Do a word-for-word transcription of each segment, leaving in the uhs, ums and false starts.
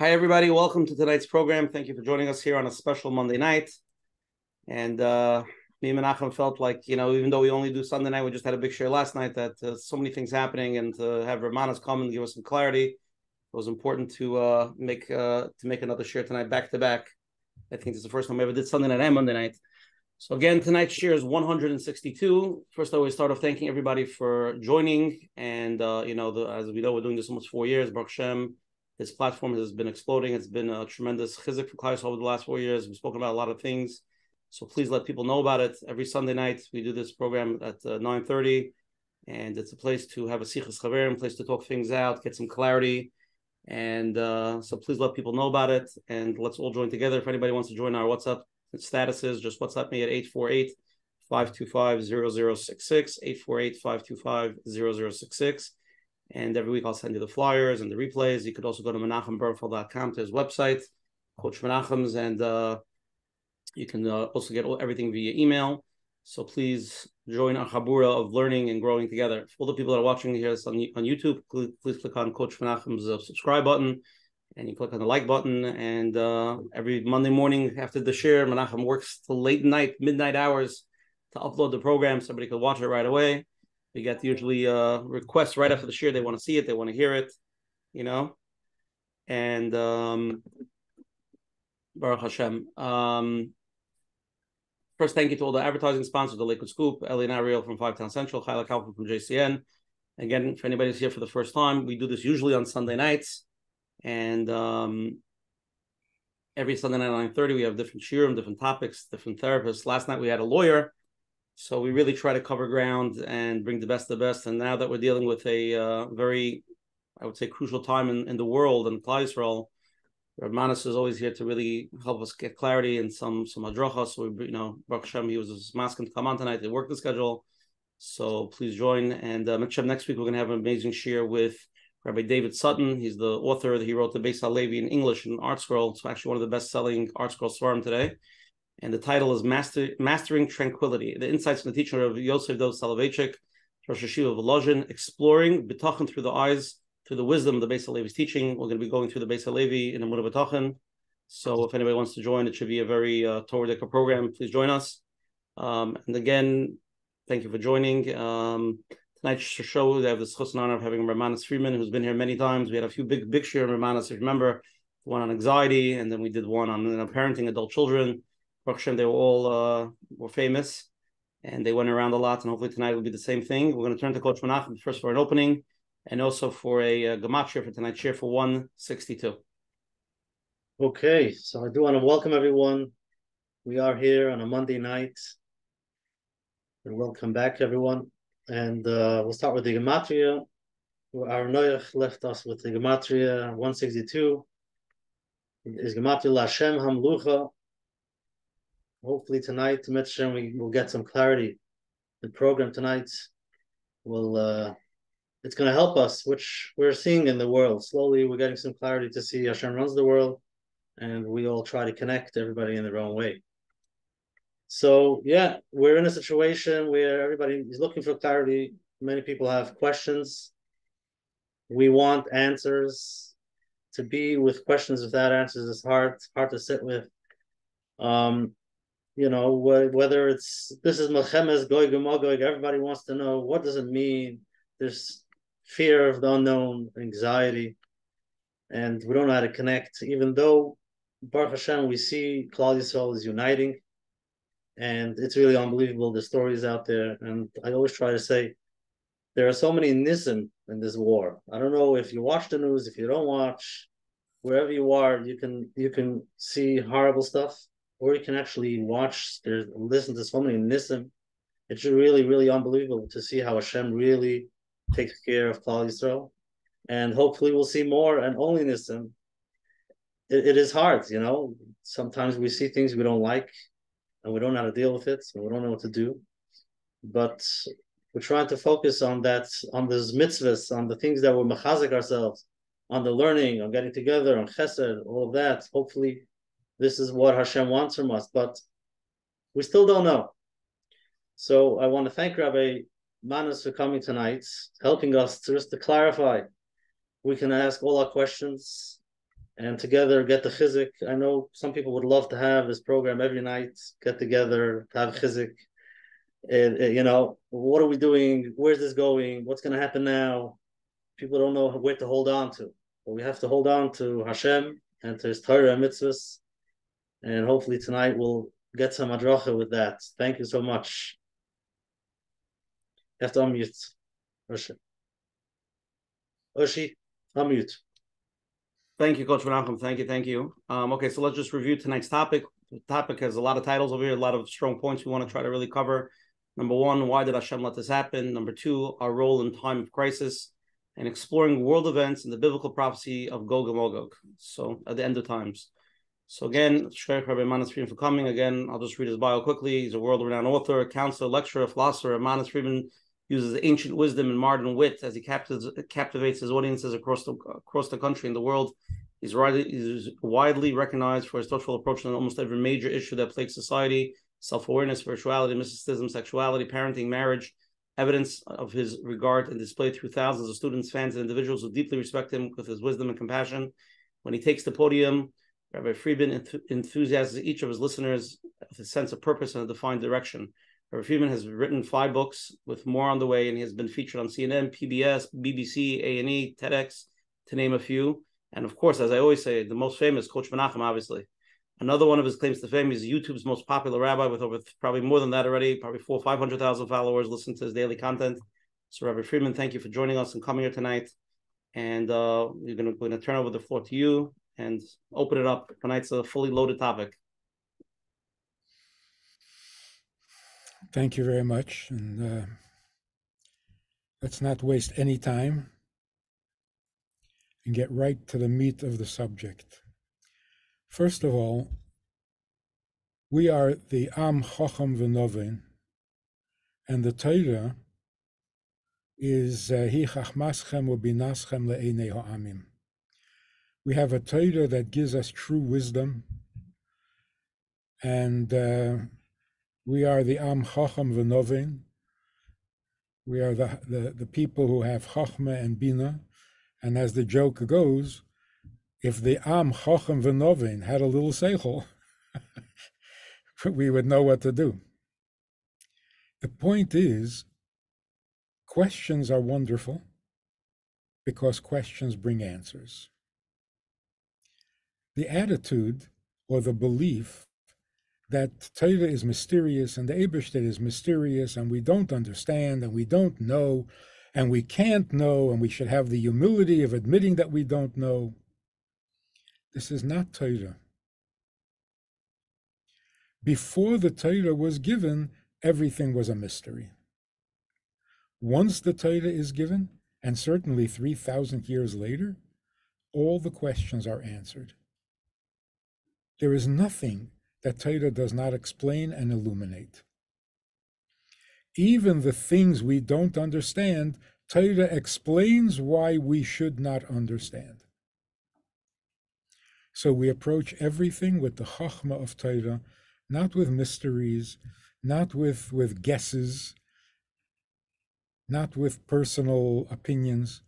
Hi, everybody. Welcome to tonight's program. Thank you for joining us here on a special Monday night. And uh, me and Menachem felt like, you know, even though we only do Sunday night, we just had a big share last night that uh, so many things happening, and to have Rabbi Manis come and give us some clarity, it was important to uh, make uh, to make another share tonight back to back. I think it's the first time we ever did Sunday night and Monday night. So again, tonight's share is one hundred sixty-two. First, I always start off thanking everybody for joining. And, uh, you know, the, as we know, we're doing this almost four years, Baruch Hashem. This platform has been exploding. It's been a tremendous chizuk for Klal Yisrael over the last four years. We've spoken about a lot of things. So please let people know about it. Every Sunday night, we do this program at uh, nine thirty. And it's a place to have a sichas chaverim, place to talk things out, get some clarity. And uh, so please let people know about it. And let's all join together. If anybody wants to join our WhatsApp statuses, just WhatsApp me at eight four eight, five two five, zero zero six six, eight four eight, five two five, zero zero six six. And every week I'll send you the flyers and the replays. You could also go to menachem bernfeld dot com to his website, Coach Menachem's, and uh, you can uh, also get all, everything via email. So please join our Chabura of learning and growing together. For all the people that are watching here on, on YouTube, please, please click on Coach Menachem's uh, subscribe button, and you click on the like button. And uh, every Monday morning after the share, Menachem works till late night, midnight hours to upload the program. Somebody could watch it right away. We get usually uh, requests right after the shir. They want to see it. They want to hear it, you know. And um, Baruch Hashem. Um, first, thank you to all the advertising sponsors, the Lakewood Scoop, Eli and Ariel from Five Town Central, Chayla Kalfin from J C N. Again, if anybody's here for the first time, we do this usually on Sunday nights. And um, every Sunday night at nine thirty, we have different shirim, different topics, different therapists. Last night, we had a lawyer. So we really try to cover ground and bring the best of the best. And now that we're dealing with a uh, very, I would say, crucial time in, in the world and Klal Yisrael, Rabbi Manis is always here to really help us get clarity and some some Adroche. So, we, you know, Baruch Hashem, he was masking to come on tonight. They worked the schedule. So please join. And uh, next week, we're going to have an amazing share with Rabbi David Sutton. He's the author. He wrote the Beis HaLevi in English and Art Scroll. It's actually one of the best-selling Art Scroll Svarim today. And the title is Master, Mastering Tranquility, the insights from the teaching of Yosef Dov Soloveitchik, Rosh Hashiva of Volozhin, exploring Batachen through the eyes, through the wisdom of the Beis HaLevi's teaching. We're going to be going through the Beis HaLevi in Emuna Batachen. So if anybody wants to join, it should be a very uh, Torah-Dika program. Please join us. Um, and again, thank you for joining. Um, tonight's show, they have this chus and honor of having Rabbi Manis Friedman, who's been here many times. We had a few big, big share in Rabbi Manis, if you remember, one on anxiety, and then we did one on you know, parenting adult children. They were all uh, were famous, and they went around a lot, and hopefully tonight will be the same thing. We're going to turn to Coach Menachem first for an opening, and also for a uh, gematria for tonight's share for one sixty-two. Okay, so I do want to welcome everyone. We are here on a Monday night, and welcome back, everyone. And uh, we'll start with the gematria. Our Noach left us with the gematria one sixty-two. It is gematria L'Hashem Hamlucha. Hopefully tonight, Mitzvah, we will get some clarity. The program tonight will, uh, it's going to help us, which we're seeing in the world. Slowly, we're getting some clarity to see Hashem runs the world, and we all try to connect everybody in their own way. So, yeah, we're in a situation where everybody is looking for clarity. Many people have questions. We want answers. To be with questions without answers is hard. It's hard to sit with. Um, You know, whether it's, this is Melchemes, Gog and Magog, everybody wants to know, what does it mean? There's fear of the unknown, anxiety, and we don't know how to connect. Even though, Baruch Hashem, we see Klal Yisrael is uniting, and it's really unbelievable, the stories out there. And I always try to say, there are so many Nissim in this war. I don't know if you watch the news, if you don't watch, wherever you are, you can you can see horrible stuff. Or you can actually watch, there's, listen to so many Nissim. It's really, really unbelievable to see how Hashem really takes care of Klal Yisrael. And hopefully we'll see more and only Nissim. It, it is hard, you know. Sometimes we see things we don't like and we don't know how to deal with it. And we don't know what to do. But we're trying to focus on that, on those mitzvahs, on the things that we're mechazik ourselves, on the learning, on getting together, on chesed, all of that. Hopefully this is what Hashem wants from us, but we still don't know. So I want to thank Rabbi Manis for coming tonight, helping us to, just to clarify. We can ask all our questions, and together get the chizik. I know some people would love to have this program every night, get together, have chizik. And, you know, what are we doing? Where's this going? What's going to happen now? People don't know where to hold on to. But we have to hold on to Hashem and to His Torah and mitzvahs. And hopefully tonight we'll get some adroche with that. Thank you so much. You have to unmute. Oshi. Oshi, unmute. Thank you, Coach Menachem. Thank you, thank you. Um, okay, so let's just review tonight's topic. The topic has a lot of titles over here, a lot of strong points we want to try to really cover. Number one, why did Hashem let this happen? Number two, our role in time of crisis, and exploring world events and the biblical prophecy of Gog and Magog, so at the end of times. So again, Shkoyach Rabbi Manis Friedman for coming. Again, I'll just read his bio quickly. He's a world-renowned author, counselor, lecturer, philosopher. Manis Friedman uses ancient wisdom and modern wit as he captives, captivates his audiences across the, across the country and the world. He's widely recognized for his thoughtful approach on almost every major issue that plagues society: self-awareness, spirituality, mysticism, sexuality, parenting, marriage. Evidence of his regard and display through thousands of students, fans, and individuals who deeply respect him with his wisdom and compassion. When he takes the podium, Rabbi Friedman enth- enthusiasms each of his listeners with a sense of purpose and a defined direction. Rabbi Friedman has written five books with more on the way, and he has been featured on C N N, P B S, B B C, A and E, TEDx, to name a few. And of course, as I always say, the most famous, Coach Menachem, obviously. Another one of his claims to fame is YouTube's most popular rabbi, with over probably more than that already, probably four, five hundred thousand followers listen to his daily content. So, Rabbi Friedman, thank you for joining us and coming here tonight. And uh, we're going we're to turn over the floor to you and open it up. Tonight's a fully loaded topic. Thank you very much, and uh, let's not waste any time and get right to the meat of the subject. First of all, we are the Am Chochem V'Novin, and the Torah is Hi Chachmaschem U'Binaschem Le'Einei Ha'amim. We have a Torah that gives us true wisdom, and uh, we are the Am Chochem V'Novin. We are the, the, the people who have Chochma and Bina, and as the joke goes, if the Am Chochem V'Novin had a little Seichel, we would know what to do. The point is, questions are wonderful because questions bring answers. The attitude or the belief that Torah is mysterious and the Eibershter is mysterious and we don't understand and we don't know and we can't know and we should have the humility of admitting that we don't know. This is not Torah. Before the Torah was given, everything was a mystery. Once the Torah is given, and certainly three thousand years later, all the questions are answered. There is nothing that Torah does not explain and illuminate. Even the things we don't understand, Torah explains why we should not understand. So we approach everything with the Chochma of Torah, not with mysteries, not with, with guesses, not with personal opinions.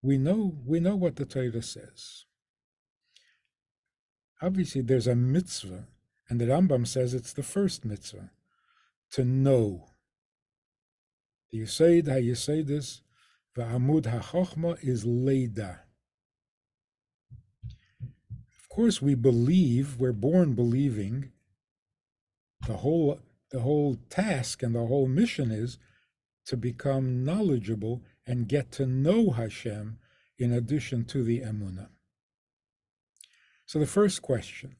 We know, we know what the Torah says. Obviously there's a mitzvah, and the Rambam says it's the first mitzvah, to know. The Yesod HaYesodis V'Amud HaChochma is Leidah. Of course, we believe, we're born believing. The whole, the whole task and the whole mission is to become knowledgeable and get to know Hashem in addition to the Emuna. So the first question,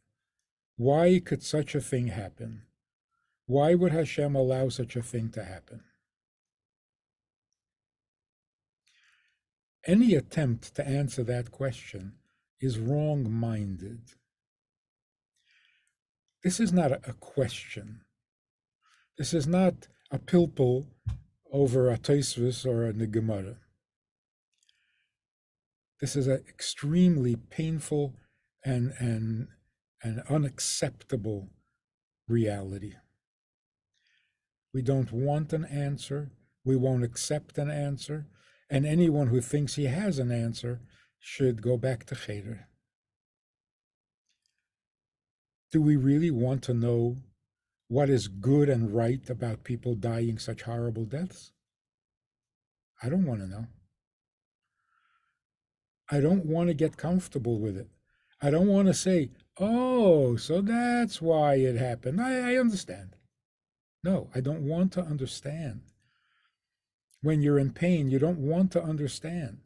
why could such a thing happen? Why would Hashem allow such a thing to happen? Any attempt to answer that question is wrong-minded. This is not a question. This is not a pilpul over a Tosfos or a Gemara. This is an extremely painful and, and, and unacceptable reality. We don't want an answer. We won't accept an answer. And anyone who thinks he has an answer should go back to Cheder. Do we really want to know what is good and right about people dying such horrible deaths? I don't want to know. I don't want to get comfortable with it. I don't want to say, oh, so that's why it happened. I, I understand. No, I don't want to understand. When you're in pain, you don't want to understand.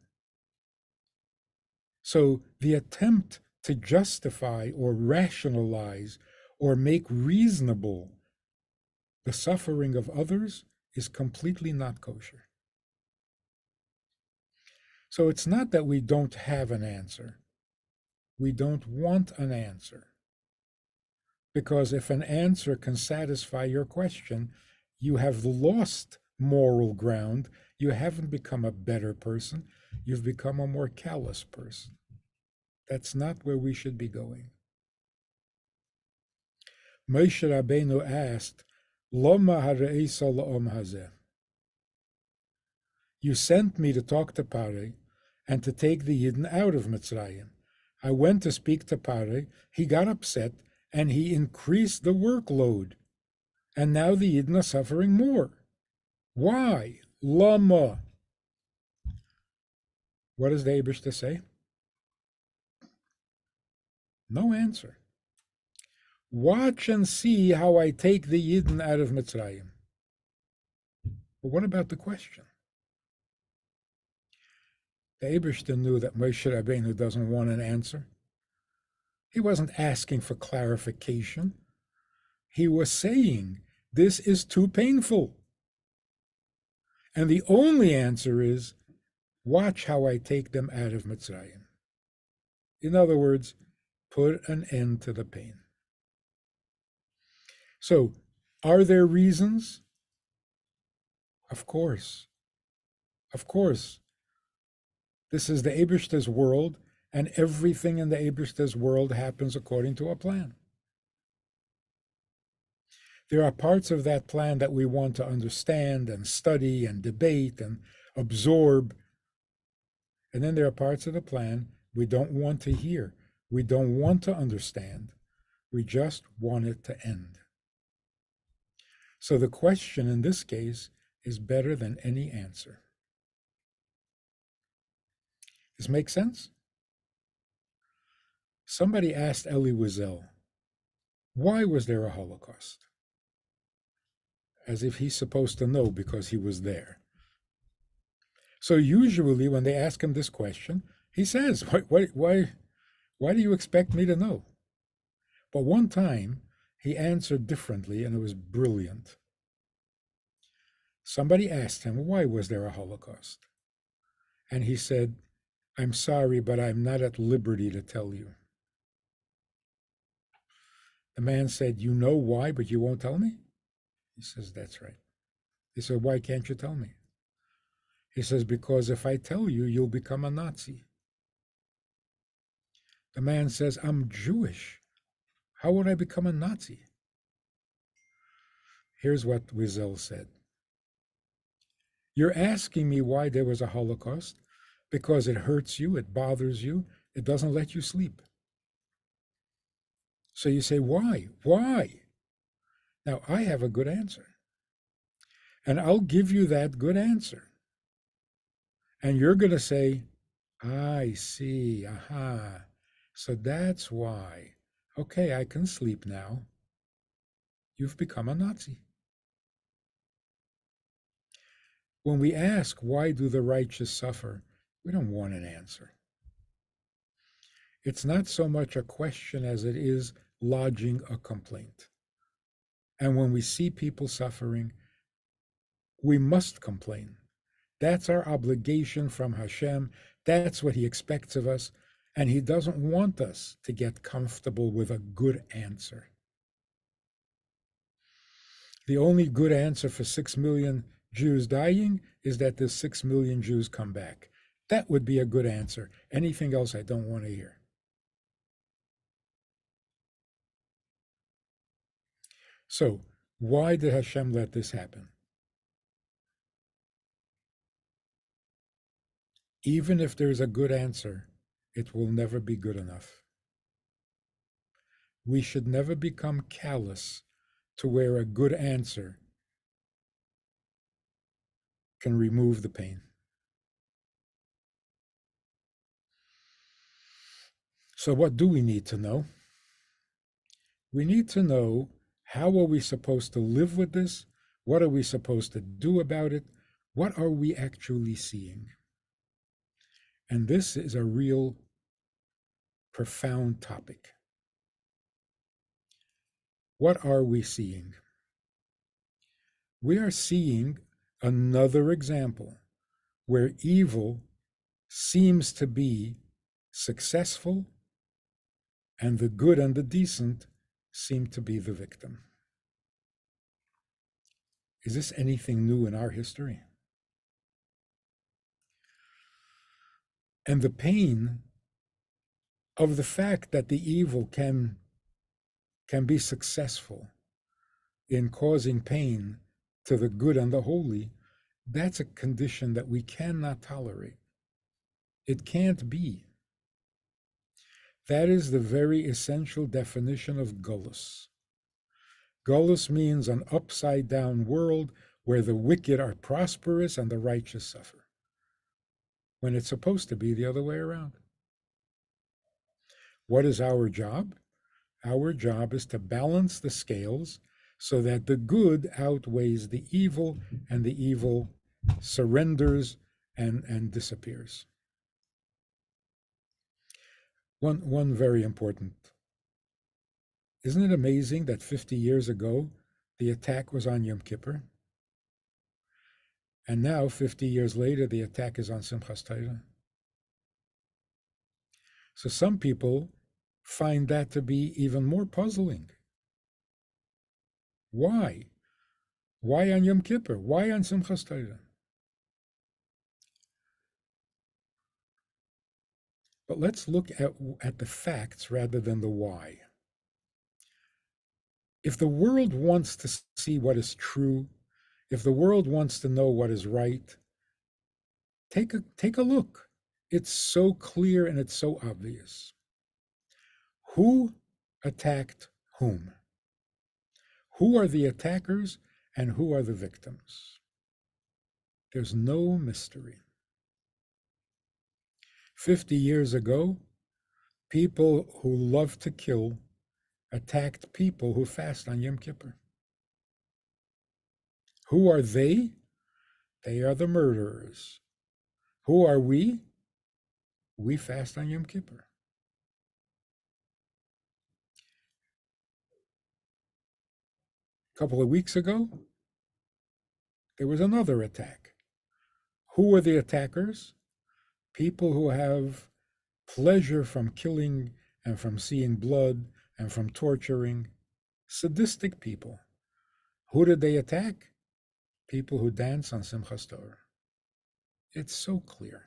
So the attempt to justify or rationalize or make reasonable the suffering of others is completely not kosher. So it's not that we don't have an answer. We don't want an answer. Because if an answer can satisfy your question, you have lost moral ground. You haven't become a better person. You've become a more callous person. That's not where we should be going. Moshe Rabbeinu asked, Loma hareisa la'om hazeh. You sent me to talk to Pare and to take the Yidden out of Mitzrayim. I went to speak to Pare. He got upset, and he increased the workload. And now the Yidden are suffering more. Why? Lama. What does the Eibershter say? No answer. Watch and see how I take the Yidden out of Mitzrayim. But what about the question? The Eibershter knew that Moshe Rabbeinu doesn't want an answer. He wasn't asking for clarification. He was saying, this is too painful. And the only answer is, watch how I take them out of Mitzrayim. In other words, put an end to the pain. So, are there reasons? Of course. Of course. This is the Eibershter's world, and everything in the Eibershter's world happens according to a plan. There are parts of that plan that we want to understand and study and debate and absorb. And then there are parts of the plan we don't want to hear. We don't want to understand. We just want it to end. So the question in this case is better than any answer. Does this make sense? Somebody asked Elie Wiesel, why was there a Holocaust? As if he's supposed to know because he was there. So usually when they ask him this question, he says, why, why, why, why do you expect me to know? But one time he answered differently, and it was brilliant. Somebody asked him, why was there a Holocaust? And he said, I'm sorry, but I'm not at liberty to tell you. The man said, you know why, but you won't tell me? He says, that's right. He said, why can't you tell me? He says, because if I tell you, you'll become a Nazi. The man says, I'm Jewish. How would I become a Nazi? Here's what Wiesel said. You're asking me why there was a Holocaust? Because it hurts you, it bothers you, it doesn't let you sleep. So you say, why? Why? Now, I have a good answer. And I'll give you that good answer. And you're going to say, I see, aha, so that's why. Okay, I can sleep now. You've become a Nazi. When we ask, why do the righteous suffer? We don't want an answer. It's not so much a question as it is lodging a complaint. And when we see people suffering, we must complain. That's our obligation from Hashem. That's what he expects of us. And he doesn't want us to get comfortable with a good answer. The only good answer for six million Jews dying is that the six million Jews come back. That would be a good answer. Anything else I don't want to hear. So, why did Hashem let this happen? Even if there is a good answer, it will never be good enough. We should never become callous to where a good answer can remove the pain. So what do we need to know? We need to know, how are we supposed to live with this? What are we supposed to do about it? What are we actually seeing? And this is a real profound topic. What are we seeing? We are seeing another example where evil seems to be successful and the good and the decent seem to be the victim. Is this anything new in our history? And the pain of the fact that the evil can, can be successful in causing pain to the good and the holy, that's a condition that we cannot tolerate. It can't be. That is the very essential definition of Golus. Golus means an upside-down world where the wicked are prosperous and the righteous suffer, when it's supposed to be the other way around. What is our job? Our job is to balance the scales so that the good outweighs the evil and the evil surrenders and, and disappears. One, one very important. Isn't it amazing that fifty years ago, the attack was on Yom Kippur? And now, fifty years later, the attack is on Simchas Torah. So some people find that to be even more puzzling. Why? Why on Yom Kippur? Why on Simchas Torah? But let's look at, at the facts rather than the why. If the world wants to see what is true, if the world wants to know what is right, take a, take a look. It's so clear and it's so obvious. Who attacked whom? Who are the attackers and who are the victims? There's no mystery. Fifty years ago, people who love to kill attacked people who fast on Yom Kippur. Who are they? They are the murderers. Who are we? We fast on Yom Kippur. A couple of weeks ago, there was another attack. Who were the attackers? People who have pleasure from killing and from seeing blood and from torturing, sadistic people. Who did they attack? People who dance on Simchas Torah. It's so clear.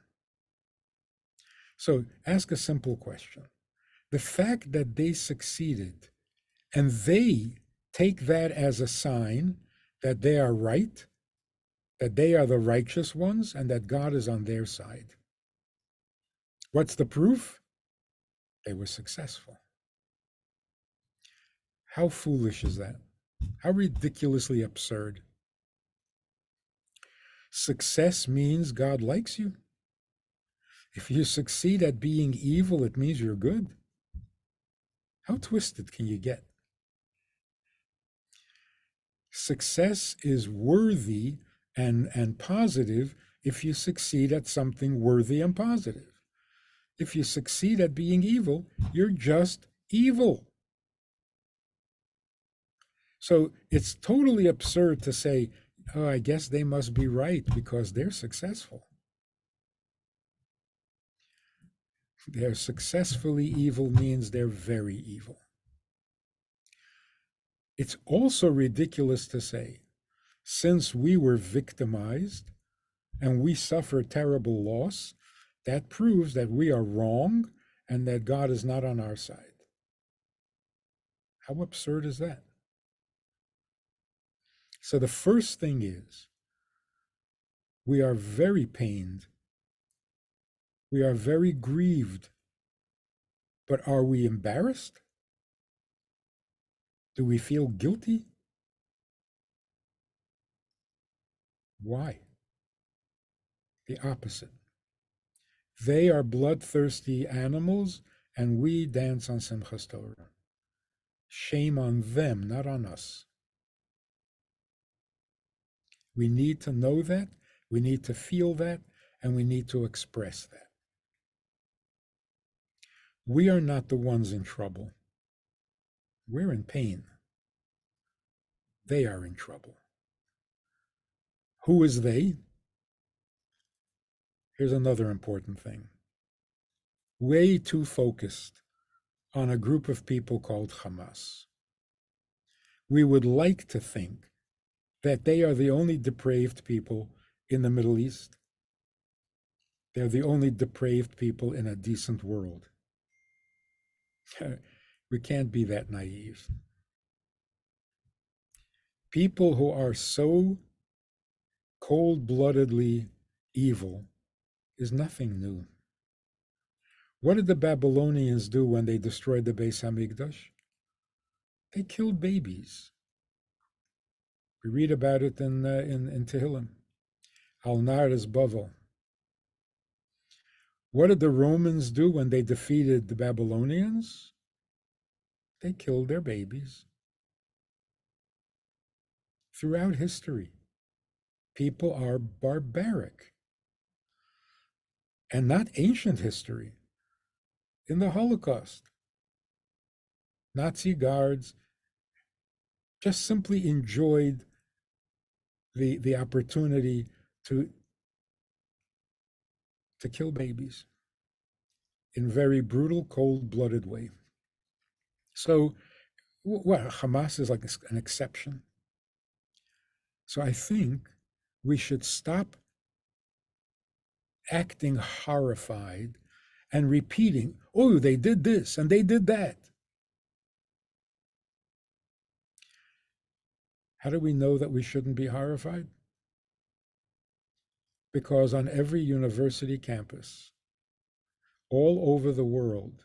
So ask a simple question. The fact that they succeeded and they take that as a sign that they are right, that they are the righteous ones, and that God is on their side. What's the proof? They were successful. How foolish is that? How ridiculously absurd. Success means God likes you. If you succeed at being evil, it means you're good. How twisted can you get? Success is worthy and, and positive if you succeed at something worthy and positive. If you succeed at being evil, you're just evil. So it's totally absurd to say, oh, I guess they must be right because they're successful. They're successfully evil means they're very evil. It's also ridiculous to say, since we were victimized and we suffer terrible loss, that proves that we are wrong and that God is not on our side. How absurd is that? So the first thing is, we are very pained. We are very grieved But are we embarrassed? Do we feel guilty? Why? The opposite. They are bloodthirsty animals, and we dance on Simchas Torah. Shame on them, not on us. We need to know that, we need to feel that, and we need to express that. We are not the ones in trouble. We're in pain. They are in trouble. Who is they? Here's another important thing. Way too focused on a group of people called Hamas. We would like to think that they are the only depraved people in the Middle East. They're the only depraved people in a decent world. We can't be that naive. People who are so cold-bloodedly evil is nothing new. What did the Babylonians do when they destroyed the Beis Hamikdash? They killed babies. We read about it in uh, in, in Tehillim. Al Naras Bavel. What did the Romans do when they defeated the Babylonians? They killed their babies. Throughout history, people are barbaric. And not ancient history. In the Holocaust, Nazi guards just simply enjoyed the, the opportunity to to kill babies in a very brutal, cold-blooded way. So, well, Hamas is like an exception. So I think we should stop acting horrified and repeating, oh, they did this and they did that. How do we know that we shouldn't be horrified? Because on every university campus, all over the world,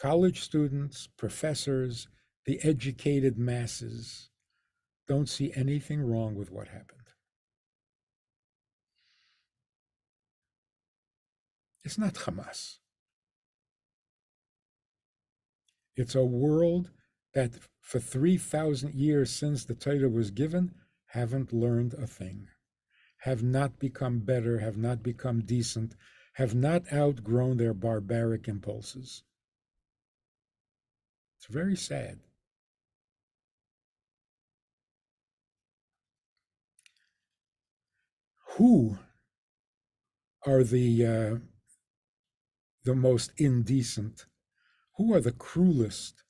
college students, professors, the educated masses don't see anything wrong with what happened. It's not Hamas. It's a world that for three thousand years since the Torah was given, haven't learned a thing, have not become better, have not become decent, have not outgrown their barbaric impulses. It's very sad. Who are the uh, the most indecent? Who are the cruelest?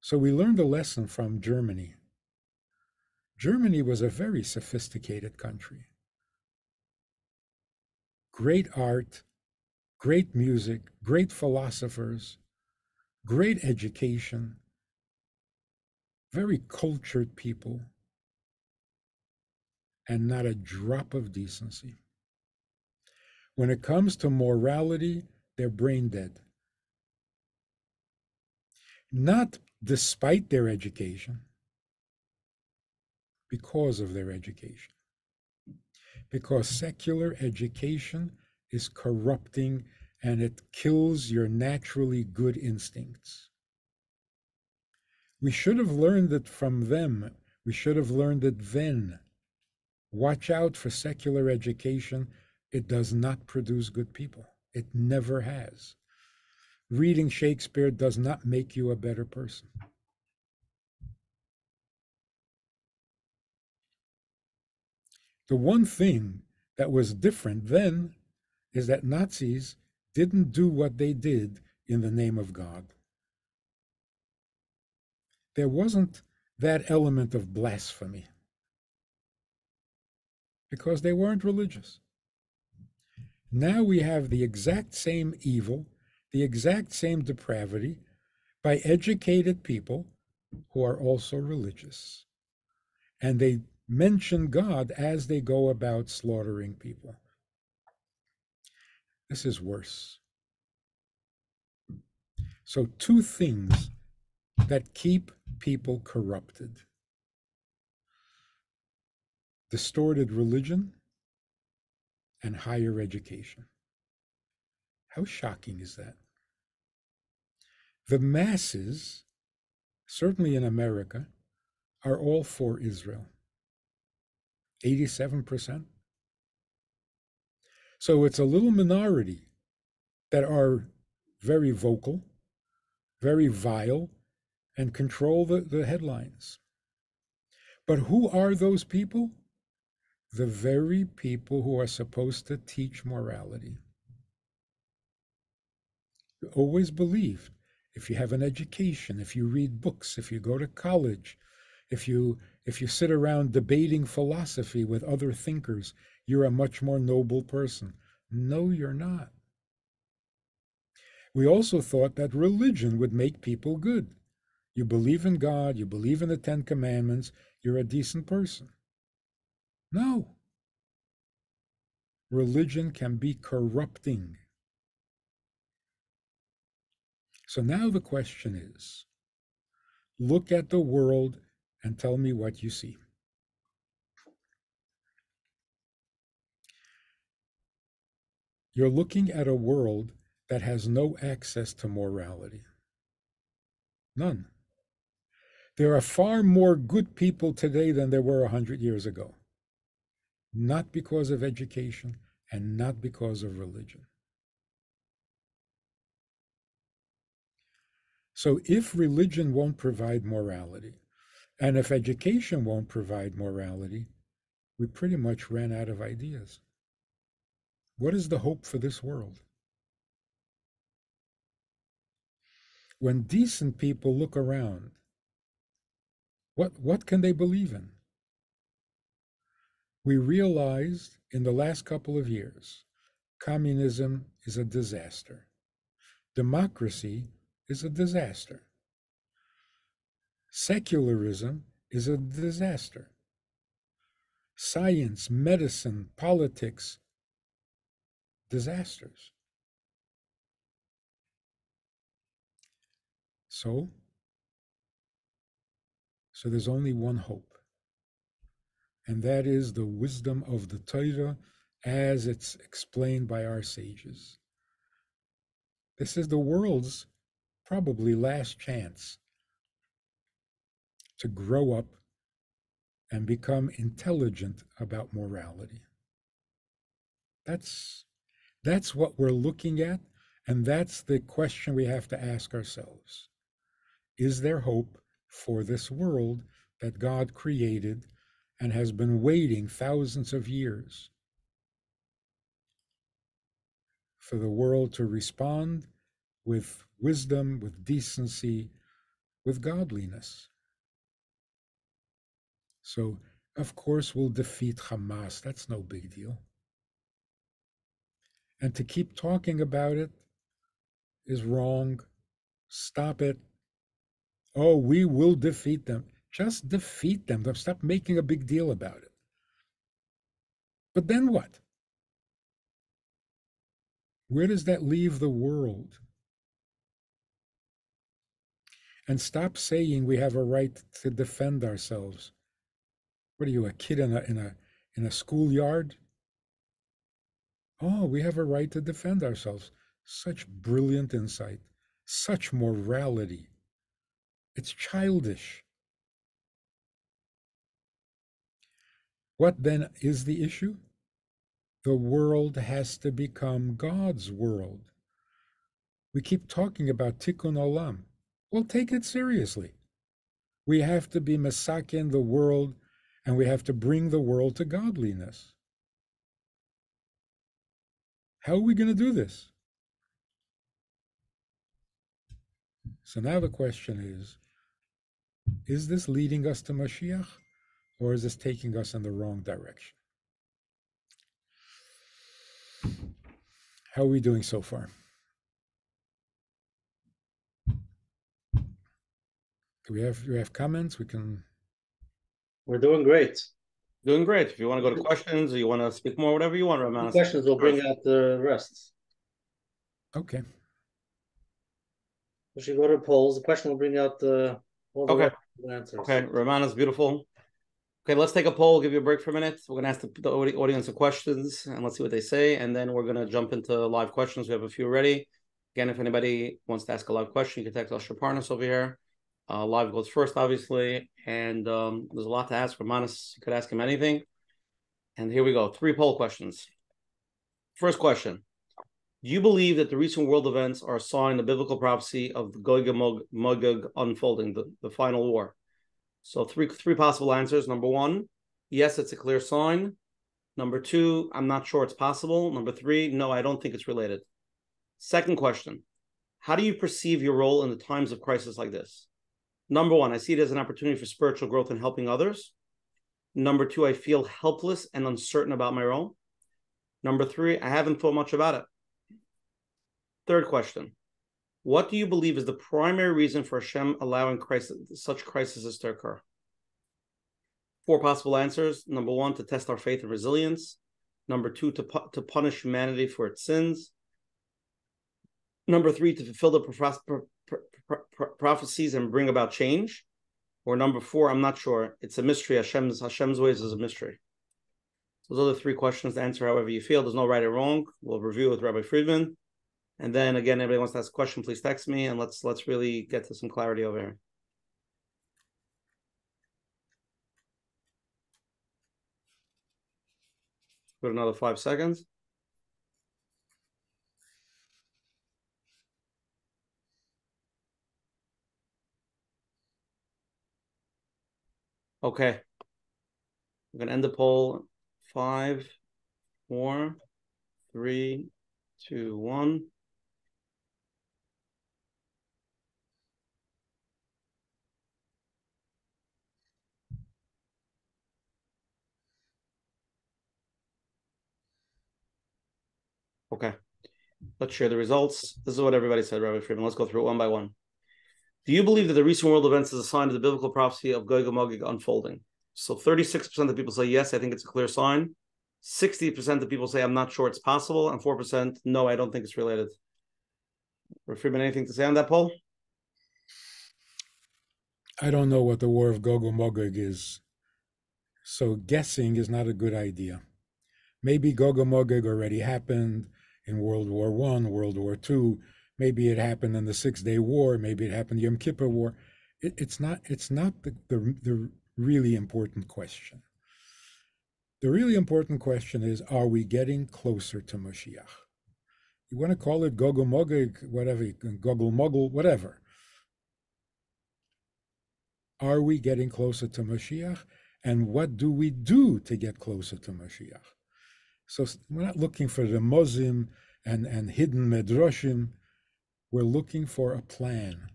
So we learned a lesson from Germany. Germany was a very sophisticated country. Great art, great music, great philosophers, great education, very cultured people, and not a drop of decency. When it comes to morality, they're brain dead. Not despite their education, because of their education. Because secular education is corrupting and it kills your naturally good instincts. We should have learned it from them. We should have learned it then. Watch out for secular education. It does not produce good people. It never has. Reading Shakespeare does not make you a better person. The one thing that was different then is that Nazis didn't do what they did in the name of God. There wasn't that element of blasphemy because they weren't religious. Now we have the exact same evil, the exact same depravity by educated people who are also religious. And they mention God as they go about slaughtering people. This is worse. So two things that keep people corrupted: distorted religion and higher education. How shocking is that? The masses, certainly in America, are all for Israel. eighty-seven percent. So it's a little minority that are very vocal, very vile, and control the, the headlines. But who are those people? The very people who are supposed to teach morality. You always believed, if you have an education, if you read books, if you go to college, if you if you sit around debating philosophy with other thinkers, you're a much more noble person. No, you're not. We also thought that religion would make people good. You believe in God, you believe in the Ten Commandments, you're a decent person. No. Religion can be corrupting. So now the question is, look at the world and tell me what you see. You're looking at a world that has no access to morality. None. There are far more good people today than there were a hundred years ago. Not because of education and not because of religion. So if religion won't provide morality, and if education won't provide morality, we pretty much ran out of ideas. What is the hope for this world? When decent people look around, what, what can they believe in? We realized in the last couple of years, communism is a disaster. Democracy is a disaster. Secularism is a disaster. Science, medicine, politics, disasters. So, so there's only one hope. And that is the wisdom of the Torah as it's explained by our sages. This is the world's probably last chance to grow up and become intelligent about morality. That's, that's what we're looking at, and that's the question we have to ask ourselves. Is there hope for this world that God created and has been waiting thousands of years for the world to respond with wisdom, with decency, with godliness? So, of course, we'll defeat Hamas. That's no big deal. And to keep talking about it is wrong. Stop it. Oh, we will defeat them. Just defeat them. Stop making a big deal about it. But then what? Where does that leave the world? And stop saying we have a right to defend ourselves. What are you, a kid in a in a in a schoolyard? Oh, we have a right to defend ourselves. Such brilliant insight, such morality. It's childish. What then is the issue? The world has to become God's world. We keep talking about tikkun olam. Well, take it seriously. We have to be mesaken the world, and we have to bring the world to godliness. How are we going to do this? So now the question is, is this leading us to Mashiach? Or is this taking us in the wrong direction? How are we doing so far? Do we have do we have comments? We can. We're doing great. Doing great. If you want to go to questions, or you want to speak more, whatever you want, Rabbi Manis. Questions will bring out the rest. Okay. We should go to polls. The question will bring out the, all the okay. answers. Okay, Romana's beautiful. Okay, let's take a poll. We'll give you a break for a minute. We're going to ask the, the audience some questions, and let's see what they say. And then we're going to jump into live questions. We have a few already. Again, if anybody wants to ask a live question, you can text Asher Parnas over here. Uh, live goes first, obviously. And um, there's a lot to ask. Romanus, you could ask him anything. And here we go. Three poll questions. First question. Do you believe that the recent world events are a sign of biblical prophecy of the Gog and Magog unfolding, the, the final war? So three three possible answers. Number one, yes, it's a clear sign. Number two, I'm not sure it's possible. Number three, no, I don't think it's related. Second question, how do you perceive your role in the times of crisis like this? Number one, I see it as an opportunity for spiritual growth and helping others. Number two, I feel helpless and uncertain about my role. Number three, I haven't thought much about it. Third question. What do you believe is the primary reason for Hashem allowing crisis, such crises to occur? Four possible answers. Number one, to test our faith and resilience. Number two, to, pu to punish humanity for its sins. Number three, to fulfill the pro pro pro pro prophecies and bring about change. Or number four, I'm not sure. It's a mystery. Hashem's, Hashem's ways is a mystery. Those are the three questions to answer however you feel. There's no right or wrong. We'll review with Rabbi Friedman. And then again, anybody wants to ask a question, please text me, and let's let's really get to some clarity over here. Put another five seconds. Okay, we're gonna end the poll. Five, four, three, two, one. Okay, let's share the results. This is what everybody said, Rabbi Friedman. Let's go through it one by one. Do you believe that the recent world events is a sign of the biblical prophecy of Gog and Magog unfolding? So thirty-six percent of people say, yes, I think it's a clear sign. sixty percent of people say, I'm not sure it's possible. And four percent, no, I don't think it's related. Rabbi Friedman, anything to say on that poll? I don't know what the war of Gog and Magog is. So guessing is not a good idea. Maybe Gog and Magog already happened in World War One, World War Two. Maybe it happened in the Six-Day War. Maybe it happened in the Yom Kippur War. It, it's not, it's not the, the, the really important question. The really important question is, are we getting closer to Mashiach? You want to call it Gog and Magog, whatever, Gog and Magog, whatever. Are we getting closer to Mashiach? And what do we do to get closer to Mashiach? So we're not looking for the mozim and, and hidden medrashim. We're looking for a plan.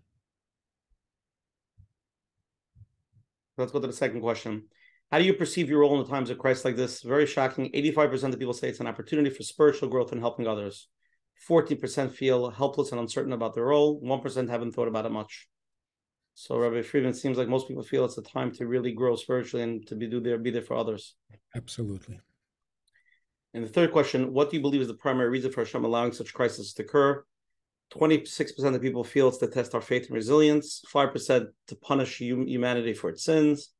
Let's go to the second question. How do you perceive your role in the times of crisis like this? Very shocking. eighty-five percent of people say it's an opportunity for spiritual growth and helping others. forty percent feel helpless and uncertain about their role. one percent haven't thought about it much. So Rabbi Friedman, seems like most people feel it's a time to really grow spiritually and to be, do there, be there for others. Absolutely. And the third question, what do you believe is the primary reason for Hashem allowing such crises to occur? twenty-six percent of people feel it's to test our faith and resilience, five percent to punish humanity for its sins,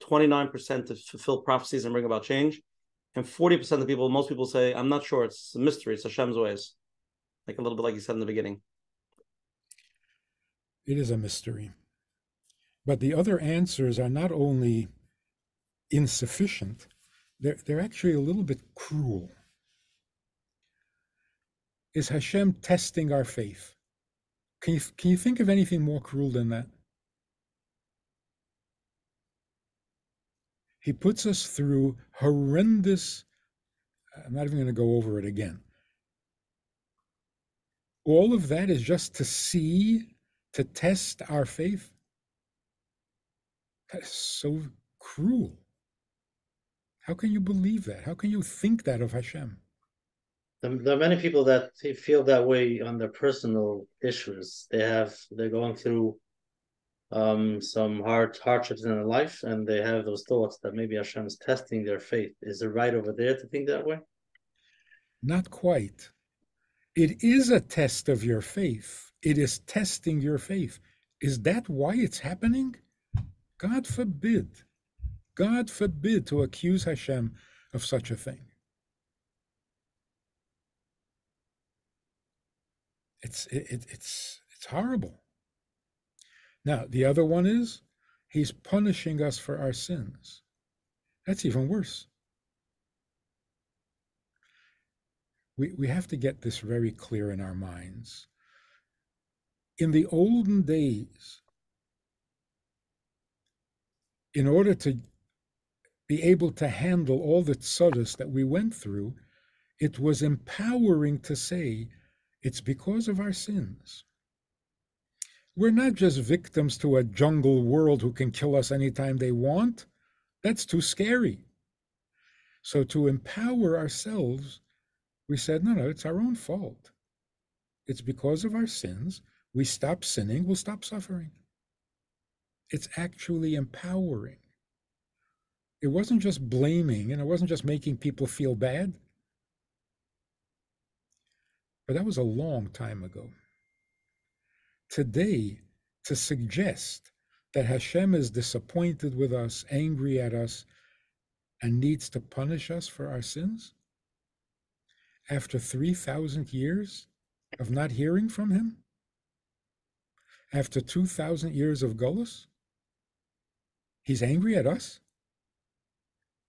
twenty-nine percent to fulfill prophecies and bring about change, and forty percent of people, most people say, I'm not sure, it's a mystery, it's Hashem's ways. Like a little bit like you said in the beginning. It is a mystery. But the other answers are not only insufficient, They're, they're actually a little bit cruel. Is Hashem testing our faith? Can you, can you think of anything more cruel than that? He puts us through horrendous, I'm not even going to go over it again. All of that is just to see, to test our faith. That is so cruel. How can you believe that? How can you think that of Hashem? There are many people that feel that way on their personal issues. They have, they're going through um, some hard hardships in their life, and they have those thoughts that maybe Hashem is testing their faith. Is it right over there to think that way? Not quite. It is a test of your faith. It is testing your faith. Is that why it's happening? God forbid. God forbid to accuse Hashem of such a thing. It's, it, it, it's, it's horrible. Now, the other one is, he's punishing us for our sins. That's even worse. We, we have to get this very clear in our minds. In the olden days, in order to be able to handle all the tzodos that we went through, it was empowering to say, it's because of our sins. We're not just victims to a jungle world who can kill us anytime they want. That's too scary. So to empower ourselves, we said, no, no, it's our own fault. It's because of our sins. We stop sinning, we'll stop suffering. It's actually empowering. It wasn't just blaming, and it wasn't just making people feel bad. But that was a long time ago. Today, to suggest that Hashem is disappointed with us, angry at us, and needs to punish us for our sins, after three thousand years of not hearing from him, after two thousand years of Golus, he's angry at us?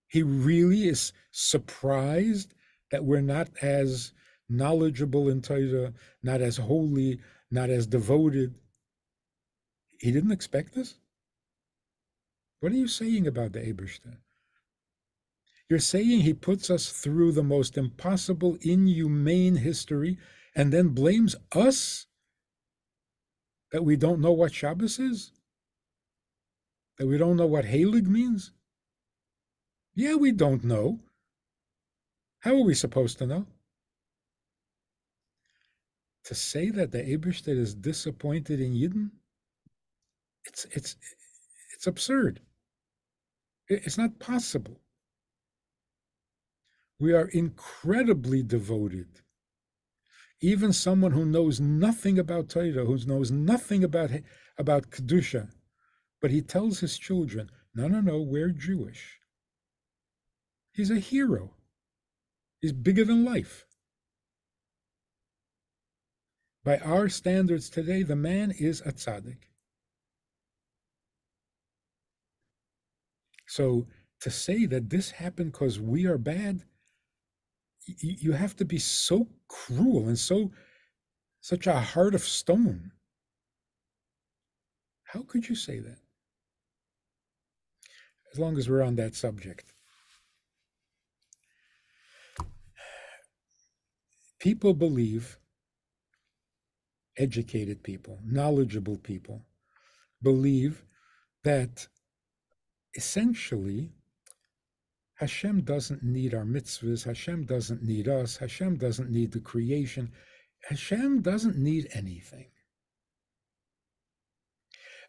He really is surprised that we're not as knowledgeable in Torah, not as holy, not as devoted. He didn't expect this? What are you saying about the Eibershter? You're saying he puts us through the most impossible, inhumane history and then blames us that we don't know what Shabbos is? That we don't know what Heilig means? Yeah, we don't know. How are we supposed to know? To say that the Eibershter is disappointed in Yidden, it's, it's, it's absurd. It's not possible. We are incredibly devoted. Even someone who knows nothing about Torah, who knows nothing about, about Kedusha, but he tells his children, no, no, no, we're Jewish. He's a hero. He's bigger than life. By our standards today, the man is a tzaddik. So to say that this happened because we are bad, you have to be so cruel and so such a heart of stone. How could you say that? As long as we're on that subject. People believe, educated people, knowledgeable people, believe that essentially Hashem doesn't need our mitzvahs, Hashem doesn't need us, Hashem doesn't need the creation, Hashem doesn't need anything.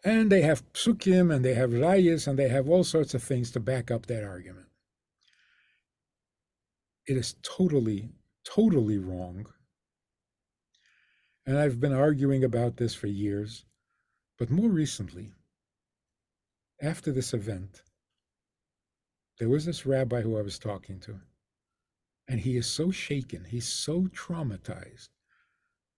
And they have psukim, and they have rayas, and they have all sorts of things to back up that argument. It is totally, totally wrong. And I've been arguing about this for years, but more recently, after this event, there was this rabbi who I was talking to, and he is so shaken, he's so traumatized.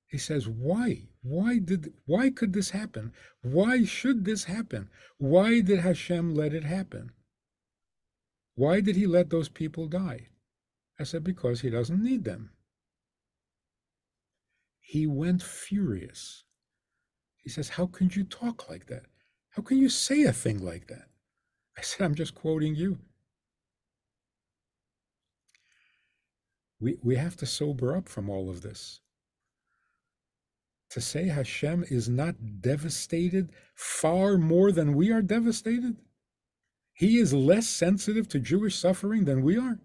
He says, why? Why did, why could this happen? Why should this happen? Why did Hashem let it happen? Why did he let those people die? I said, because he doesn't need them. He went furious. He says, how can you talk like that? How can you say a thing like that? I said, I'm just quoting you. We, we have to sober up from all of this. To say Hashem is not devastated far more than we are devastated? He is less sensitive to Jewish suffering than we are?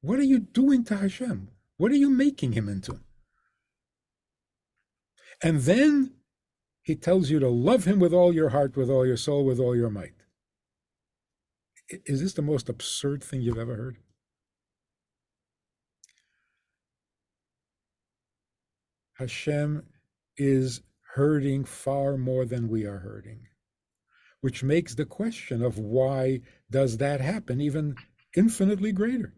What are you doing to Hashem? What are you making him into? And then he tells you to love him with all your heart, with all your soul, with all your might. Is this the most absurd thing you've ever heard? Hashem is hurting far more than we are hurting, which makes the question of why does that happen even infinitely greater.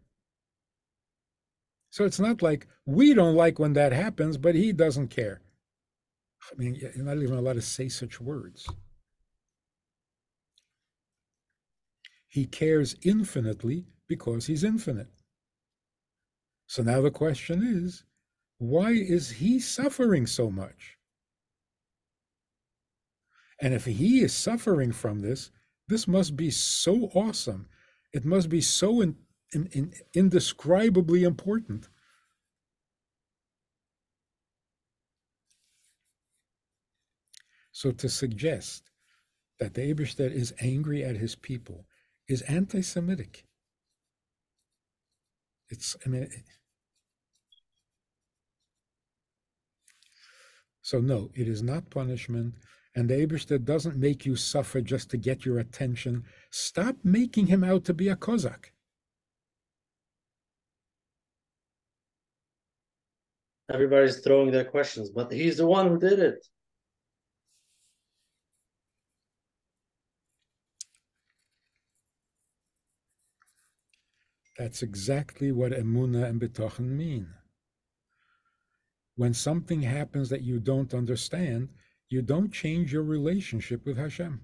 So it's not like we don't like when that happens, but he doesn't care. I mean, you're not even allowed to say such words. He cares infinitely because he's infinite. So now the question is, why is he suffering so much? And if he is suffering from this, this must be so awesome. It must be so in, in, in indescribably important. So to suggest that the Eibershter is angry at his people is anti-Semitic. It's, I mean, so no, it is not punishment, and the Eibershter doesn't make you suffer just to get your attention. Stop making him out to be a Cossack. Everybody's throwing their questions, but he's the one who did it. That's exactly what Emuna and Batachen mean. When something happens that you don't understand, you don't change your relationship with Hashem.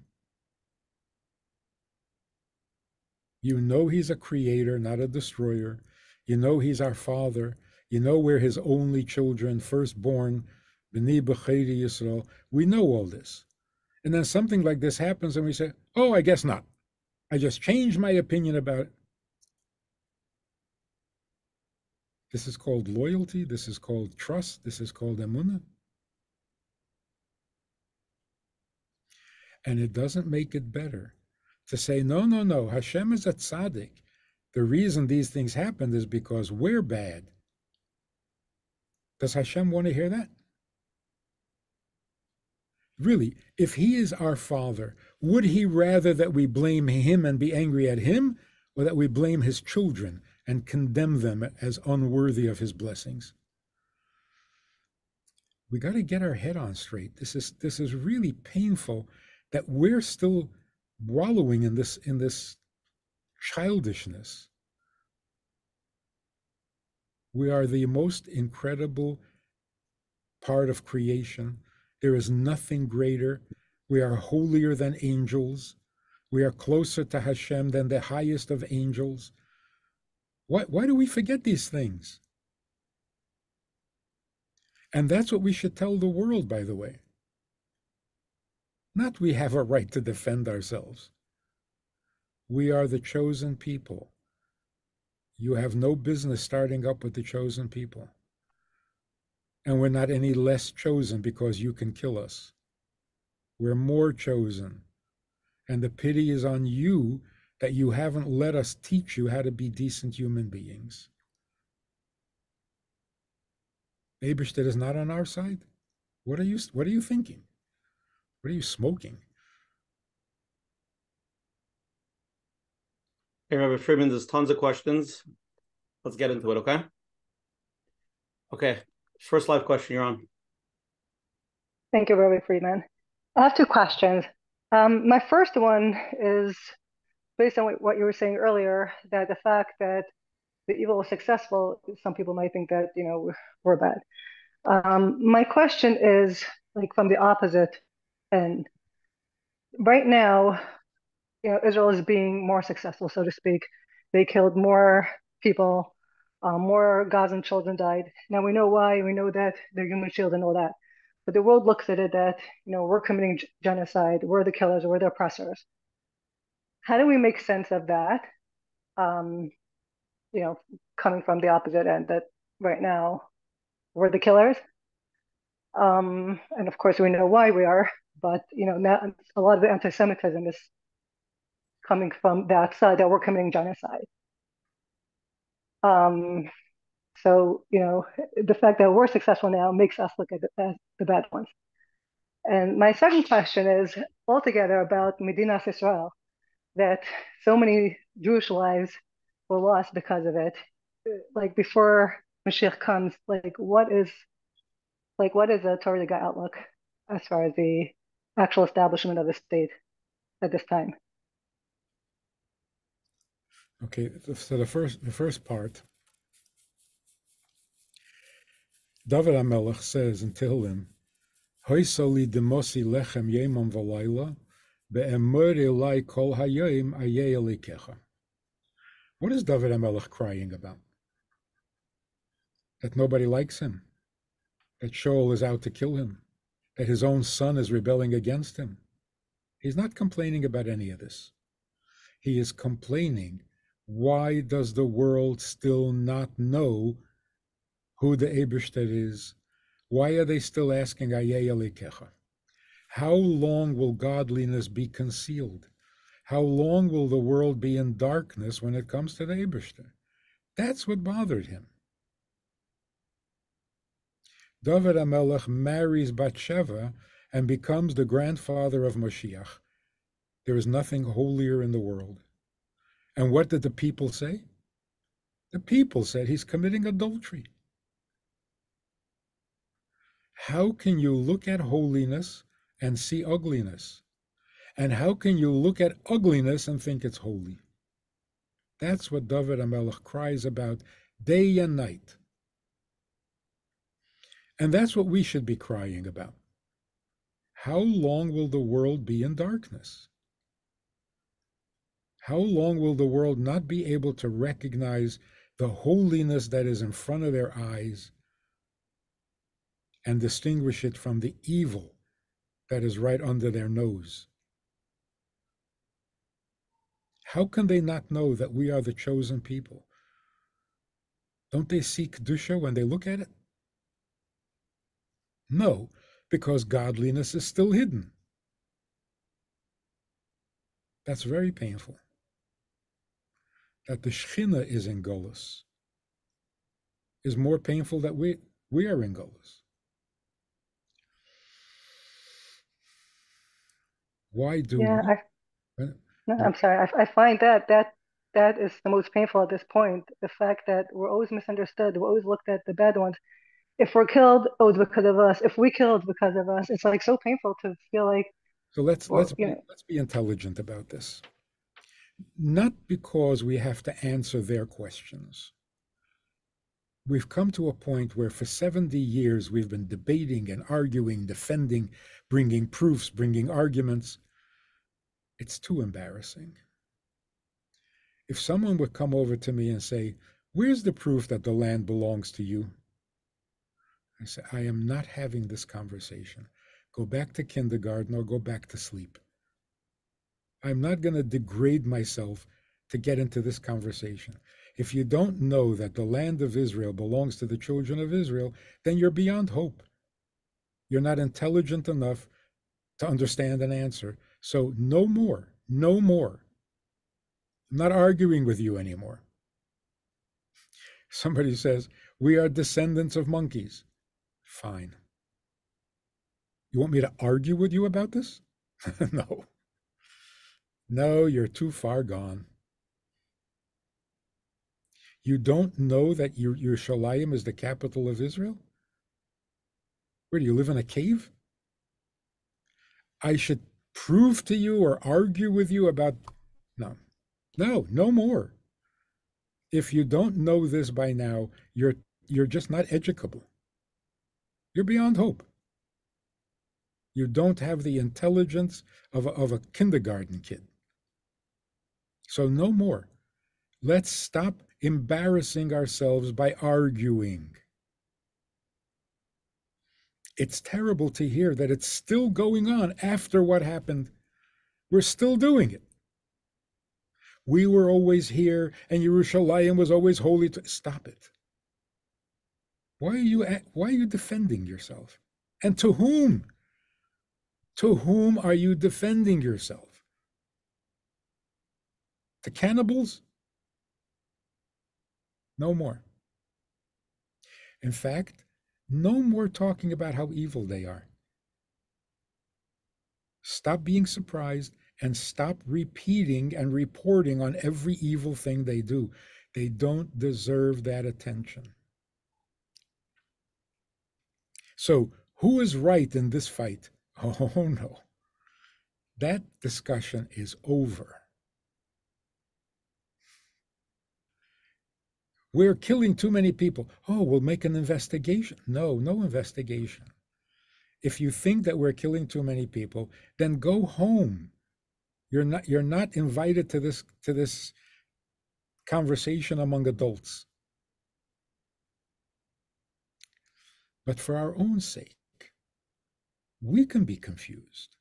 You know he's a creator, not a destroyer. You know he's our father. You know we're his only children, firstborn, B'ni B'cheri Yisrael. We know all this. And then something like this happens and we say, oh, I guess not. I just changed my opinion about it. This is called loyalty, this is called trust, this is called emunah. And it doesn't make it better to say, no, no, no, Hashem is a tzaddik. The reason these things happened is because we're bad. Does Hashem want to hear that? Really, if he is our father, would he rather that we blame him and be angry at him, or that we blame his children and condemn them as unworthy of his blessings? We got to get our head on straight. This is this is really painful that we're still wallowing in this in this childishness. We are the most incredible part of creation. There is nothing greater. We are holier than angels. We are closer to Hashem than the highest of angels. Why, why do we forget these things? And that's what we should tell the world, by the way. Not we have a right to defend ourselves. We are the chosen people. You have no business starting up with the chosen people. And we're not any less chosen because you can kill us. We're more chosen. And the pity is on you that you haven't let us teach you how to be decent human beings. Eibershter is not on our side. What are you, what are you thinking? What are you smoking? Hey, Rabbi Friedman, there's tons of questions. Let's get into it, okay? Okay, first live question, you're on. Thank you, Rabbi Friedman. I have two questions. Um, my first one is, based on what you were saying earlier, that the fact that the evil was successful, some people might think that, you know, we're bad. Um, my question is, like, from the opposite end. Right now, you know, Israel is being more successful, so to speak. They killed more people, uh, more Gazan children died. Now we know why, we know that, they're human shield and all that. But the world looks at it that, you know, we're committing genocide, we're the killers, we're the oppressors. How do we make sense of that, um, you know, coming from the opposite end, that right now we're the killers? Um, and of course, we know why we are, but, you know, now a lot of the anti-Semitism is coming from that side, that we're committing genocide. Um, so, you know, the fact that we're successful now makes us look at the, the bad ones. And my second question is altogether about Medinat Israel, that so many Jewish lives were lost because of it. Like, before Mashiach comes, like, what is, Like, what is the Torah Yaga outlook as far as the actual establishment of the state at this time? Okay, so the first the first part, David HaMelech says in Tehillim, "Hoysoli demosi lechem yemam v'layla, be'emor elai kol hayom ayeh elikecha." What is David HaMelech crying about? That nobody likes him, that Shaul is out to kill him, that his own son is rebelling against him. He's not complaining about any of this. He is complaining, why does the world still not know who the Eibershter is? Why are they still asking Ayeh Elikecha? How long will godliness be concealed? How long will the world be in darkness when it comes to the Eibershter? That's what bothered him. David HaMelech marries Batsheva and becomes the grandfather of Mashiach. There is nothing holier in the world. And what did the people say? The people said he's committing adultery. How can you look at holiness and see ugliness? And how can you look at ugliness and think it's holy? That's what David HaMelech cries about day and night. And that's what we should be crying about. How long will the world be in darkness? How long will the world not be able to recognize the holiness that is in front of their eyes and distinguish it from the evil that is right under their nose? How can they not know that we are the chosen people? Don't they see Kedusha when they look at it? No, because godliness is still hidden. That's very painful. That the Shechina is in Golus is more painful that we, we are in Golus. Why do yeah, we, I, no, I'm sorry, I, I find that, that that is the most painful at this point, the fact that we're always misunderstood, we're always looked at the bad ones. If we're killed, oh, it's because of us. If we killed, because of us. It's like so painful to feel like. So let's well, let's, be, let's be intelligent about this. Not because we have to answer their questions. We've come to a point where for seventy years we've been debating and arguing, defending, bringing proofs, bringing arguments. It's too embarrassing. If someone would come over to me and say, "Where's the proof that the land belongs to you?" I say, I am not having this conversation. Go back to kindergarten or go back to sleep. I'm not going to degrade myself to get into this conversation. If you don't know that the land of Israel belongs to the children of Israel, then you're beyond hope. You're not intelligent enough to understand an answer. So no more, no more. I'm not arguing with you anymore. Somebody says, we are descendants of monkeys. Fine. You want me to argue with you about this? No. No, you're too far gone. You don't know that Yerushalayim is the capital of Israel? Where do you live in a cave? I should prove to you or argue with you about... No. No, no more. If you don't know this by now, you're you're just not educable. You're beyond hope. You don't have the intelligence of a, of a kindergarten kid. So no more. Let's stop embarrassing ourselves by arguing. It's terrible to hear that it's still going on after what happened. We're still doing it. We were always here, and Yerushalayim was always holy. To stop it. Why are you at, why are you defending yourself? And to whom? To whom are you defending yourself? To cannibals? No more. In fact, no more talking about how evil they are. Stop being surprised and stop repeating and reporting on every evil thing they do. They don't deserve that attention. So who is right in this fight? Oh no, that discussion is over. We're killing too many people. Oh, we'll make an investigation. No, no investigation. If you think that we're killing too many people, then go home. You're not, you're not invited to this, to this conversation among adults. But for our own sake, we can be confused.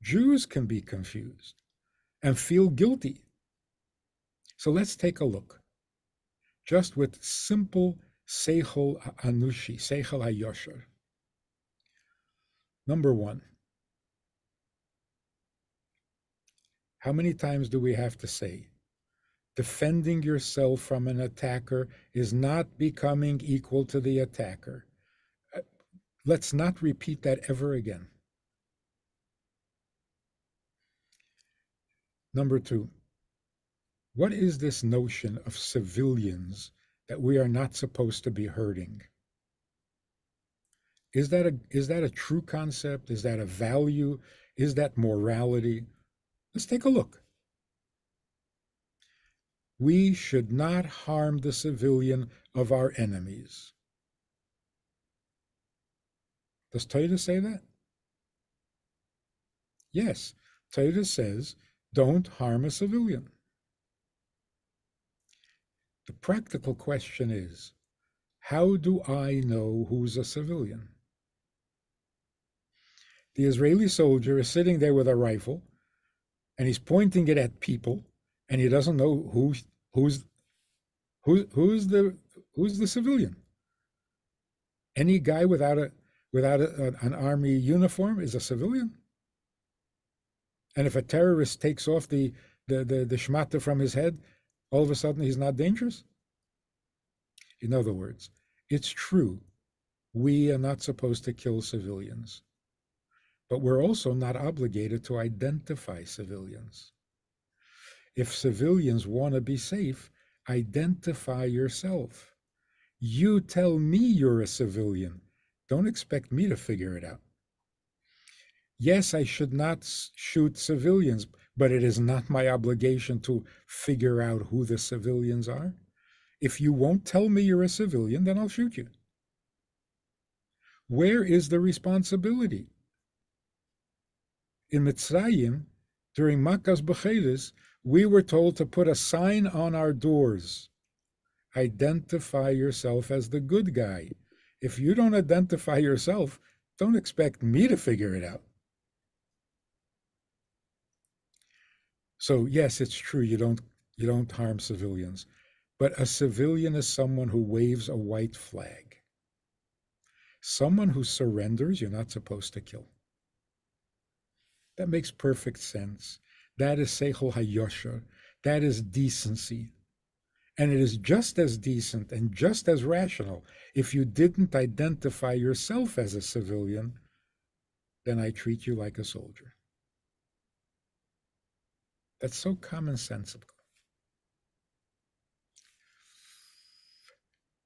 Jews can be confused and feel guilty. So let's take a look. Just with simple Seichel Anushi, Seichel HaYosher. Number one, how many times do we have to say, defending yourself from an attacker is not becoming equal to the attacker? Let's not repeat that ever again. Number two, what is this notion of civilians that we are not supposed to be hurting? Is that a, is that a true concept? Is that a value? Is that morality? Let's take a look. We should not harm the civilian of our enemies. Does Torah say that? Yes, Torah says, don't harm a civilian. The practical question is, how do I know who's a civilian? The Israeli soldier is sitting there with a rifle, and he's pointing it at people, and he doesn't know who, who's, who, who's, the, who's the civilian. Any guy without, a, without a, an army uniform is a civilian. And if a terrorist takes off the, the, the, the shmata from his head, all of a sudden he's not dangerous? In other words, it's true, we are not supposed to kill civilians, but we're also not obligated to identify civilians. If civilians want to be safe, identify yourself. You tell me you're a civilian. Don't expect me to figure it out. Yes, I should not shoot civilians, but it is not my obligation to figure out who the civilians are. If you won't tell me you're a civilian, then I'll shoot you. Where is the responsibility? In Mitzrayim, during Makas B'Chedes, we were told to put a sign on our doors. Identify yourself as the good guy. If you don't identify yourself, don't expect me to figure it out. So yes, it's true, you don't, you don't harm civilians, but a civilian is someone who waves a white flag. Someone who surrenders, you're not supposed to kill. That makes perfect sense. That is Seichel HaYosher. That is decency. And it is just as decent and just as rational. If you didn't identify yourself as a civilian, then I treat you like a soldier. That's so commonsensical.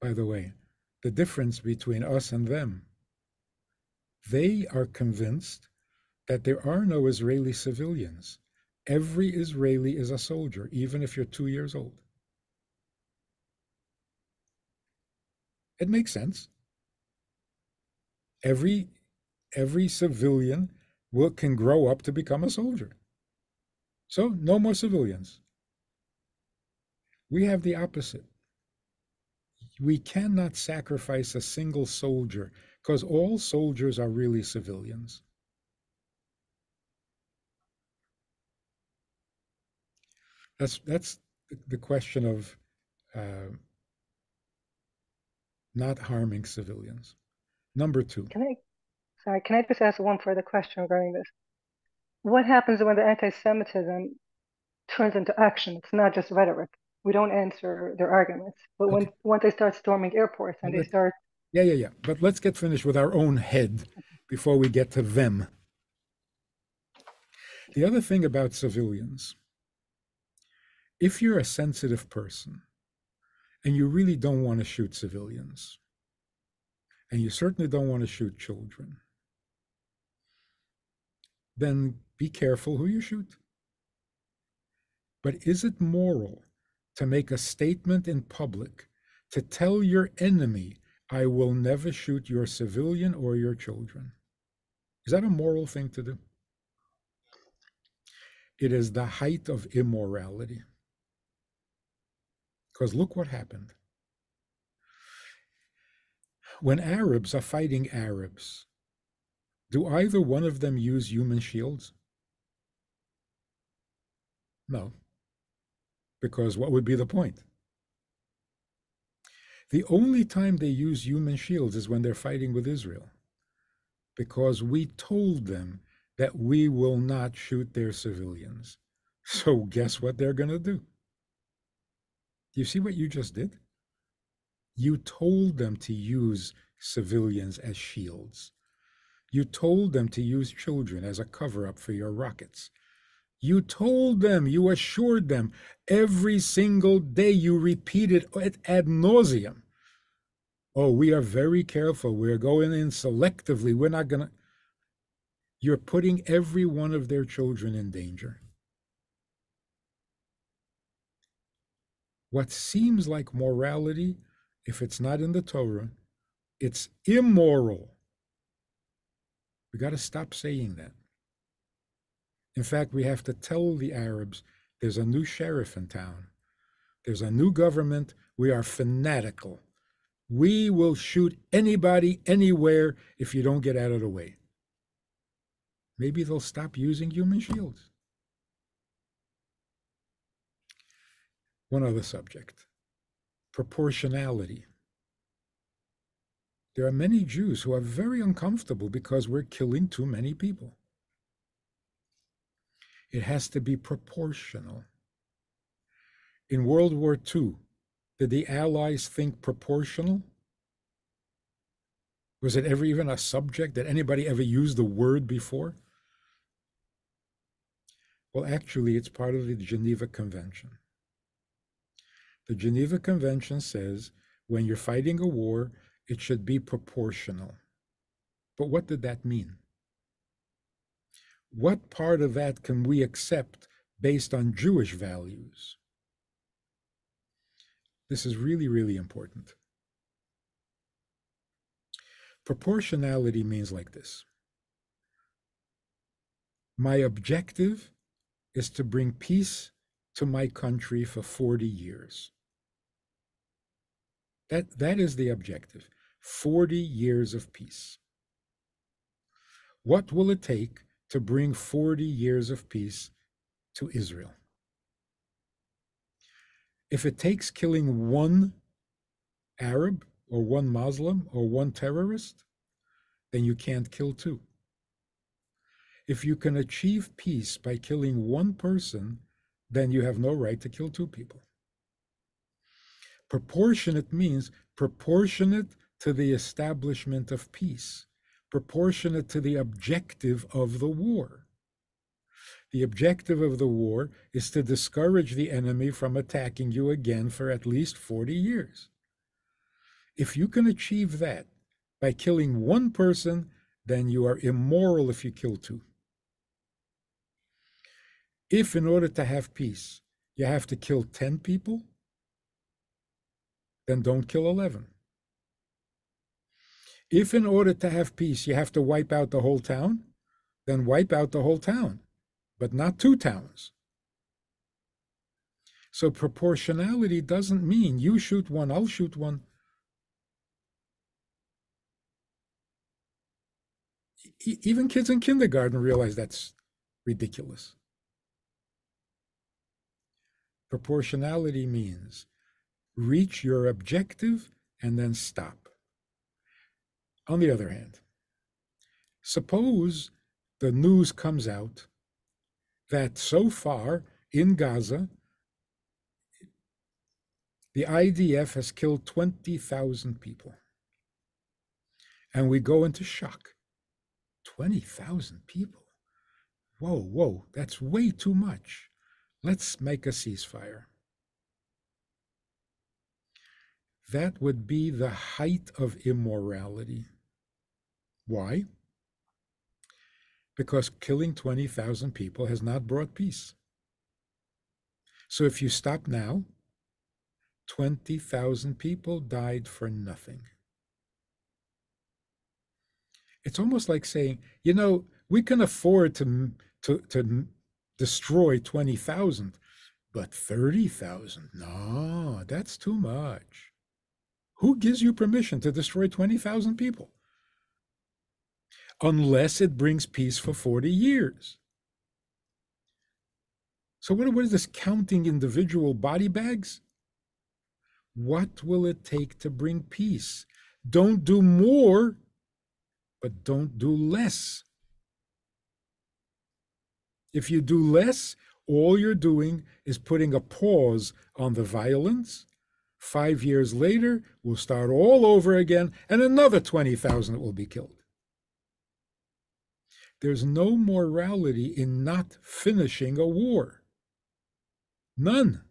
By the way, the difference between us and them, they are convinced that there are no Israeli civilians. Every Israeli is a soldier, even if you're two years old. It makes sense. Every, every civilian will, can grow up to become a soldier. So no more civilians. We have the opposite. We cannot sacrifice a single soldier because all soldiers are really civilians. That's, that's the question of uh, not harming civilians. Number two. Can I, sorry, can I just ask one further question regarding this? What happens when the anti-Semitism turns into action? It's not just rhetoric. We don't answer their arguments. But okay. when once they start storming airports and they start... Yeah, yeah, yeah. But let's get finished with our own head before we get to them. The other thing about civilians, if you're a sensitive person and you really don't want to shoot civilians, and you certainly don't want to shoot children, then be careful who you shoot. But is it moral to make a statement in public to tell your enemy, I will never shoot your civilian or your children? Is that a moral thing to do? It is the height of immorality. Because look what happened. When Arabs are fighting Arabs, do either one of them use human shields? No. Because what would be the point? The only time they use human shields is when they're fighting with Israel, because we told them that we will not shoot their civilians. So guess what they're going to do? You see what you just did? You told them to use civilians as shields. You told them to use children as a cover-up for your rockets. You told them, you assured them, every single day you repeated it ad nauseum. Oh, we are very careful. We're going in selectively. We're not going to. You're putting every one of their children in danger. What seems like morality, if it's not in the Torah, it's immoral. We got to stop saying that. In fact, we have to tell the Arabs, there's a new sheriff in town. There's a new government. We are fanatical. We will shoot anybody, anywhere, if you don't get out of the way. Maybe they'll stop using human shields. One other subject, proportionality. There are many Jews who are very uncomfortable because we're killing too many people. It has to be proportional. In World War Two, did the Allies think proportional? Was it ever even a subject? Did anybody ever use the word before? Well, actually, it's part of the Geneva Convention. The Geneva Convention says when you're fighting a war, it should be proportional. But what did that mean? What part of that can we accept based on Jewish values? This is really, really important. Proportionality means like this. My objective is to bring peace to my country for forty years. That, that is the objective, forty years of peace. What will it take to bring forty years of peace to Israel? If it takes killing one Arab or one Muslim or one terrorist, then you can't kill two. If you can achieve peace by killing one person, then you have no right to kill two people. Proportionate means proportionate to the establishment of peace, proportionate to the objective of the war. The objective of the war is to discourage the enemy from attacking you again for at least forty years. If you can achieve that by killing one person, then you are immoral if you kill two. If in order to have peace, you have to kill ten people, then don't kill eleven. If in order to have peace, you have to wipe out the whole town, then wipe out the whole town, but not two towns. So proportionality doesn't mean you shoot one, I'll shoot one. E- even kids in kindergarten realize that's ridiculous. Proportionality means reach your objective and then stop. On the other hand, suppose the news comes out that so far in Gaza, the I D F has killed twenty thousand people. And we go into shock. twenty thousand people? Whoa, whoa, that's way too much. Let's make a ceasefire. that would be the height of immorality. Why? Because killing twenty thousand people has not brought peace. So if you stop now, twenty thousand people died for nothing. It's almost like saying, you know, we can afford to, to, to destroy twenty thousand, but thirty thousand, no, that's too much. Who gives you permission to destroy twenty thousand people? Unless it brings peace for forty years. So what, what is this, counting individual body bags? What will it take to bring peace? Don't do more, but don't do less. If you do less, all you're doing is putting a pause on the violence. Five years later, we'll start all over again, and another twenty thousand will be killed. There's no morality in not finishing a war. None.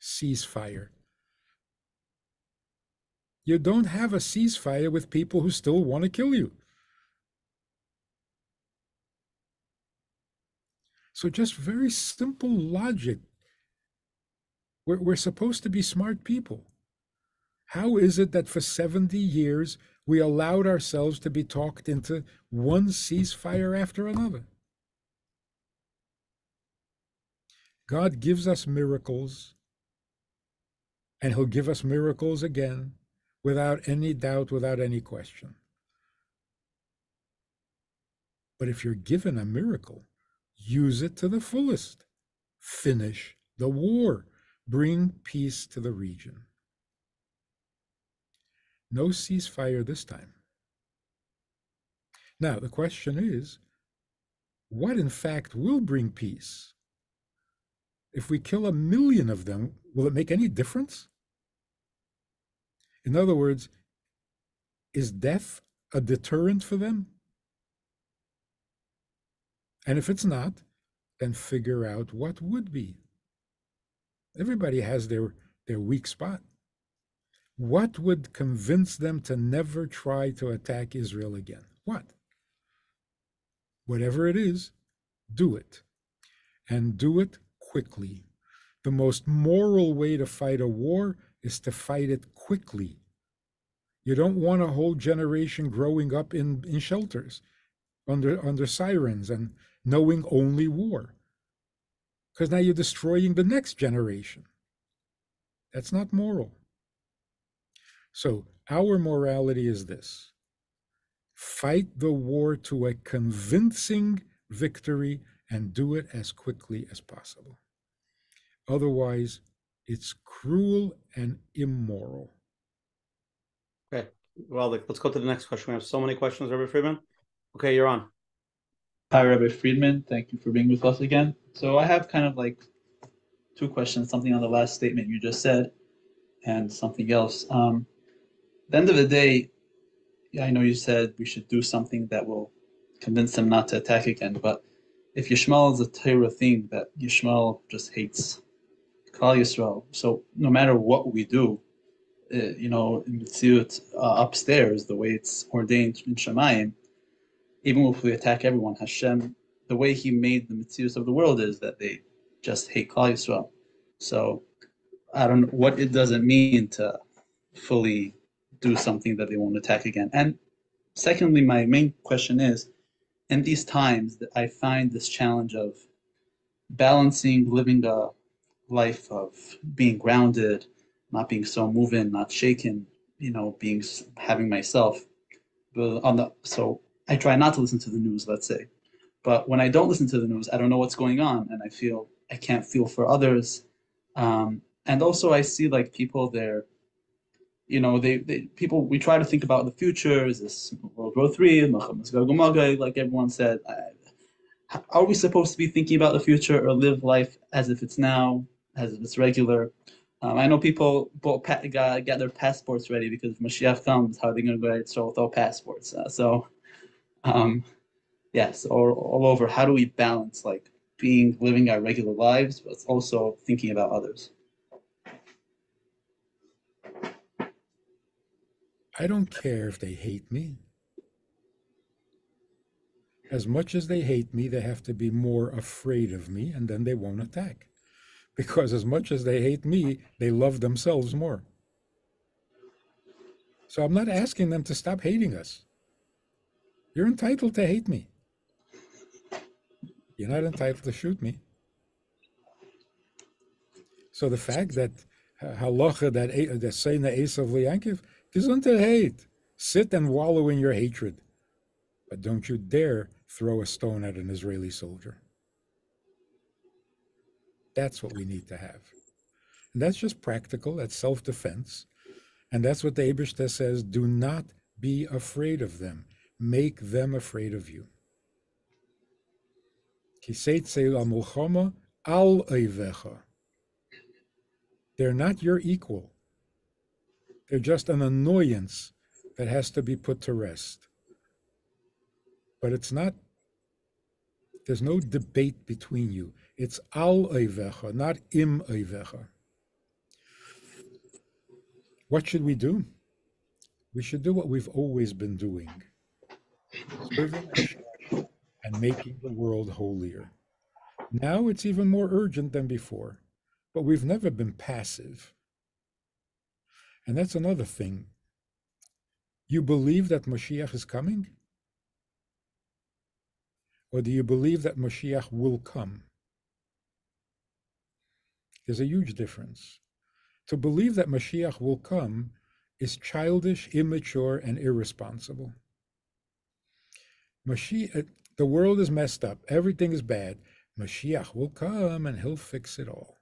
Ceasefire. You don't have a ceasefire with people who still want to kill you. So just very simple logic. We're, we're supposed to be smart people. How is it that for seventy years we allowed ourselves to be talked into one ceasefire after another? God gives us miracles, and he'll give us miracles again, without any doubt, without any question. But if you're given a miracle, use it to the fullest. Finish the war. Bring peace to the region. No ceasefire this time. Now, the question is, what in fact will bring peace? If we kill a million of them, will it make any difference? In other words, is death a deterrent for them? And if it's not, then figure out what would be. Everybody has their, their weak spot. What would convince them to never try to attack Israel again? What? Whatever it is, do it. And do it quickly. The most moral way to fight a war is to fight it quickly. You don't want a whole generation growing up in, in shelters under, under sirens and knowing only war. Because now you're destroying the next generation. That's not moral. So our morality is this: fight the war to a convincing victory and do it as quickly as possible. Otherwise, it's cruel and immoral. Okay, well, let's go to the next question. We have so many questions, Rabbi Friedman. Okay, you're on. Hi, Rabbi Friedman. Thank you for being with us again. So I have kind of like two questions, something on the last statement you just said and something else. Um, at the end of the day, yeah, I know you said we should do something that will convince them not to attack again, but if Yishmael is a Torah thing, that Yishmael just hates Klal Yisrael. So no matter what we do, uh, you know, in Mitziut uh, upstairs, the way it's ordained in Shemayim, even if we attack everyone, Hashem, the way he made the Mitziut of the world is that they just hate Klal Yisrael. So I don't know what it doesn't mean to fully do something that they won't attack again. And secondly, my main question is, in these times, that I find this challenge of balancing, living a life of being grounded, not being so moving, not shaken, you know, being, having myself. But on the, so I try not to listen to the news, let's say. But when I don't listen to the news, I don't know what's going on, and I feel I can't feel for others. Um, and also, I see like people there, you know, they, they people. We try to think about the future. Is this World War Three? Gog and Magog, like everyone said. I, are we supposed to be thinking about the future or live life as if it's now, as if it's regular? Um, I know people bought, got, got their passports ready because if Mashiach comes, how are they going to go to Israel without passports? Uh, so, um, yes, or all over. How do we balance like being living our regular lives, but also thinking about others? I don't care if they hate me. As much as they hate me, they have to be more afraid of me, and then they won't attack. Because as much as they hate me, they love themselves more. So I'm not asking them to stop hating us. You're entitled to hate me. You're not entitled to shoot me. So the fact that halacha, that seina esav le'yankiv, isn't it hate? Sit and wallow in your hatred. But don't you dare throw a stone at an Israeli soldier. That's what we need to have. And that's just practical, that's self-defense. And that's what the Eibershter says, do not be afraid of them. Make them afraid of you. They're not your equal. They're just an annoyance that has to be put to rest. But it's not, there's no debate between you. It's al eivecha, not im eivecha. What should we do? We should do what we've always been doing. Serving Hashem and making the world holier. Now it's even more urgent than before, but we've never been passive. And that's another thing. You believe that Mashiach is coming? Or do you believe that Mashiach will come? There's a huge difference. To believe that Mashiach will come is childish, immature, and irresponsible. Mashiach, the world is messed up, everything is bad. Mashiach will come and he'll fix it all.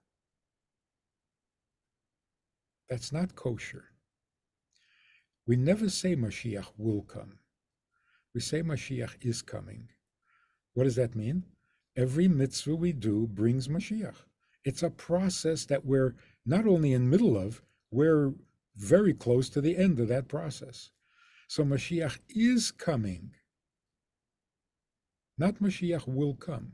That's not kosher. We never say Mashiach will come. We say Mashiach is coming. What does that mean? Every mitzvah we do brings Mashiach. It's a process that we're not only in the middle of, we're very close to the end of that process. So Mashiach is coming. Not Mashiach will come.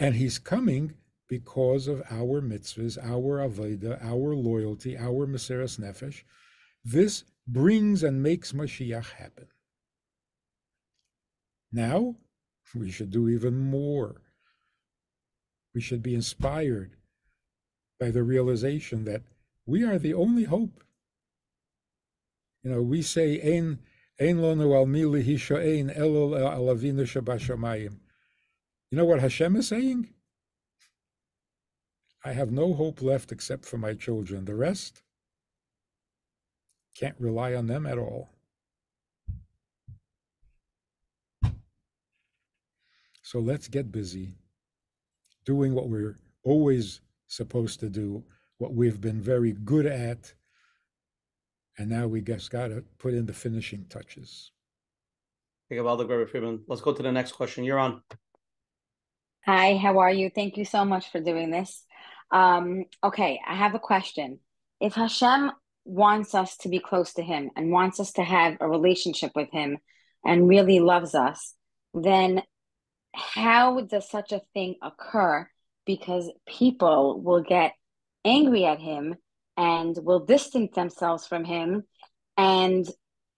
And he's coming because of our mitzvahs, our avodah, our loyalty, our meseras nefesh. This brings and makes Mashiach happen. Now, we should do even more. We should be inspired by the realization that we are the only hope. You know, we say, Ein, ein lonu al mi lehisho'ein elo al avinu shebashamayim. You know what Hashem is saying? I have no hope left except for my children. The rest, can't rely on them at all. So let's get busy doing what we're always supposed to do, what we've been very good at, and now we just got to put in the finishing touches. Think about the Rabbi Friedman. Let's go to the next question. You're on. Hi, how are you? Thank you so much for doing this. Um, okay, I have a question. If Hashem wants us to be close to him and wants us to have a relationship with him and really loves us, then how does such a thing occur? Because people will get angry at him and will distance themselves from him, and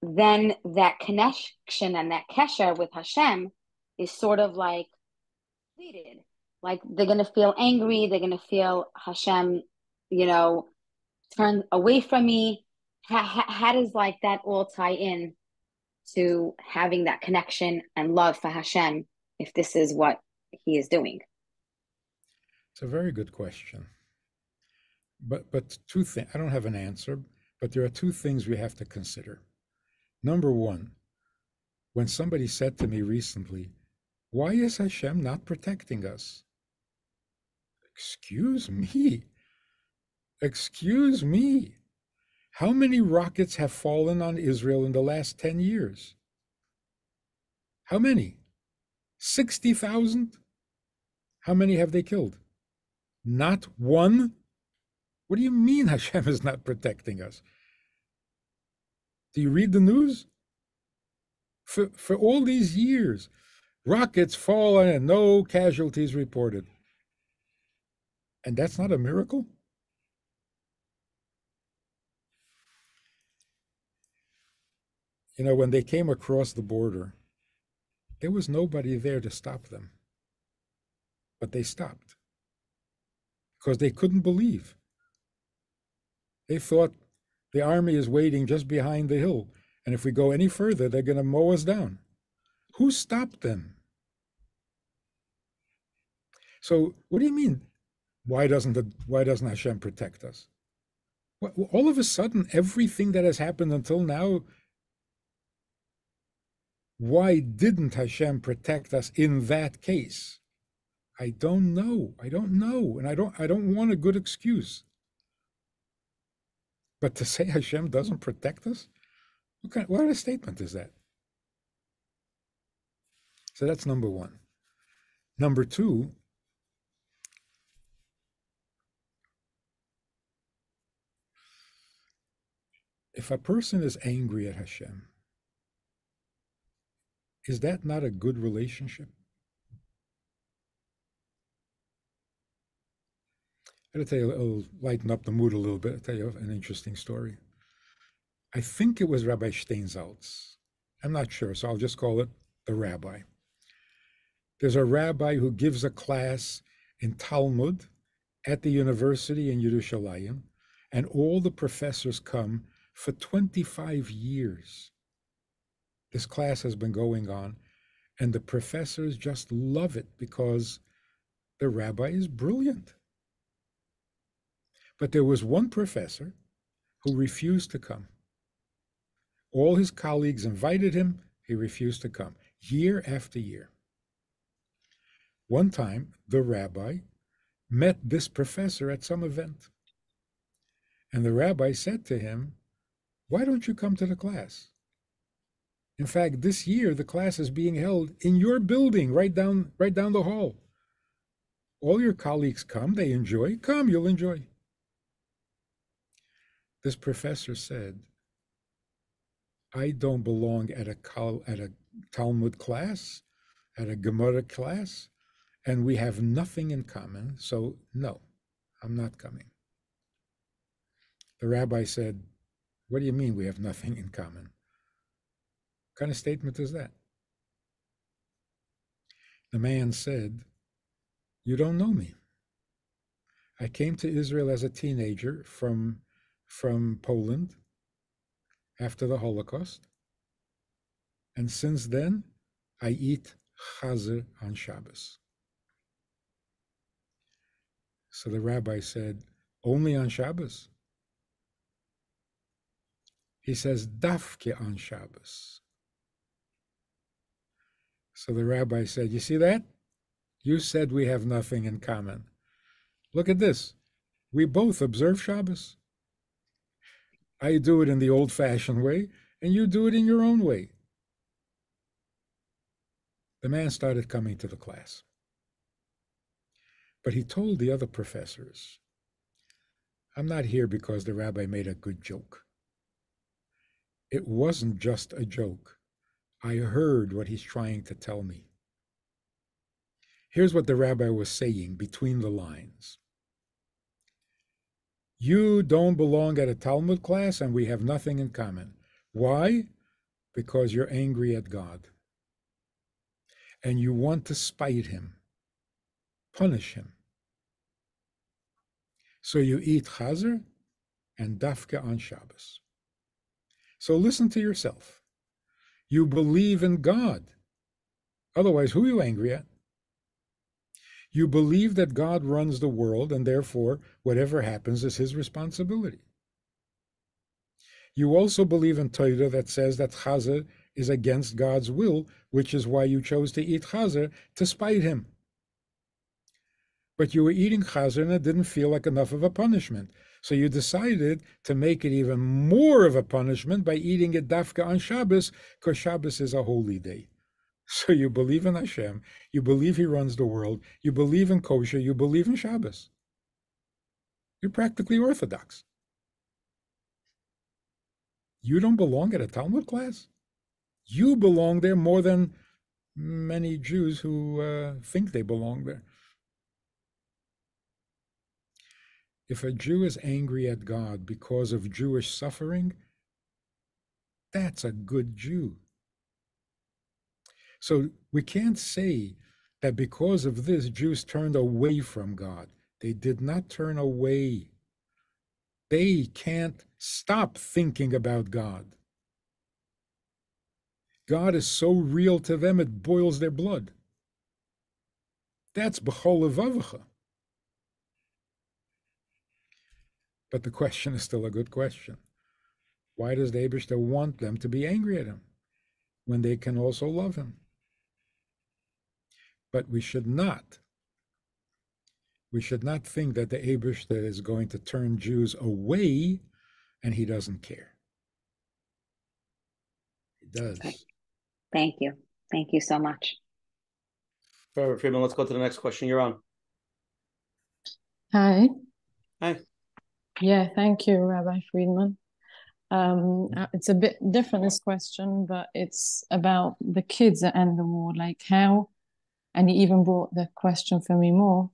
then that connection and that kesher with Hashem is sort of like depleted. Like they're going to feel angry, they're going to feel Hashem, you know, turn away from me. How, how, how does like that all tie in to having that connection and love for Hashem, if this is what he is doing? It's a very good question. But but two things, I don't have an answer, but there are two things we have to consider. Number one, when somebody said to me recently, why is Hashem not protecting us? Excuse me. Excuse me. How many rockets have fallen on Israel in the last ten years? How many? sixty thousand? How many have they killed? Not one? What do you mean Hashem is not protecting us? Do you read the news? For, for all these years, rockets fall and no casualties reported. And that's not a miracle? you know, when they came across the border, there was nobody there to stop them. But they stopped because they couldn't believe. They thought the army is waiting just behind the hill, and if we go any further, they're going to mow us down. Who stopped them? So what do you mean? Why doesn't the, why doesn't Hashem protect us? Well, all of a sudden, everything that has happened until now, why didn't Hashem protect us in that case? I don't know. I don't know, and I don't. I don't want a good excuse. But to say Hashem doesn't protect us, what kind of, what kind of statement is that? So that's number one. Number two. If a person is angry at Hashem, is that not a good relationship? I'll tell you, it'll lighten up the mood a little bit. I'll tell you an interesting story. I think it was Rabbi Steinsaltz. I'm not sure, so I'll just call it the rabbi. There's a rabbi who gives a class in Talmud at the university in Yerushalayim, and all the professors come for twenty-five years. This class has been going on, and the professors just love it because the rabbi is brilliant. But there was one professor who refused to come. All his colleagues invited him, he refused to come, year after year. One time, the rabbi met this professor at some event, and the rabbi said to him, "Why don't you come to the class? In fact, this year the class is being held in your building, right down, right down the hall. All your colleagues come, they enjoy. Come, you'll enjoy." This professor said, "I don't belong at a at a Talmud class, at a Gemara class, and we have nothing in common. So no, I'm not coming." The rabbi said, "What do you mean we have nothing in common? What kind of statement is that?" The man said, "You don't know me. I came to Israel as a teenager from, from Poland after the Holocaust. And since then, I eat chazer on Shabbos." So the rabbi said, "Only on Shabbos?" He says, "Dafke on Shabbos." So the rabbi said, "You see that? You said we have nothing in common. Look at this. We both observe Shabbos. I do it in the old-fashioned way, and you do it in your own way." The man started coming to the class. But he told the other professors, "I'm not here because the rabbi made a good joke. It wasn't just a joke. I heard what he's trying to tell me. Here's what the rabbi was saying between the lines. You don't belong at a Talmud class, and we have nothing in common. Why? Because you're angry at God. And you want to spite him, punish him. So you eat chazer and dafka on Shabbos. So listen to yourself. You believe in God. Otherwise, who are you angry at? You believe that God runs the world, and therefore, whatever happens is his responsibility. You also believe in Torah that says that chazer is against God's will, which is why you chose to eat chazer, to spite him. But you were eating chazer and it didn't feel like enough of a punishment. So you decided to make it even more of a punishment by eating it dafka on Shabbos, because Shabbos is a holy day. So you believe in Hashem, you believe he runs the world, you believe in kosher, you believe in Shabbos. You're practically Orthodox. You don't belong at a Talmud class. You belong there more than many Jews who uh, think they belong there." If a Jew is angry at God because of Jewish suffering, That's a good Jew. So we can't say that because of this, Jews turned away from God. They did not turn away. They can't stop thinking about God. God is so real to them, it boils their blood. That's b'chol levavcha. But the question is still a good question. Why does the Eibershter want them to be angry at him when they can also love him? But we should not. We should not think that the Eibershter is going to turn Jews away and he doesn't care. He does. Thank you. Thank you so much. Reverend Friedman, let's go to the next question. You're on. Hi. Hi. Yeah, thank you, Rabbi Friedman. Um, it's a bit different, this question, but it's about the kids that end the war, like how, and he even brought the question for me more,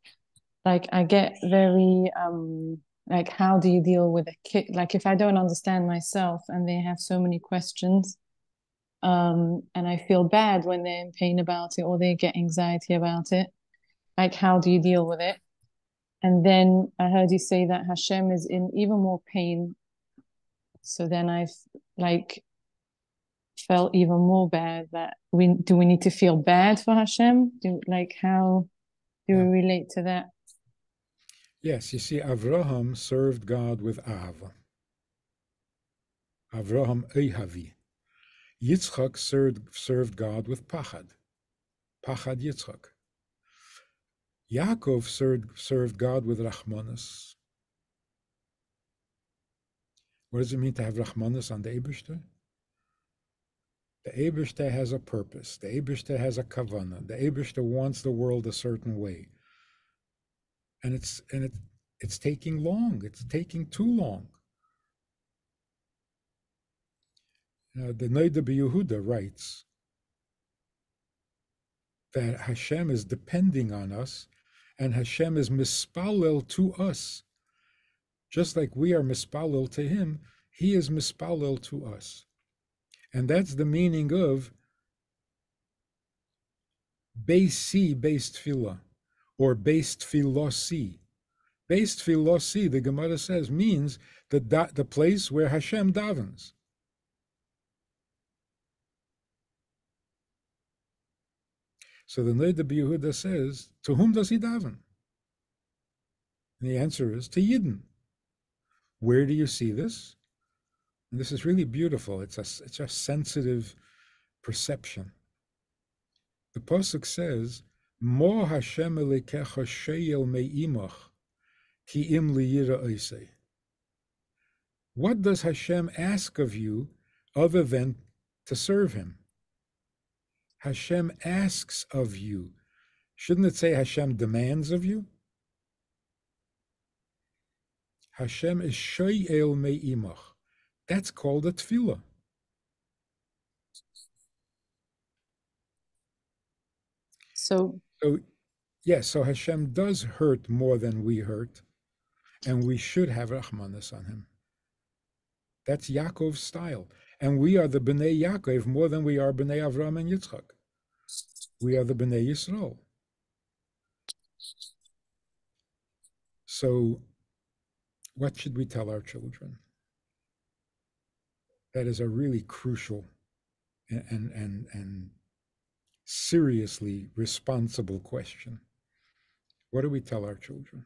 like I get very, um, like how do you deal with a kid, like if I don't understand myself and they have so many questions, um, and I feel bad when they're in pain about it or they get anxiety about it, like how do you deal with it? And then I heard you say that Hashem is in even more pain. So then I've like felt even more bad that we do we need to feel bad for Hashem? Do like how do yeah. we relate to that? Yes, you see, Avraham served God with Ahava. Avraham Ehavi. Yitzchak served served God with Pachad. Pachad Yitzchak. Yaakov served, served God with Rachmanus. What does it mean to have Rachmanus on the Eibershter? The Eibershter has a purpose. The Eibershter has a kavanah. The Eibershter wants the world a certain way. And it's and it it's taking long. It's taking too long. Now, the Noida B'Yehuda writes that Hashem is depending on us, and Hashem is mispallel to us. Just like we are mispallel to him, he is mispallel to us. And that's the meaning of Beis Si, Beis Tfilah, or Beis Tfilah Si. Beis Tfilah Si, the Gemara says, means the, da the place where Hashem davens. So the Noida B'Yehuda says, to whom does he daven? And the answer is, to Yidin. Where do you see this? And this is really beautiful. It's a, it's a sensitive perception. The Pasuk says, Mo Hashem Elikecha Sheyel Me'imach Ki Im Liyira Oisei. What does Hashem ask of you other than to serve him? Hashem asks of you. Shouldn't it say Hashem demands of you? Hashem is Shoyel Me'imach. That's called a tefillah. So, so, yes, yeah, so Hashem does hurt more than we hurt, and we should have Rachmanis on him. That's Yaakov's style. And we are the B'nai Yaakov more than we are B'nai Avram and Yitzchak. We are the B'nai Yisrael. So, what should we tell our children? That is a really crucial and, and, and, and seriously responsible question. What do we tell our children?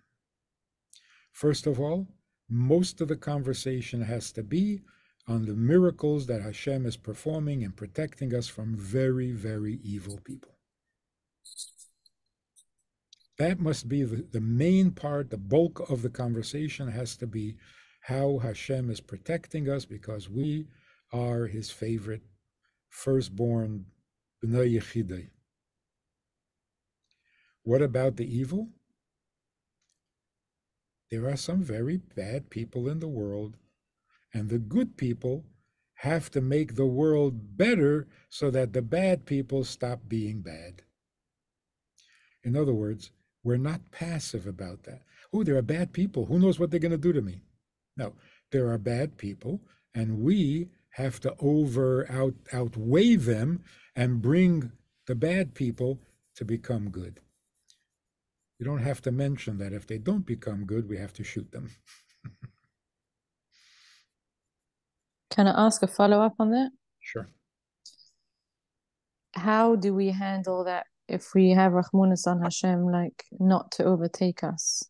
First of all, most of the conversation has to be on the miracles that Hashem is performing and protecting us from very, very evil people. That must be the, the main part. The bulk of the conversation has to be how Hashem is protecting us because we are his favorite firstborn B'nai Yechidai. What about the evil? There are some very bad people in the world, and the good people have to make the world better so that the bad people stop being bad. In other words, we're not passive about that. Oh, there are bad people. Who knows what they're going to do to me? No, there are bad people, and we have to over out outweigh them and bring the bad people to become good. You don't have to mention that if they don't become good, we have to shoot them. Can I ask a follow-up on that? Sure. How do we handle that if we have Rahmunus on Hashem, like not to overtake us,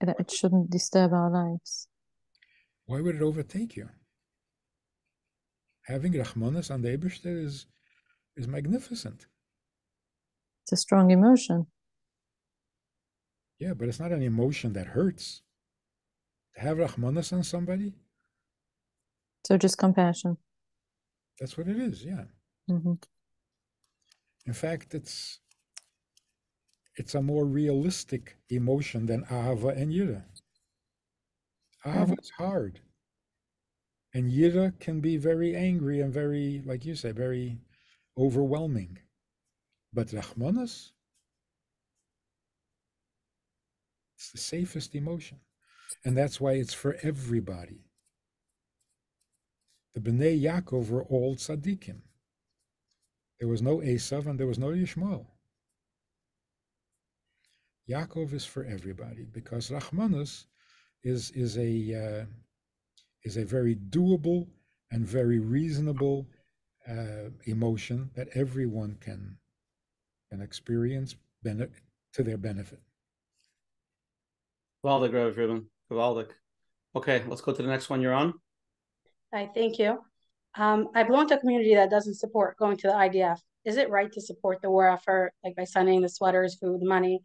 that it shouldn't disturb our lives? Why would it overtake you? Having Rahmunus on the Eibershter is, is magnificent. It's a strong emotion. Yeah, but it's not an emotion that hurts. To have Rahmanas on somebody? So just compassion. That's what it is, yeah. Mm-hmm. In fact, it's it's a more realistic emotion than Ahava and Yira. Ahava is hard. And Yira can be very angry and very, like you say, very overwhelming. But Rahmanas? It's the safest emotion, and that's why it's for everybody. The Bnei Yaakov were all tzaddikim. There was no Esav and there was no Yishmael. Yaakov is for everybody because Rachmanus is is a uh, is a very doable and very reasonable uh, emotion that everyone can can experience to their benefit. Kavaldik, Rabbi Friedman. Kavaldik. Okay, let's go to the next one. You're on. Hi, thank you. Um, I belong to a community that doesn't support going to the I D F. Is it right to support the war effort, like by sending the sweaters, food, money,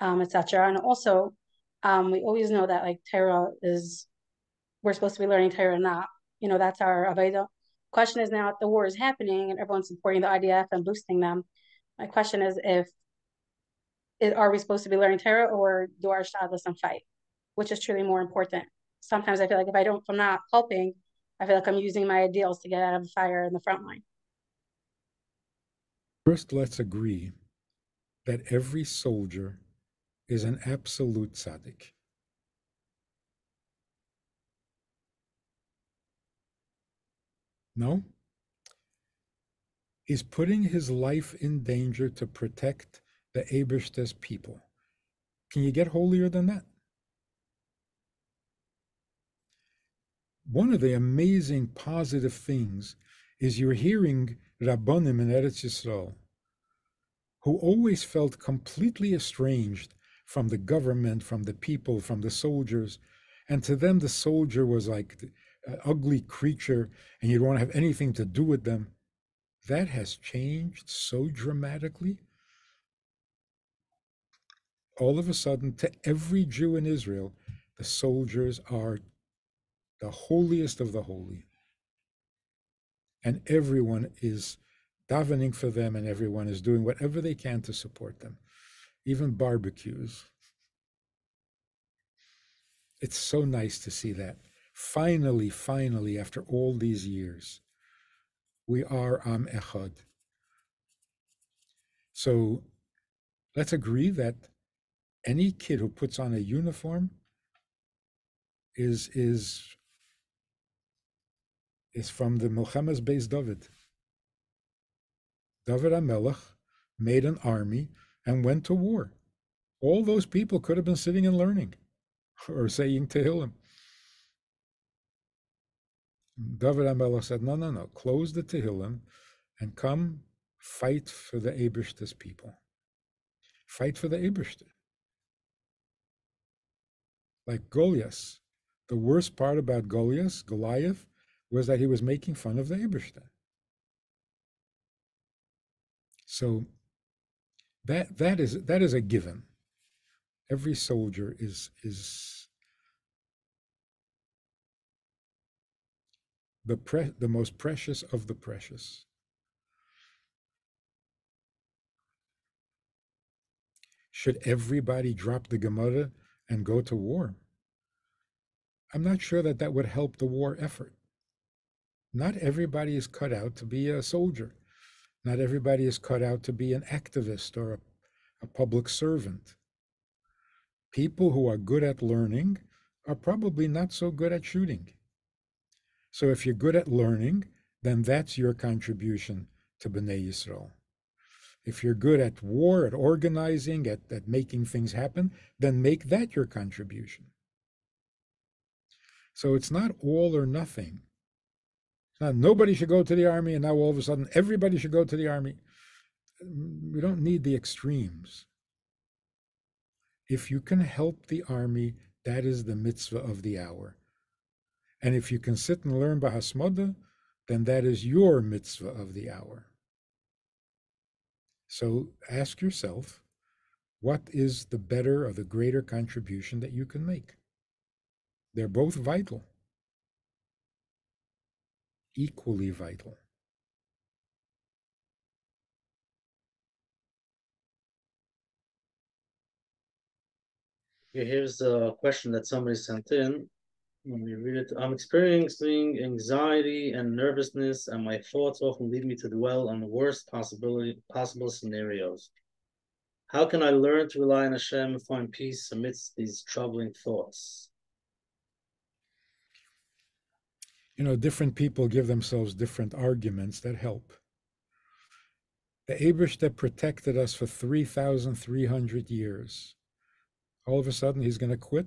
um, et cetera? And also, um, we always know that like Torah is, we're supposed to be learning Torah, not, you know, that's our Aveda. Question is now, the war is happening and everyone's supporting the I D F and boosting them. My question is if. Are we supposed to be learning Torah or do our shadlis and fight? Which is truly more important. Sometimes I feel like if I don't, if I'm not helping, I feel like I'm using my ideals to get out of the fire in the front line. First, let's agree that every soldier is an absolute tzaddik. No? He's putting his life in danger to protect the Eibershter's people. Can you get holier than that? One of the amazing positive things is you're hearing Rabbanim in Eretz Yisrael, who always felt completely estranged from the government, from the people, from the soldiers. And to them, the soldier was like an ugly creature and you don't want to have anything to do with them. That has changed so dramatically. All of a sudden, to every Jew in Israel, the soldiers are the holiest of the holy. And everyone is davening for them, and everyone is doing whatever they can to support them, even barbecues. It's so nice to see that. Finally, finally, after all these years, we are Am Echad. So let's agree that any kid who puts on a uniform is is is from the Milchemes Beis David. David HaMelech made an army and went to war. All those people could have been sitting and learning or saying Tehillim. David HaMelech said, no, no, no, close the Tehillim and come fight for the Eibershter's people. Fight for the Eibershter. Like Goliath, the worst part about Goliath, Goliath, was that he was making fun of the Eibershter. So that that is that is a given. Every soldier is is the pre the most precious of the precious. Should everybody drop the Gemara and go to war? I'm not sure that that would help the war effort. Not everybody is cut out to be a soldier. Not everybody is cut out to be an activist or a, a public servant. People who are good at learning are probably not so good at shooting. So if you're good at learning, then that's your contribution to Bnei Yisrael. If you're good at war, at organizing, at, at making things happen, then make that your contribution. So it's not all or nothing. It's not nobody should go to the army, and now all of a sudden everybody should go to the army. We don't need the extremes. If you can help the army, that is the mitzvah of the hour. And if you can sit and learn b'hasmoda, then that is your mitzvah of the hour. So ask yourself, what is the better or the greater contribution that you can make? They're both vital, equally vital. Here's a question that somebody sent in. Let me read it. I'm experiencing anxiety and nervousness, and my thoughts often lead me to dwell on the worst possibility, possible scenarios. How can I learn to rely on Hashem and find peace amidst these troubling thoughts? You know, different people give themselves different arguments that help. The Eibershter protected us for three thousand three hundred years. All of a sudden, he's going to quit?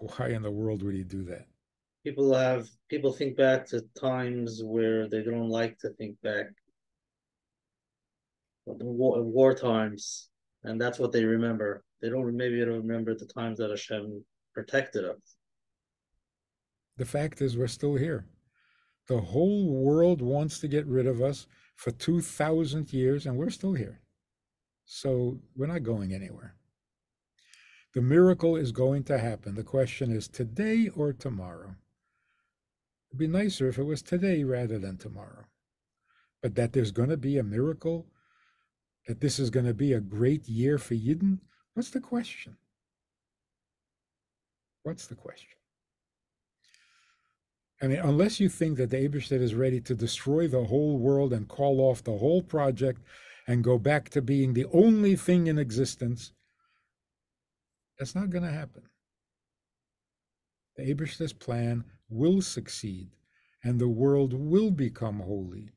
Why in the world would he do that? People have people think back to times where they don't like to think back, war, war times, and that's what they remember. They don't maybe they don't remember the times that Hashem protected us. The fact is, we're still here. The whole world wants to get rid of us for two thousand years, and we're still here. So we're not going anywhere. The miracle is going to happen. The question is today or tomorrow. It'd be nicer if it was today rather than tomorrow. But that there's going to be a miracle, that this is going to be a great year for Yidin, what's the question? What's the question? I mean, unless you think that the Eibershter is ready to destroy the whole world and call off the whole project and go back to being the only thing in existence, that's not going to happen. The Eibershter's plan will succeed, and the world will become holy.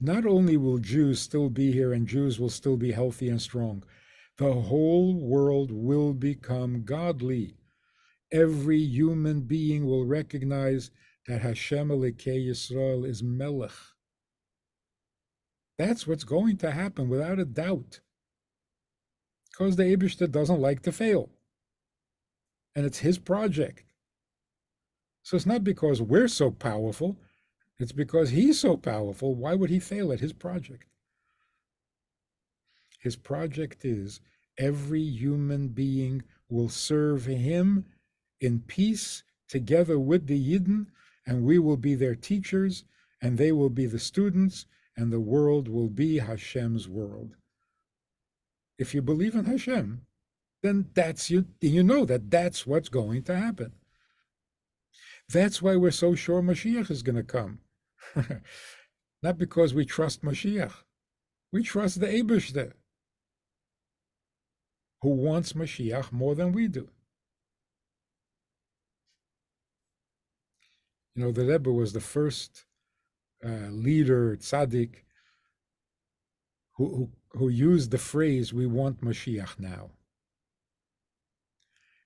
Not only will Jews still be here and Jews will still be healthy and strong, the whole world will become godly. Every human being will recognize that Hashem Elikei Yisrael is Melech. That's what's going to happen without a doubt. Because the Eibershter doesn't like to fail. And it's his project. So it's not because we're so powerful, it's because he's so powerful. Why would he fail at his project? His project is every human being will serve him in peace together with the Yidden, and we will be their teachers, and they will be the students, and the world will be Hashem's world. If you believe in Hashem, then that's you, you know that that's what's going to happen. That's why we're so sure Mashiach is going to come. Not because we trust Mashiach. We trust the Eibershter, who wants Mashiach more than we do. You know, the Rebbe was the first uh, leader, tzaddik, who, who who used the phrase, we want Mashiach now.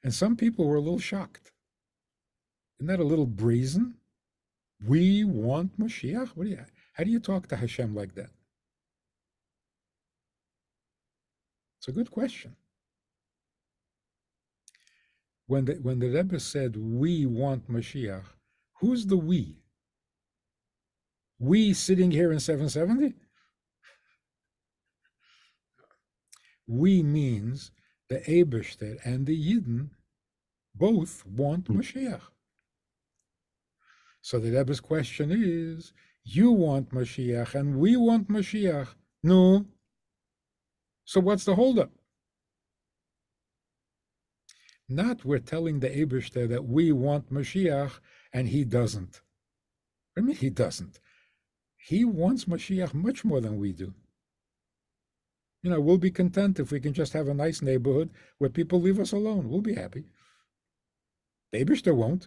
And some people were a little shocked. Isn't that a little brazen? We want Mashiach? What do you, how do you talk to Hashem like that? It's a good question. When the, when the Rebbe said, we want Mashiach, who's the we? We sitting here in seven seventy? We means the Eibershter and the Yidden both want Mashiach. So the Rebbe's question is, you want Mashiach and we want Mashiach. No. So what's the holdup? Not we're telling the Eibershter that we want Mashiach and he doesn't. I mean, he doesn't. He wants Mashiach much more than we do. You know, we'll be content if we can just have a nice neighborhood where people leave us alone. We'll be happy. The Eibershter won't.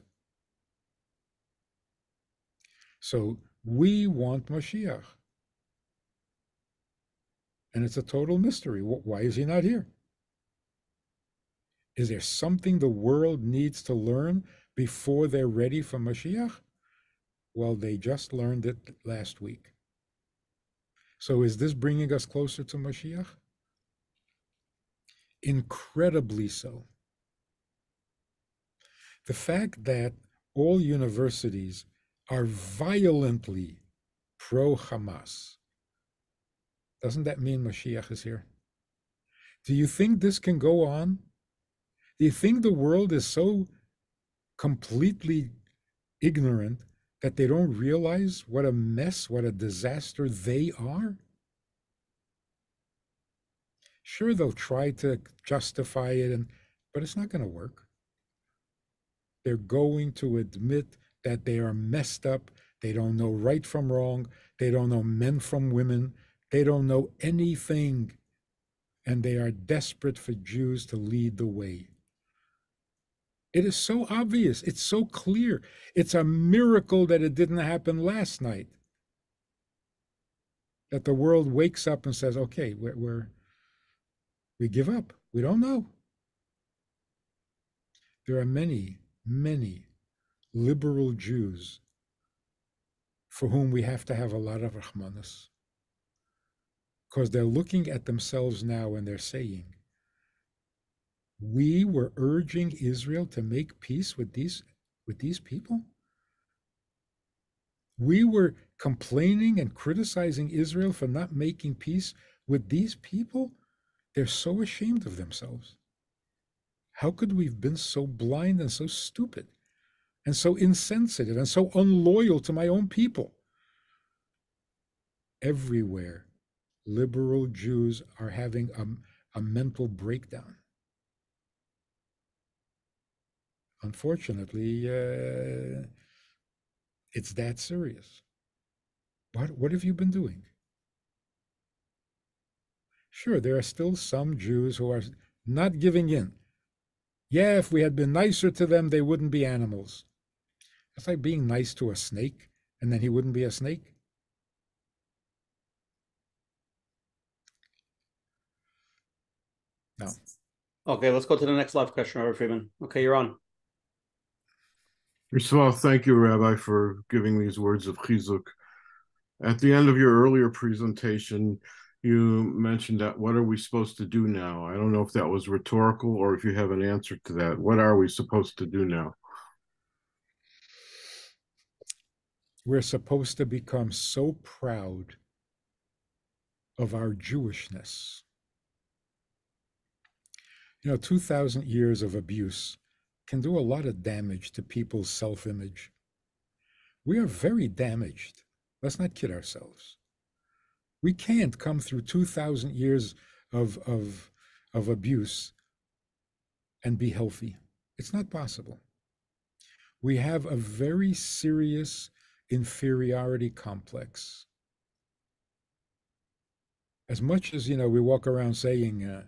So we want Mashiach. And it's a total mystery. Why is he not here? Is there something the world needs to learn before they're ready for Mashiach? Well, they just learned it last week. So is this bringing us closer to Mashiach? Incredibly so. The fact that all universities are violently pro-Hamas, doesn't that mean Mashiach is here? Do you think this can go on? Do you think the world is so completely ignorant that they don't realize what a mess, what a disaster they are? Sure, they'll try to justify it, and but it's not going to work. They're going to admit that they are messed up. They don't know right from wrong. They don't know men from women. They don't know anything. And they are desperate for Jews to lead the way. It is so obvious. It's so clear. It's a miracle that it didn't happen last night. That the world wakes up and says, okay, we're, we're, we give up. We don't know. There are many, many liberal Jews for whom we have to have a lot of rachmanas. Because they're looking at themselves now and they're saying, we were urging Israel to make peace with these, with these people? We were complaining and criticizing Israel for not making peace with these people? They're so ashamed of themselves. How could we have been so blind and so stupid and so insensitive and so unloyal to my own people? Everywhere, liberal Jews are having a, a mental breakdown. Unfortunately, uh, it's that serious. But what have you been doing? Sure, there are still some Jews who are not giving in. Yeah, if we had been nicer to them, they wouldn't be animals. It's like being nice to a snake, and then he wouldn't be a snake. No. Okay, let's go to the next live question, Rabbi Friedman. Okay, you're on. First of all, thank you, Rabbi, for giving these words of chizuk. At the end of your earlier presentation, you mentioned that what are we supposed to do now? I don't know if that was rhetorical or if you have an answer to that. What are we supposed to do now? We're supposed to become so proud of our Jewishness. You know, two thousand years of abuse can do a lot of damage to people's self-image. We are very damaged. Let's not kid ourselves. We can't come through two thousand years of, of, of abuse and be healthy. It's not possible. We have a very serious inferiority complex. As much as, you know, we walk around saying, uh,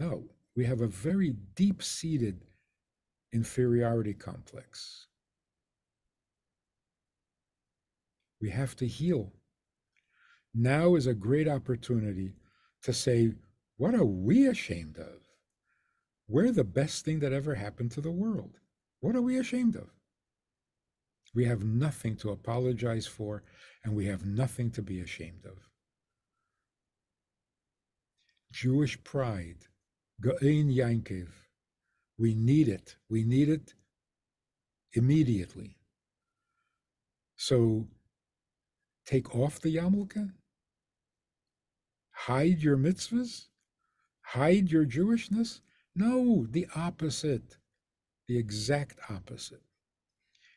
no, we have a very deep-seated inferiority complex. We have to heal. Now is a great opportunity to say, what are we ashamed of? We're the best thing that ever happened to the world. What are we ashamed of? We have nothing to apologize for, and we have nothing to be ashamed of. Jewish pride, Go'en Yankev, we need it. We need it immediately. So take off the yarmulke. Hide your mitzvahs? Hide your Jewishness? No, the opposite, the exact opposite.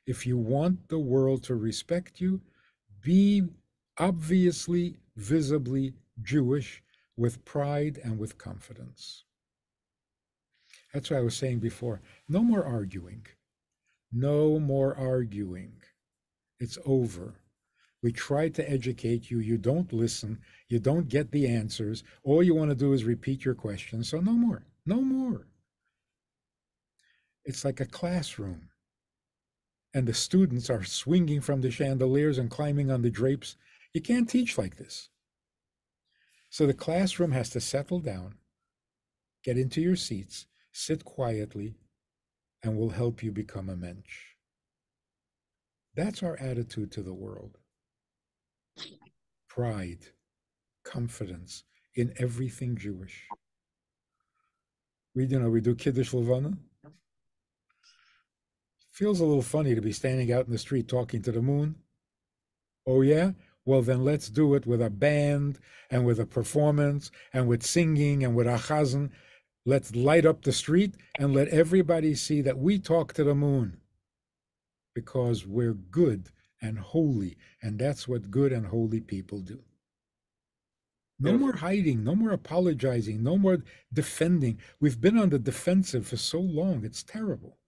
If you want the world to respect you, be obviously, visibly Jewish with pride and with confidence. That's what I was saying before. No more arguing. No more arguing. It's over. We try to educate you. You don't listen. You don't get the answers. All you want to do is repeat your questions. So no more. No more. It's like a classroom. And the students are swinging from the chandeliers and climbing on the drapes. You can't teach like this. So the classroom has to settle down, get into your seats, sit quietly, and we'll help you become a mensch. That's our attitude to the world. Pride, confidence in everything Jewish. We, you know, we do Kiddush Levana. Feels a little funny to be standing out in the street talking to the moon. Oh yeah? Well, then let's do it with a band and with a performance and with singing and with a chazan. Let's light up the street and let everybody see that we talk to the moon because we're good and holy, and that's what good and holy people do. No yes. more hiding, no more apologizing, no more defending. We've been on the defensive for so long, it's terrible.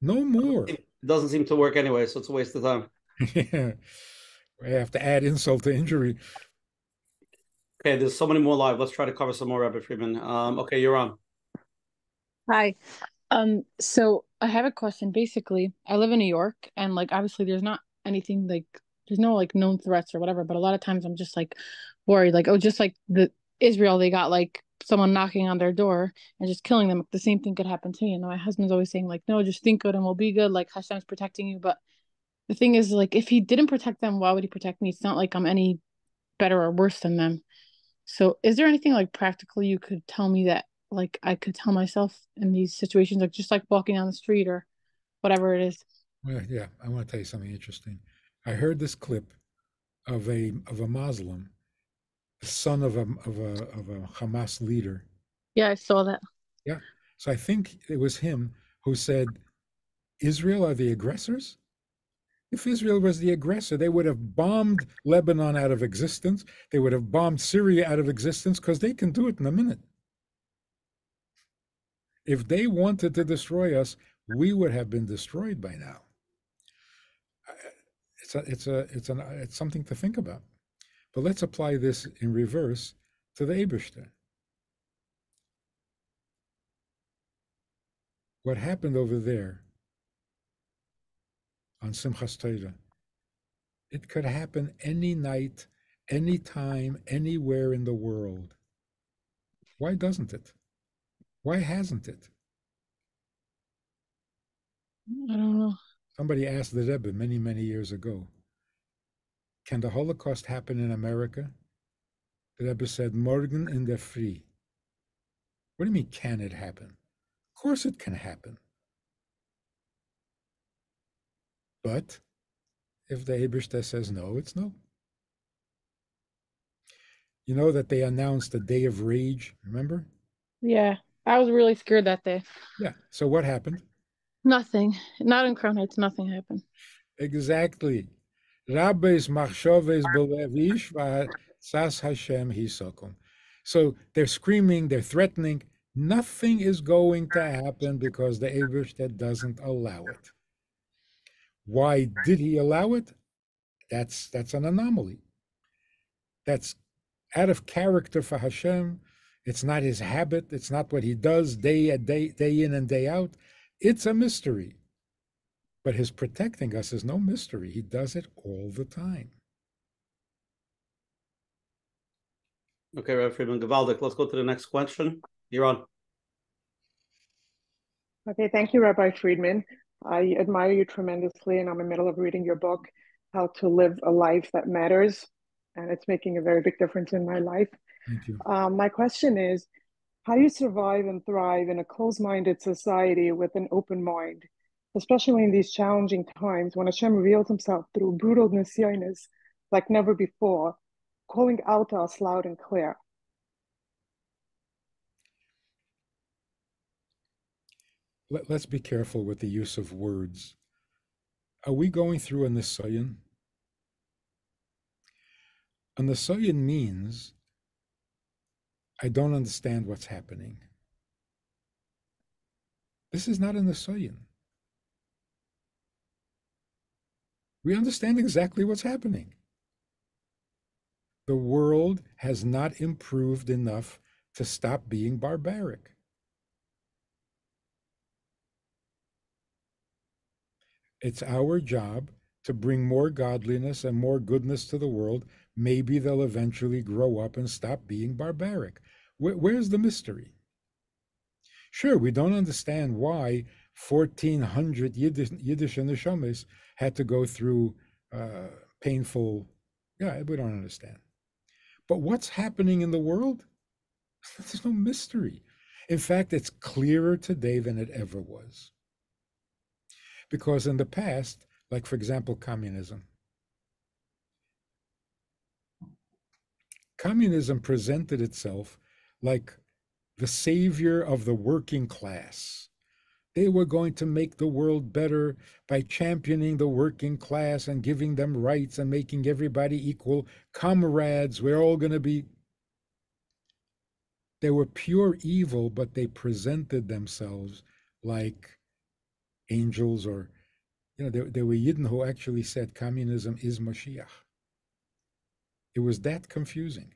No more. It doesn't seem to work anyway, so it's a waste of time. Yeah, we have to add insult to injury. Okay, there's so many more live. Let's try to cover some more, Rabbi Friedman. Um, okay, you're on. Hi. Um, so I have a question. Basically, I live in New York, and like obviously, there's not anything like there's no like known threats or whatever. But a lot of times, I'm just like worried, like oh, just like the Israel, they got like someone knocking on their door and just killing them. The same thing could happen to me. You know, my husband's always saying like, no, just think good and we'll be good. Like Hashem's protecting you. But the thing is, like, if he didn't protect them, why would he protect me? It's not like I'm any better or worse than them. So is there anything like practical you could tell me that like I could tell myself in these situations, like just like walking down the street or whatever it is? Well, yeah, I want to tell you something interesting. I heard this clip of a of a Muslim, the son of a of a of a Hamas leader. Yeah, I saw that. Yeah, so I think it was him who said, "Israel are the aggressors. If Israel was the aggressor, they would have bombed Lebanon out of existence. They would have bombed Syria out of existence because they can do it in a minute. If they wanted to destroy us, we would have been destroyed by now." It's a, it's a, it's an, it's something to think about. But let's apply this in reverse to the Eibershter. What happened over there on Simchas Torah? It could happen any night, any time, anywhere in the world. Why doesn't it? Why hasn't it? I don't know. Somebody asked the Rebbe many, many years ago, can the Holocaust happen in America? The Rebbe said, "Morgen in der Früh." What do you mean, can it happen? Of course it can happen. But if the Eibershter says no, it's no. You know that they announced a day of rage, remember? Yeah, I was really scared that day. Yeah, so what happened? Nothing. Not in Crown Heights, nothing happened. Exactly. Rabbe's machshoves belevish v'sas Hashem hisokum. So they're screaming, they're threatening. Nothing is going to happen because the Eibershter doesn't allow it. Why did he allow it? That's that's an anomaly. That's out of character for Hashem. It's not his habit. It's not what he does day a day, day in and day out. It's a mystery. But his protecting us is no mystery. He does it all the time. Okay, Rabbi Friedman Gavaldik, let's go to the next question. You're on. Okay, thank you, Rabbi Friedman. I admire you tremendously, and I'm in the middle of reading your book, How to Live a Life That Matters, and it's making a very big difference in my life. Thank you. Um, my question is, how do you survive and thrive in a closed-minded society with an open mind, especially in these challenging times when Hashem reveals himself through brutal nisyonos like never before, calling out to us loud and clear? Let, let's be careful with the use of words. Are we going through a nisayon? A nisayon means I don't understand what's happening. This is not a nisayon. We understand exactly what's happening. The world has not improved enough to stop being barbaric. It's our job to bring more godliness and more goodness to the world. Maybe they'll eventually grow up and stop being barbaric. Where, where's the mystery? Sure, we don't understand why fourteen hundred Yiddish, Yiddish neshamas had to go through uh, painful, yeah, we don't understand. But what's happening in the world? There's no mystery. In fact, it's clearer today than it ever was. Because in the past, like for example, communism. Communism presented itself like the savior of the working class. They were going to make the world better by championing the working class and giving them rights and making everybody equal. Comrades, we're all going to be... They were pure evil, but they presented themselves like angels, or, you know, there, there were Yidden who actually said communism is Mashiach. It was that confusing.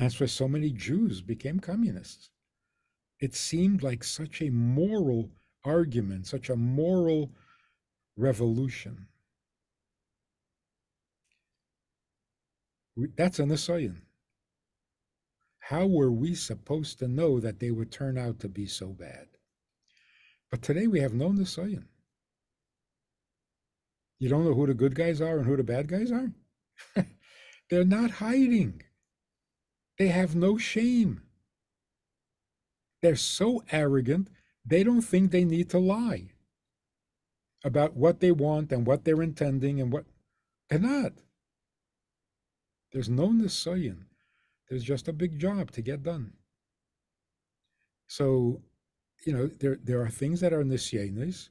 That's why so many Jews became communists. It seemed like such a moral argument, such a moral revolution. We, that's an asayin. How were we supposed to know that they would turn out to be so bad? But today we have no nisayon. You don't know who the good guys are and who the bad guys are? They're not hiding. They have no shame. They're so arrogant, they don't think they need to lie about what they want and what they're intending and what they're not. There's no nisayon. There's just a big job to get done. So, you know, there, there are things that are nisyonos,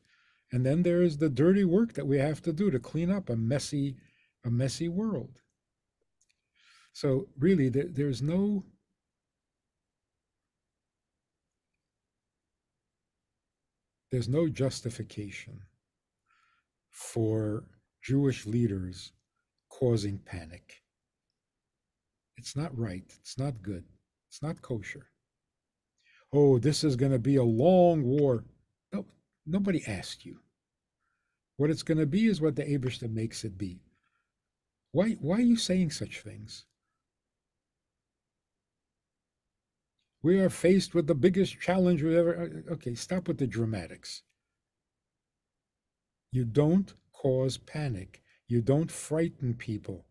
and then there is the dirty work that we have to do to clean up a messy, a messy world. So really, there, there's no... There's no justification for Jewish leaders causing panic. It's not right. It's not good. It's not kosher. Oh, this is going to be a long war. No, nobody asked you. What it's going to be is what the Eibershter makes it be. Why, why are you saying such things? We are faced with the biggest challenge we've ever... Okay, stop with the dramatics. You don't cause panic. You don't frighten people.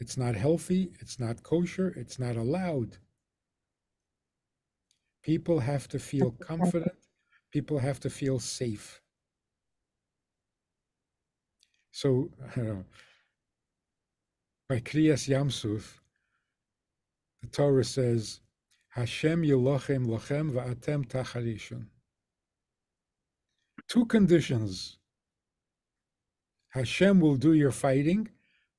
It's not healthy. It's not kosher. It's not allowed. People have to feel confident. People have to feel safe. So, I don't know, by Kriyas Yamsuf, the Torah says, Hashem yilochem lochem va'atem tacharishon. Two conditions. Hashem will do your fighting,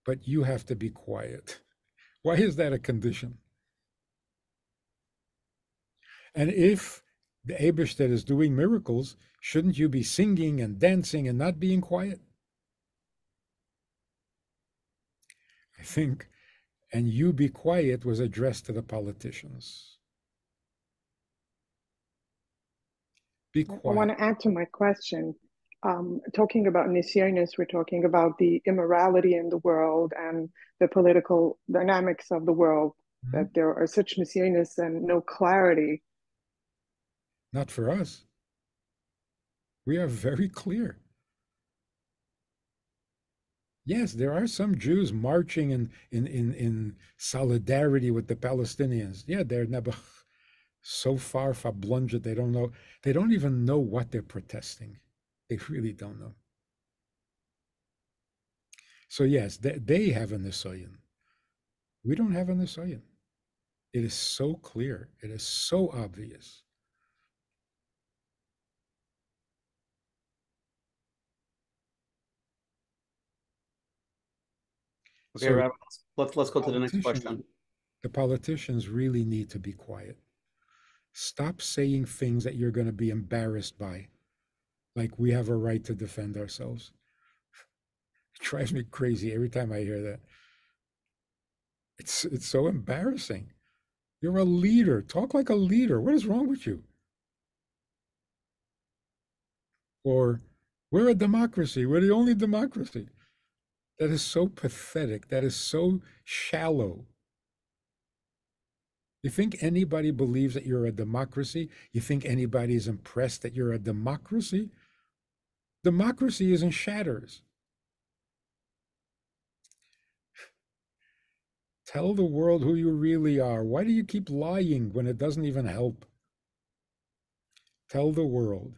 but you have to be quiet. Why is that a condition? And if the Eibershter is doing miracles, shouldn't you be singing and dancing and not being quiet? I think, and you be quiet was addressed to the politicians. Be quiet. I want to add to my question. Um, talking about nisyonos, we're talking about the immorality in the world and the political dynamics of the world, mm-hmm. that there are such nisyonos and no clarity. Not for us. We are very clear. Yes, there are some Jews marching in, in, in, in solidarity with the Palestinians. Yeah, they're nebuch, so far verblundet, they don't know. They don't even know what they're protesting. They really don't know. So yes, they, they have a nisayon. We don't have a nisayon. It is so clear. It is so obvious. Okay, so, Rabbi, let's let's go to the next question. The politicians really need to be quiet. Stop saying things that you're going to be embarrassed by. Like we have a right to defend ourselves. It drives me crazy every time I hear that. It's it's so embarrassing. You're a leader. Talk like a leader. What is wrong with you? or we're a democracy, we're the only democracy. That is so pathetic, that is so shallow. You think anybody believes that you're a democracy? You think anybody is impressed that you're a democracy? Democracy is in shatters. Tell the world who you really are. Why do you keep lying when it doesn't even help? Tell the world,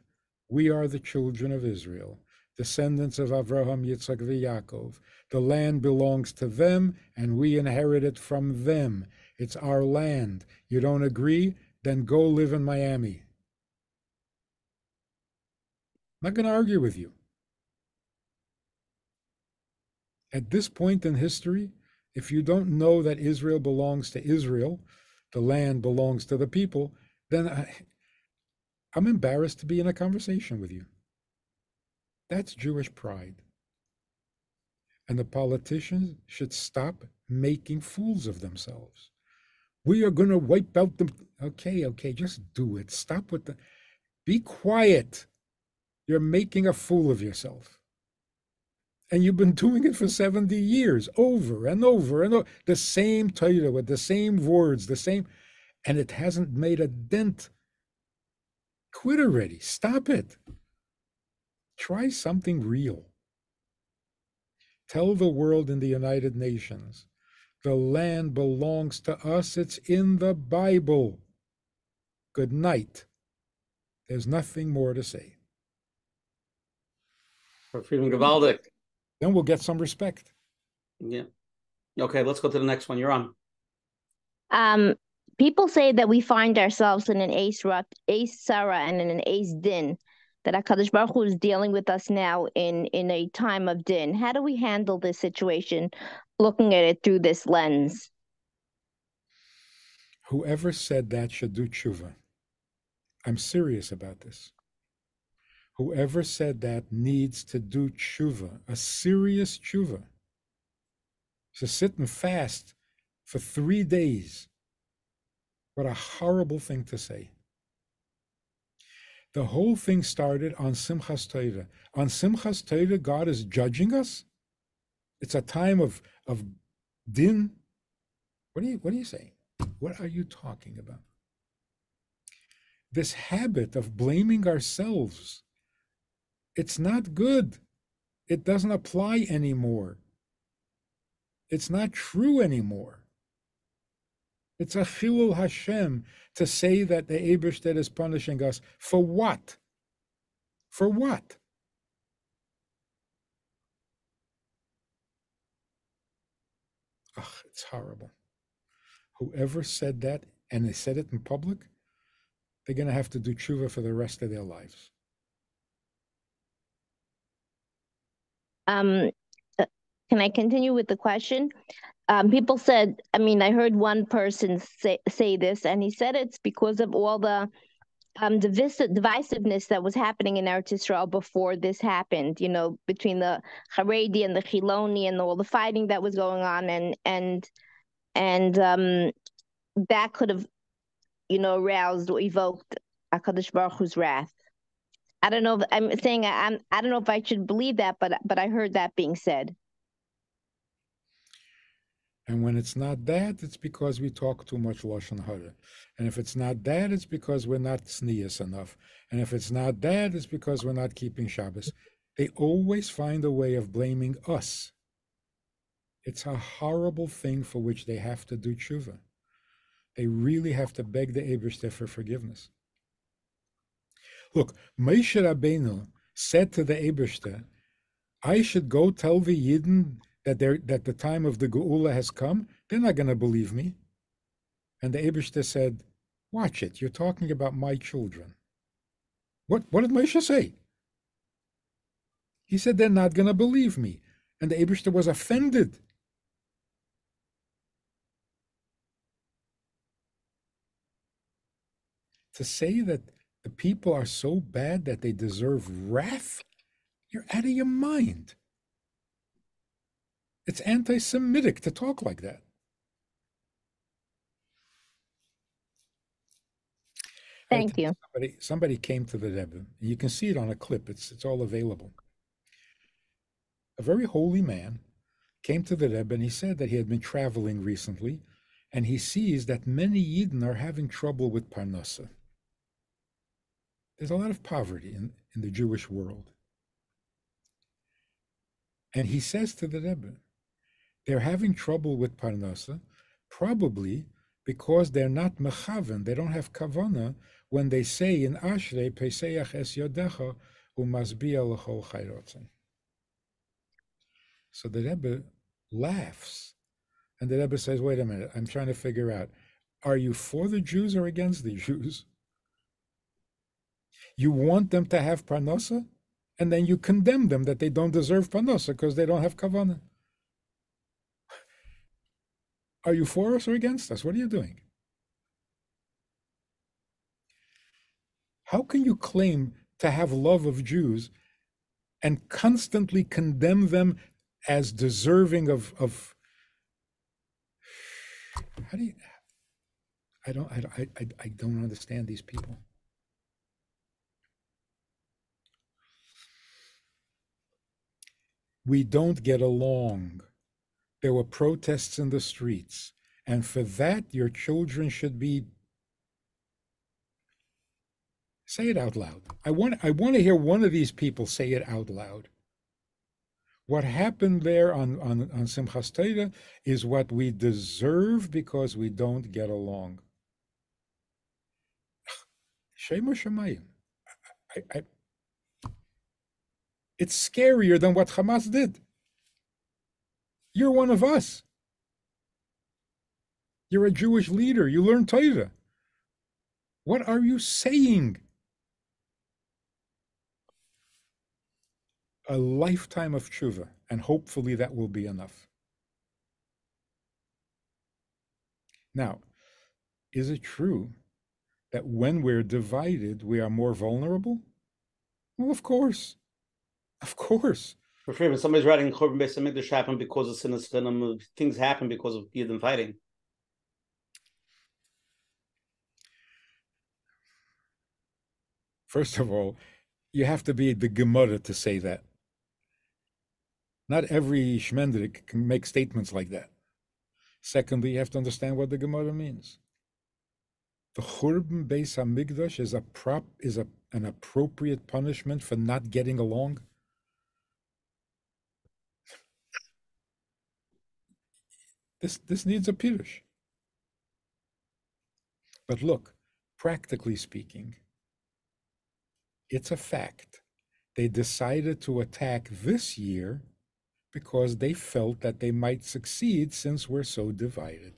we are the children of Israel, descendants of Avraham, Yitzhak, and Yaakov. The land belongs to them, and we inherit it from them. It's our land. You don't agree? Then go live in Miami. I'm not going to argue with you. At this point in history, if you don't know that Israel belongs to Israel, the land belongs to the people, then I, I'm embarrassed to be in a conversation with you. That's Jewish pride. And the politicians should stop making fools of themselves. We are going to wipe out the... Okay, okay, just do it. Stop with the... Be quiet. You're making a fool of yourself. And you've been doing it for seventy years, over and over and over. The same Torah with the same words, the same... And it hasn't made a dent. Quit already. Stop it. Try something real. Tell the world in the United Nations, the land belongs to us. It's in the Bible. Good night. There's nothing more to say. Friedman Gewaldig. Then we'll get some respect. Yeah. Okay, let's go to the next one. You're on. Um, people say that we find ourselves in an Ace-Sarah Ace and in an Ace-Din, that HaKadosh Baruch Hu is dealing with us now in, in a time of din. How do we handle this situation, looking at it through this lens? Whoever said that should do tshuva. I'm serious about this. Whoever said that needs to do tshuva, a serious tshuva. To sit and fast for three days. What a horrible thing to say. The whole thing started on Simchas Torah. On Simchas Torah, God is judging us. It's a time of, of din. What are you, what are you saying? What are you talking about? This habit of blaming ourselves, it's not good. It doesn't apply anymore. It's not true anymore. It's a chilul Hashem to say that the Eibershter is punishing us. For what? For what? Ugh, it's horrible. Whoever said that, and they said it in public, they're going to have to do tshuva for the rest of their lives. Um, can I continue with the question? Um, people said, I mean, I heard one person say, say this, and he said it's because of all the um, divis divisiveness that was happening in Eretz Yisrael before this happened, you know, between the Haredi and the Chiloni and all the fighting that was going on. And and and um, that could have, you know, aroused or evoked HaKadosh Baruch Hu's wrath. I don't know if I'm saying I, I'm, I don't know if I should believe that, but but I heard that being said. And when it's not that, it's because we talk too much Lashon Hara. And if it's not that, it's because we're not tznius enough. And if it's not that, it's because we're not keeping Shabbos. They always find a way of blaming us. It's a horrible thing for which they have to do tshuva. They really have to beg the Eibershter for forgiveness. Look, Moshe Rabbeinu said to the Eibershter, I should go tell the Yidin that they're, that the time of the Geula has come. They're not going to believe me. And the Eibershter said, watch it, you're talking about my children. What, what did Moshe say? He said, they're not going to believe me. And the Eibershter was offended. To say that the people are so bad that they deserve wrath, you're out of your mind. It's anti-Semitic to talk like that. Thank you. Somebody, somebody came to the Rebbe. You can see it on a clip. It's it's all available. A very holy man came to the Rebbe, and he said that he had been traveling recently, and he sees that many Yidden are having trouble with Parnassa. There's a lot of poverty in, in the Jewish world. And he says to the Rebbe, they're having trouble with Parnassa, probably because they're not mechaven, they don't have kavana, when they say in Ashrei, Peseach es yodecha u'masbia l'chol chayrotzen. So the Rebbe laughs, and the Rebbe says, wait a minute, I'm trying to figure out, are you for the Jews or against the Jews? You want them to have Parnassa, and then you condemn them that they don't deserve Parnassa because they don't have kavana. Are you for us or against us? What are you doing? How can you claim to have love of Jews and constantly condemn them as deserving of, of how do you, I don't, I, I, I don't understand these people. We don't get along. There were protests in the streets, and for that your children should be, say it out loud. I want, I want to hear one of these people say it out loud. What happened there on, on, on Simchas Torah is what we deserve because we don't get along. Shema Shemayim. I, I, I, it's scarier than what Hamas did. You're one of us. You're a Jewish leader. You learn Torah. What are you saying? A lifetime of tshuva, and hopefully that will be enough. Now, is it true that when we're divided, we are more vulnerable? Well, of course. Of course. Friedman, somebody's writing Korban Beis Hamikdash happened because of cynicism. Things happen because of Yidden fighting. First of all, you have to be the Gemara to say that. Not every shmendrik can make statements like that. Secondly, you have to understand what the Gemara means. The Korban Beis Hamikdash is a prop is a an appropriate punishment for not getting along. This, this needs a pirush. But look, practically speaking, it's a fact. They decided to attack this year because they felt that they might succeed since we're so divided.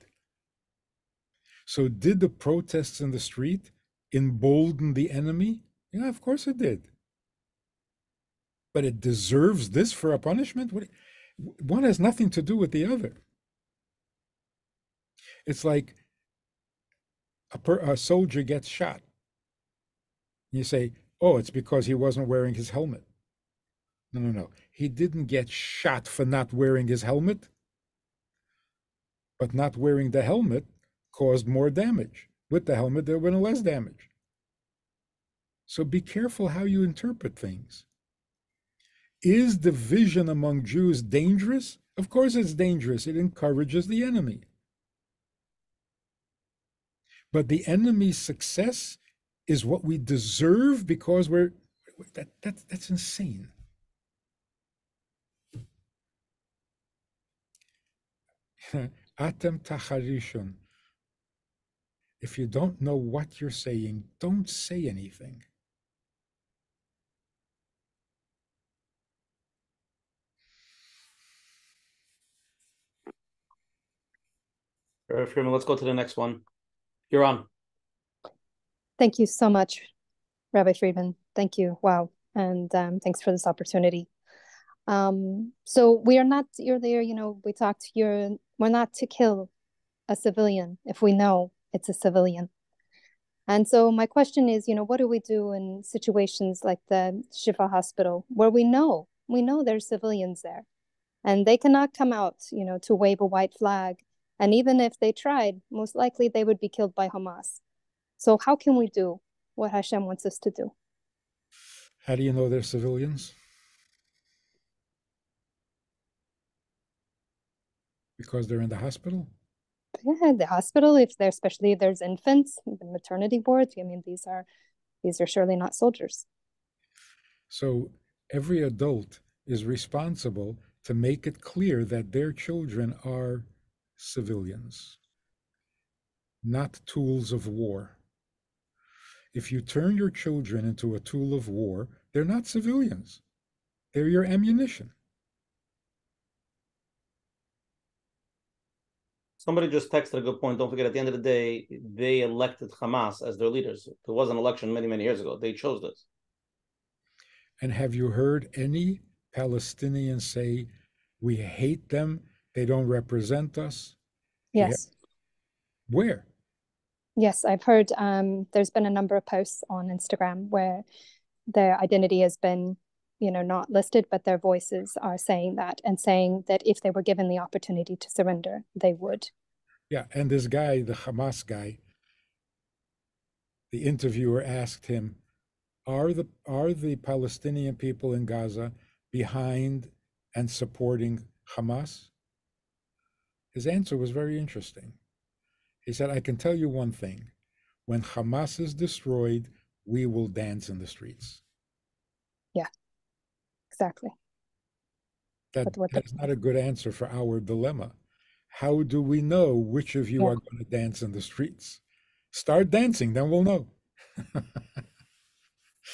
So did the protests in the street embolden the enemy? Yeah, of course it did. But it deserves this for a punishment? What, one has nothing to do with the other. It's like a, per, a soldier gets shot. You say, oh, it's because he wasn't wearing his helmet. No, no, no. He didn't get shot for not wearing his helmet, but not wearing the helmet caused more damage. With the helmet, there would have been less damage. So be careful how you interpret things. Is division among Jews dangerous? Of course it's dangerous. It encourages the enemy. But the enemy's success is what we deserve because we're, that, that, that's insane. Atem tacharishon. If you don't know what you're saying, don't say anything. All right, Freeman, let's go to the next one. You're on. Thank you so much, Rabbi Friedman. Thank you. Wow. And um, thanks for this opportunity. Um, so we are not earlier, you know, we talked, you're, we're not to kill a civilian if we know it's a civilian. And so my question is, you know, what do we do in situations like the Shifa hospital where we know, we know there's civilians there and they cannot come out, you know, to wave a white flag. And even if they tried, most likely they would be killed by Hamas. So how can we do what Hashem wants us to do. How do you know they're civilians? Because they're in the hospital? Yeah, the hospital, if they're, especially if there's infants, the maternity boards. I mean, these are these are surely not soldiers. So every adult is responsible to make it clear that their children are civilians, not tools of war. If you turn your children into a tool of war, they're not civilians. They're your ammunition. Somebody just texted a good point. Don't forget, at the end of the day, they elected Hamas as their leaders. There was an election many, many years ago. They chose this. And have you heard any Palestinians say, we hate them, they don't represent us? Yes. Yeah. Where? Yes, I've heard um, there's been a number of posts on Instagram where their identity has been, you know, not listed, but their voices are saying that, and saying that if they were given the opportunity to surrender, they would. Yeah, and this guy, the Hamas guy, the interviewer asked him, are the are the Palestinian people in Gaza behind and supporting Hamas? His answer was very interesting. He said, I can tell you one thing, when Hamas is destroyed, we will dance in the streets. Yeah. Exactly. That, the, that's not a good answer for our dilemma. How do we know which of you yeah. are going to dance in the streets? Start dancing, then we'll know.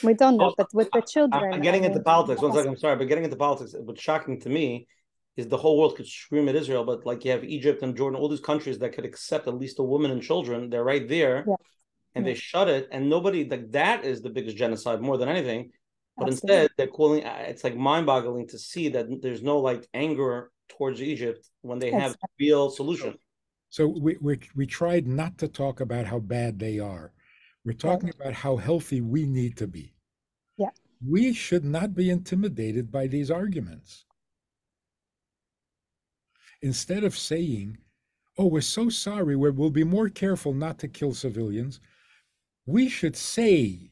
We don't know, but with the children. I'm getting I mean, into politics. One second, I'm sorry, but getting into politics, what's shocking to me is the whole world could scream at Israel, but like you have Egypt and Jordan, all these countries that could accept at least a woman and children, they're right there, yeah. and yeah. they shut it, and nobody, like that is the biggest genocide more than anything. But Absolutely. Instead, they're calling. It's like mind-boggling to see that there's no like anger towards Egypt when they have a real solution. So we we we tried not to talk about how bad they are. We're talking right. about how healthy we need to be. Yeah, we should not be intimidated by these arguments. Instead of saying, "Oh, we're so sorry. We're, we'll be more careful not to kill civilians," we should say,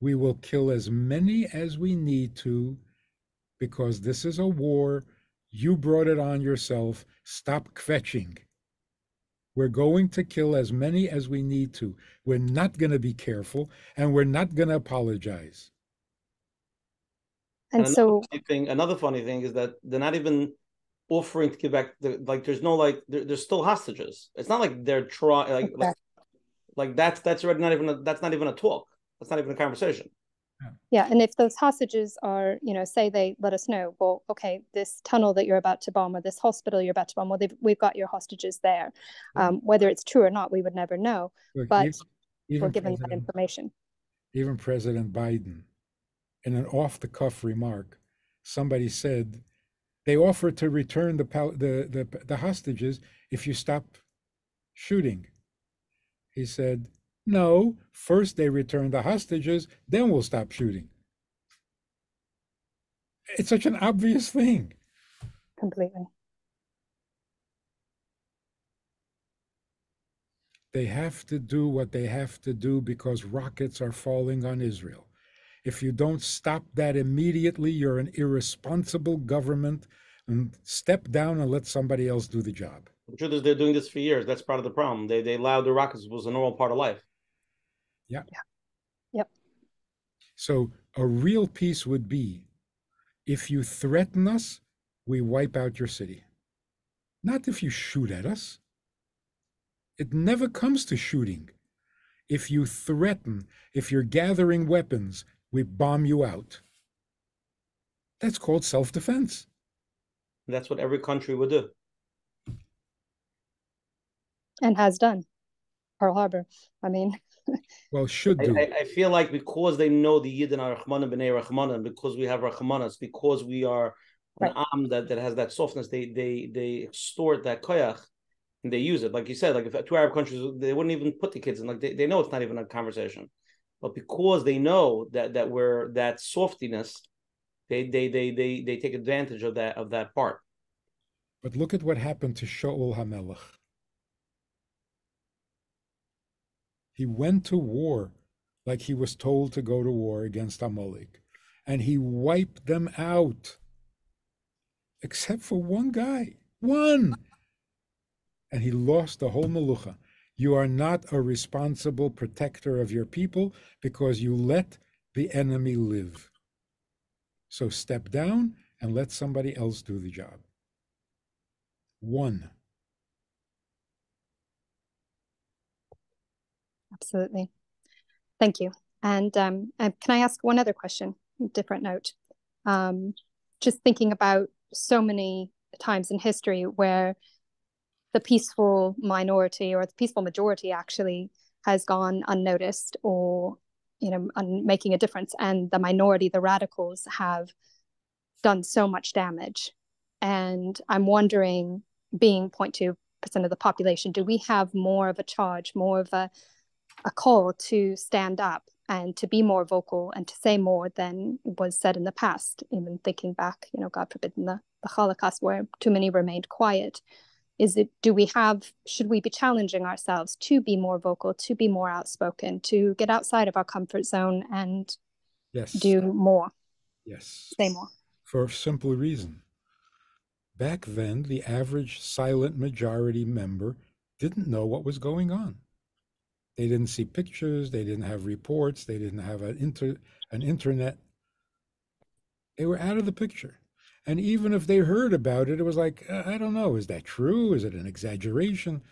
we will kill as many as we need to, because this is a war. You brought it on yourself. Stop kvetching. We're going to kill as many as we need to. We're not going to be careful, and we're not going to apologize. And, and so, another funny, thing, another funny thing is that they're not even offering to give back. The, like, there's no like. There's still hostages. It's not like they're trying. Like, exactly. like, like that's that's already not even a, that's not even a talk. That's not even a conversation. Yeah. yeah, and if those hostages are, you know, say they let us know, well, okay, this tunnel that you're about to bomb, or this hospital you're about to bomb, well, we've got your hostages there. Um, whether it's true or not, we would never know, Look, but even, even we're given that information. Even President Biden, in an off-the-cuff remark, somebody said, they offered to return the, the, the, the hostages if you stop shooting. He said, no, first they return the hostages, then we'll stop shooting. It's such an obvious thing. Completely. They have to do what they have to do because rockets are falling on Israel. If you don't stop that immediately, you're an irresponsible government, and step down and let somebody else do the job. The truth is they're doing this for years. That's part of the problem. They, they allowed the rockets, was a normal part of life. Yeah. yeah. Yep. So a real peace would be, if you threaten us, we wipe out your city. Not if you shoot at us. It never comes to shooting. If you threaten, if you're gathering weapons, we bomb you out. That's called self-defense. That's what every country would do. And has done. Pearl Harbor. I mean... Well, should do. I, I feel like because they know the Yidin are Rahmanan b'nei Rahmanan, because we have Rahmanas, because we are an right. Am that, that has that softness, they they they extort that koyach, and they use it. Like you said, like if two Arab countries, they wouldn't even put the kids in. Like they, they know it's not even a conversation. But because they know that that we're that softiness, they they they they they take advantage of that of that part. But look at what happened to Shaul HaMelech. He went to war like he was told to go to war against Amalek, and he wiped them out, except for one guy, one, and he lost the whole melucha. You are not a responsible protector of your people because you let the enemy live. So step down and let somebody else do the job. One. Absolutely. Thank you. And um, can I ask one other question, different note? Um, just thinking about so many times in history where the peaceful minority or the peaceful majority actually has gone unnoticed or, you know, un- making a difference. And the minority, the radicals, have done so much damage. And I'm wondering, being zero point two percent of the population, do we have more of a charge, more of a, a call to stand up and to be more vocal and to say more than was said in the past? Even thinking back, you know, God forbid, in the, the Holocaust, where too many remained quiet. Is it, do we have, should we be challenging ourselves to be more vocal, to be more outspoken, to get outside of our comfort zone and yes. do more? Yes. Say more. For a simple reason. Back then, the average silent majority member didn't know what was going on. They didn't see pictures, they didn't have reports, they didn't have an, inter, an internet. They were out of the picture. And even if they heard about it, it was like, I don't know, is that true? Is it an exaggeration?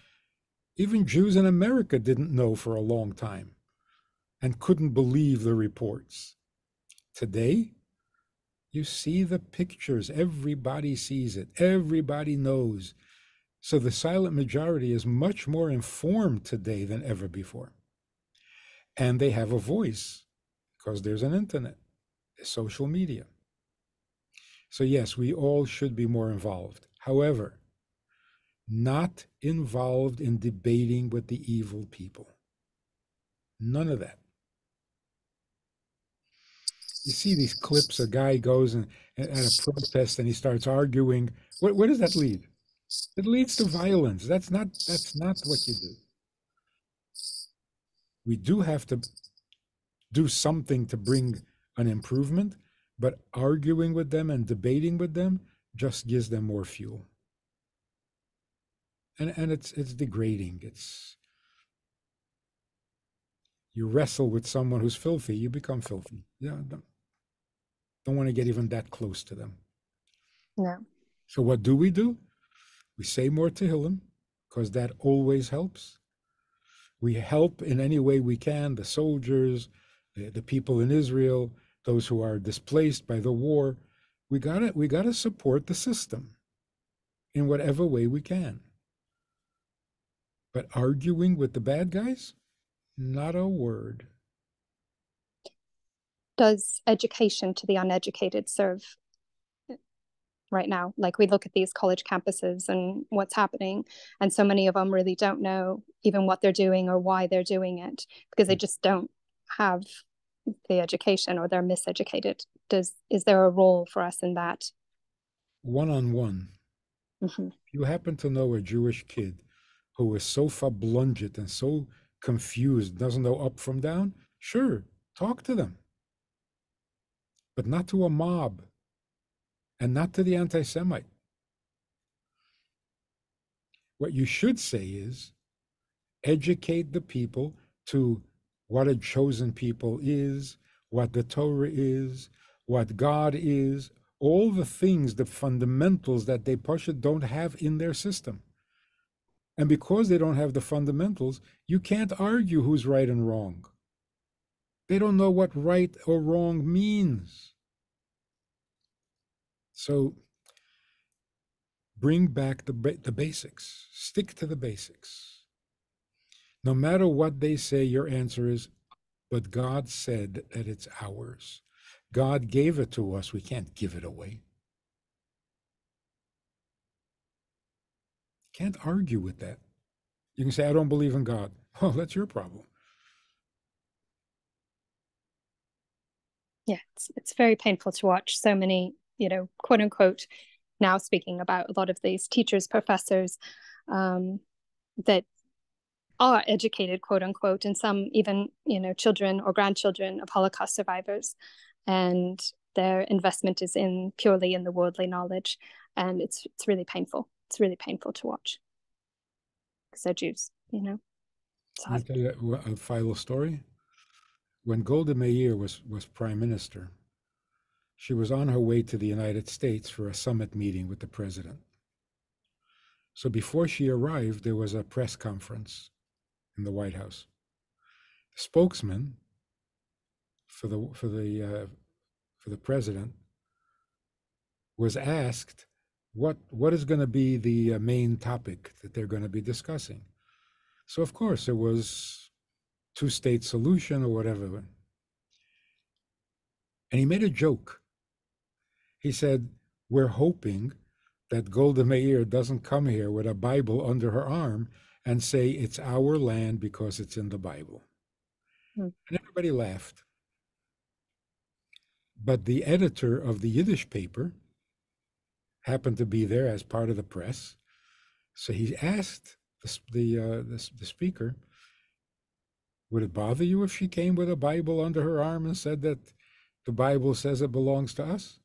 Even Jews in America didn't know for a long time and couldn't believe the reports. Today, you see the pictures. Everybody sees it. Everybody knows. So the silent majority is much more informed today than ever before. And they have a voice because there's an internet, there's social media. So yes, we all should be more involved. However, not involved in debating with the evil people. None of that. You see these clips, a guy goes and, and at a protest and he starts arguing. Where, where does that lead? It leads to violence. That's not, that's not what you do. We do have to do something to bring an improvement, but arguing with them and debating with them just gives them more fuel. And, and it's, it's degrading. It's, you wrestle with someone who's filthy, you become filthy. Yeah, don't, don't want to get even that close to them. No. So what do we do? We say more Tehillim, because that always helps. We help in any way we can, the soldiers, the, the people in Israel, those who are displaced by the war. We gotta, we gotta support the system in whatever way we can. But arguing with the bad guys, not a word. Does education to the uneducated serve right now? Like, we look at these college campuses and what's happening, and so many of them really don't know even what they're doing or why they're doing it, because they just don't have the education, or they're miseducated. Does, is there a role for us in that? One-on-one. Mm-hmm. If you happen to know a Jewish kid who is so fablunged and so confused, doesn't know up from down, sure, talk to them. But not to a mob, and not to the anti-Semite. What you should say is, educate the people to what a chosen people is, what the Torah is, what God is, all the things, the fundamentals that they Pasha don't have in their system. And because they don't have the fundamentals, you can't argue who's right and wrong. They don't know what right or wrong means. So bring back the, ba- the basics, stick to the basics. No matter what they say, your answer is, but God said that it's ours. God gave it to us. We can't give it away. Can't argue with that. You can say, I don't believe in God. Well, that's your problem. Yeah, it's, it's very painful to watch so many, you know, quote unquote, now speaking about a lot of these teachers, professors, um, that are educated, quote unquote, and some even, you know, children or grandchildren of Holocaust survivors, and their investment is in purely in the worldly knowledge, and it's it's really painful. It's really painful to watch because they're Jews, you know. I'll tell you a final story. When Golda Meir was was prime minister, she was on her way to the United States for a summit meeting with the president. So before she arrived, there was a press conference in the White House. The spokesman for the for the uh, for the president was asked what what is going to be the main topic that they're going to be discussing. So of course it was two-state solution or whatever. And he made a joke. He said, "We're hoping that Golda Meir doesn't come here with a Bible under her arm and say it's our land because it's in the Bible." Hmm. And everybody laughed. But the editor of the Yiddish paper happened to be there as part of the press. So he asked the, the, uh, the, the speaker, "Would it bother you if she came with a Bible under her arm and said that the Bible says it belongs to us?"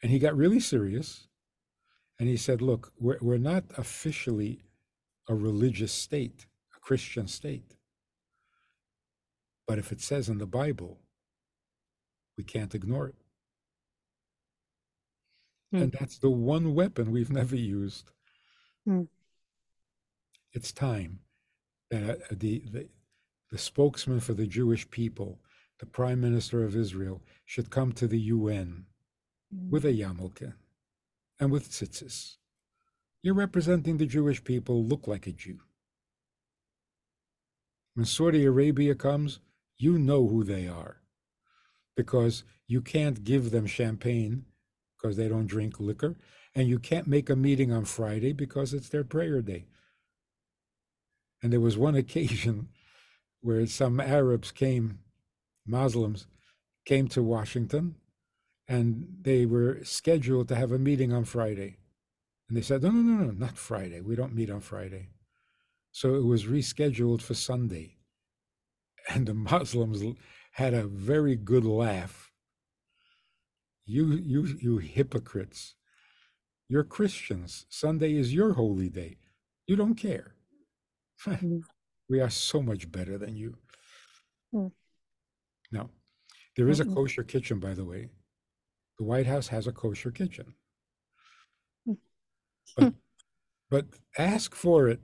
And he got really serious, and he said, "Look, we're, we're not officially a religious state, a Christian state. But if it says in the Bible, we can't ignore it." Mm. And that's the one weapon we've never used. Mm. It's time that uh, the, the, the spokesman for the Jewish people, the Prime Minister of Israel, should come to the U N with a yarmulke and with tzitzis. "You're representing the Jewish people, look like a Jew. When Saudi Arabia comes, you know who they are, because you can't give them champagne because they don't drink liquor, and you can't make a meeting on Friday because it's their prayer day." And there was one occasion where some Arabs came, Muslims, came to Washington, and they were scheduled to have a meeting on Friday. And they said, no, no, no, no, not Friday. We don't meet on Friday. So it was rescheduled for Sunday. And the Muslims had a very good laugh. You, you, you hypocrites. You're Christians. Sunday is your holy day. You don't care. We are so much better than you. Mm. Now, there is a kosher kitchen, by the way. The White House has a kosher kitchen, but, but ask for it.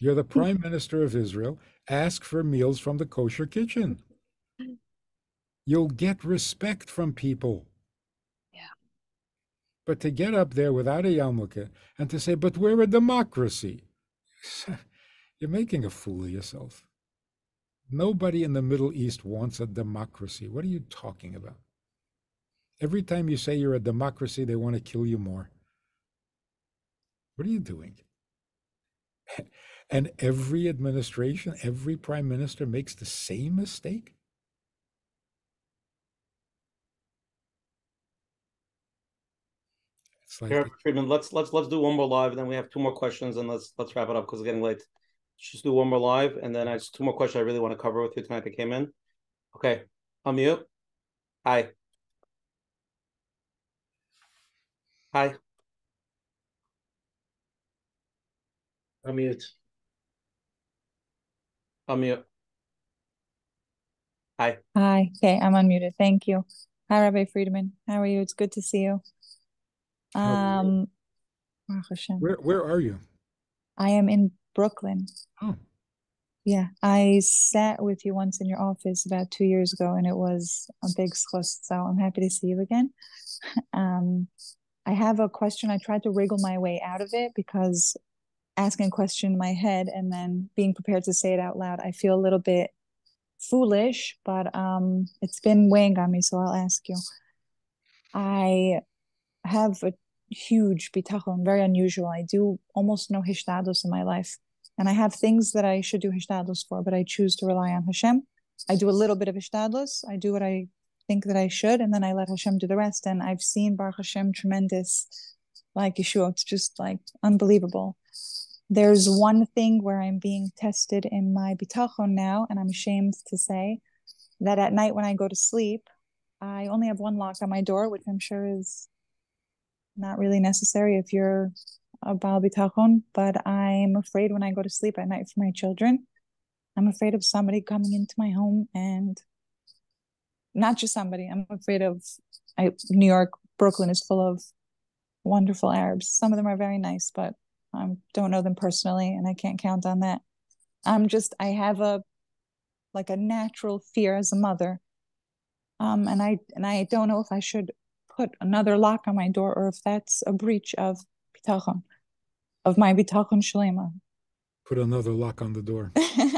You're the Prime Minister of Israel. Ask for meals from the kosher kitchen. You'll get respect from people. Yeah. But to get up there without a yarmulke and to say, "But we're a democracy," you're making a fool of yourself. Nobody in the Middle East wants a democracy. What are you talking about? Every time you say you're a democracy, they want to kill you more. What are you doing? And every administration, every prime minister makes the same mistake? It's like Doctor Friedman, let's let's let's do one more live, and then we have two more questions, and let's let's wrap it up because it's getting late. Let's just do one more live, and then I just two more questions I really want to cover with you tonight that came in. Okay, unmute. Hi. Hi. Unmute. Unmute. Hi. Hi. Okay, I'm unmuted. Thank you. Hi, Rabbi Friedman. How are you? It's good to see you. Um, where where are you? I am in Brooklyn. Oh. Yeah, I sat with you once in your office about two years ago, and it was a big schuss, so I'm happy to see you again. Um. I have a question. I tried to wriggle my way out of it because asking a question in my head and then being prepared to say it out loud, I feel a little bit foolish, but um, it's been weighing on me, so I'll ask you. I have a huge bitachon, very unusual. I do almost no hishtados in my life, and I have things that I should do hishtados for, but I choose to rely on Hashem. I do a little bit of hishtados. I do what I think that I should, and then I let Hashem do the rest. And I've seen Baruch Hashem tremendous, like Yeshua. It's just like unbelievable. There's one thing where I'm being tested in my bitachon now, and I'm ashamed to say that at night when I go to sleep, I only have one lock on my door, which I'm sure is not really necessary if you're a Baal Bitachon, but I'm afraid when I go to sleep at night for my children, I'm afraid of somebody coming into my home, and not just somebody, I'm afraid of, I, New York, Brooklyn is full of wonderful Arabs. Some of them are very nice, but I don't know them personally, and I can't count on that. I'm just, I have a, like a natural fear as a mother. Um, and I and I don't know if I should put another lock on my door or if that's a breach of bitachon, of my bitachon shlema. Put another lock on the door.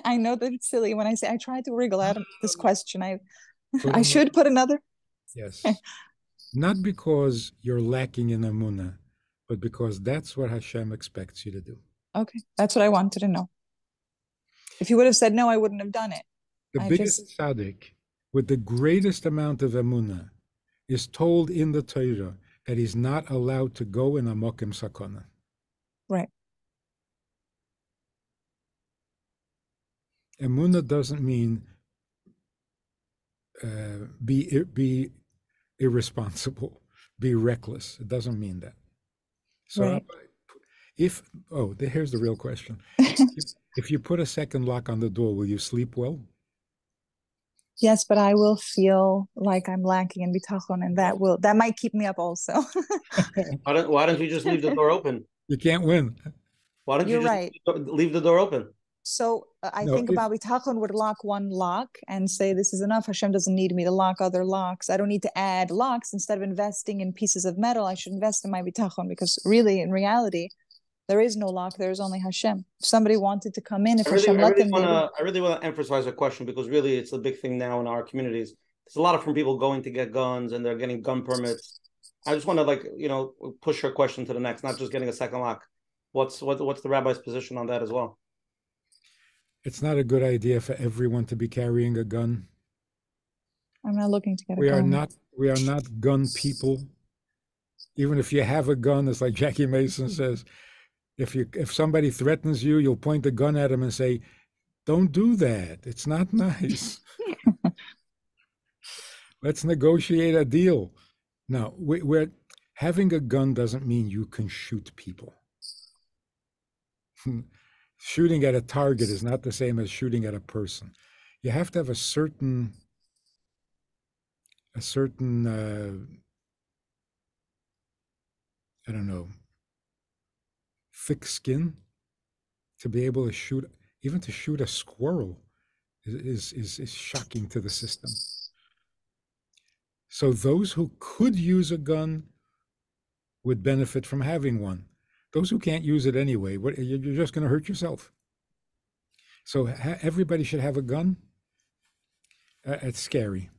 I know that it's silly when I say, I tried to wriggle out of this question. I put I another, should put another. Yes. Not because you're lacking in Emuna, but because that's what Hashem expects you to do. Okay, that's what I wanted to know. If you would have said no, I wouldn't have done it. The I biggest just... tzaddik with the greatest amount of Emuna is told in the Torah that he's not allowed to go in Amokim Sakona. Right. Emuna doesn't mean uh, be, be irresponsible, be reckless. It doesn't mean that. So right. if, oh, here's the real question. if, if you put a second lock on the door, will you sleep well? Yes, but I will feel like I'm lacking in bitachon, and that will that might keep me up also. why, don't, why don't you just leave the door open? You can't win. Why don't You're you just right. leave the door open? So uh, I no, think if, about bitachon would lock one lock and say, this is enough. Hashem doesn't need me to lock other locks. I don't need to add locks. Instead of investing in pieces of metal, I should invest in my bitachon, because really, in reality, there is no lock. There is only Hashem. If somebody wanted to come in, if really, Hashem I let really them wanna, I really want to emphasize a question, because really it's a big thing now in our communities. There's a lot of from people going to get guns, and they're getting gun permits. I just want to, like, you know, push her question to the next, not just getting a second lock. What's what, what's the rabbi's position on that as well? It's not a good idea for everyone to be carrying a gun. I'm not looking to get a we gun. Are not, we are not gun people. Even if you have a gun, it's like Jackie Mason says, If you if somebody threatens you, you'll point a gun at him and say, "Don't do that. It's not nice. Let's negotiate a deal." Now, we, we're having a gun doesn't mean you can shoot people. Shooting at a target is not the same as shooting at a person. You have to have a certain a certain uh, I don't know. thick skin to be able to shoot, even to shoot a squirrel is, is, is shocking to the system. So those who could use a gun would benefit from having one. Those who can't use it anyway, what, you're just going to hurt yourself. So ha everybody should have a gun. Uh, it's scary.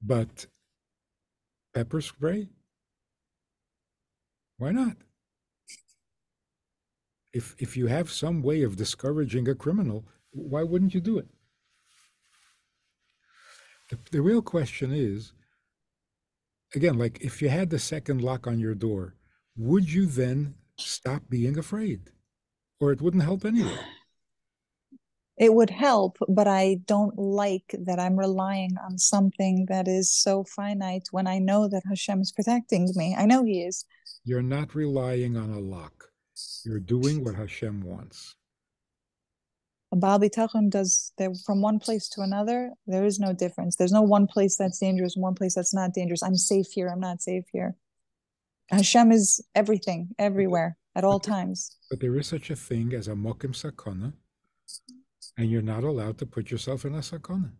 But pepper spray? Why not? If if you have some way of discouraging a criminal, why wouldn't you do it? The, the real question is, again, like if you had the second lock on your door, would you then stop being afraid? Or it wouldn't help anyway? It would help, but I don't like that I'm relying on something that is so finite when I know that Hashem is protecting me. I know He is. You're not relying on a lock. You're doing what Hashem wants. A Baal Bitachon does there from one place to another. There is no difference. There's no one place that's dangerous and one place that's not dangerous. I'm safe here. I'm not safe here. Hashem is everything, everywhere, at all but, times. But there is such a thing as a mokim sakona, and you're not allowed to put yourself in a sakona.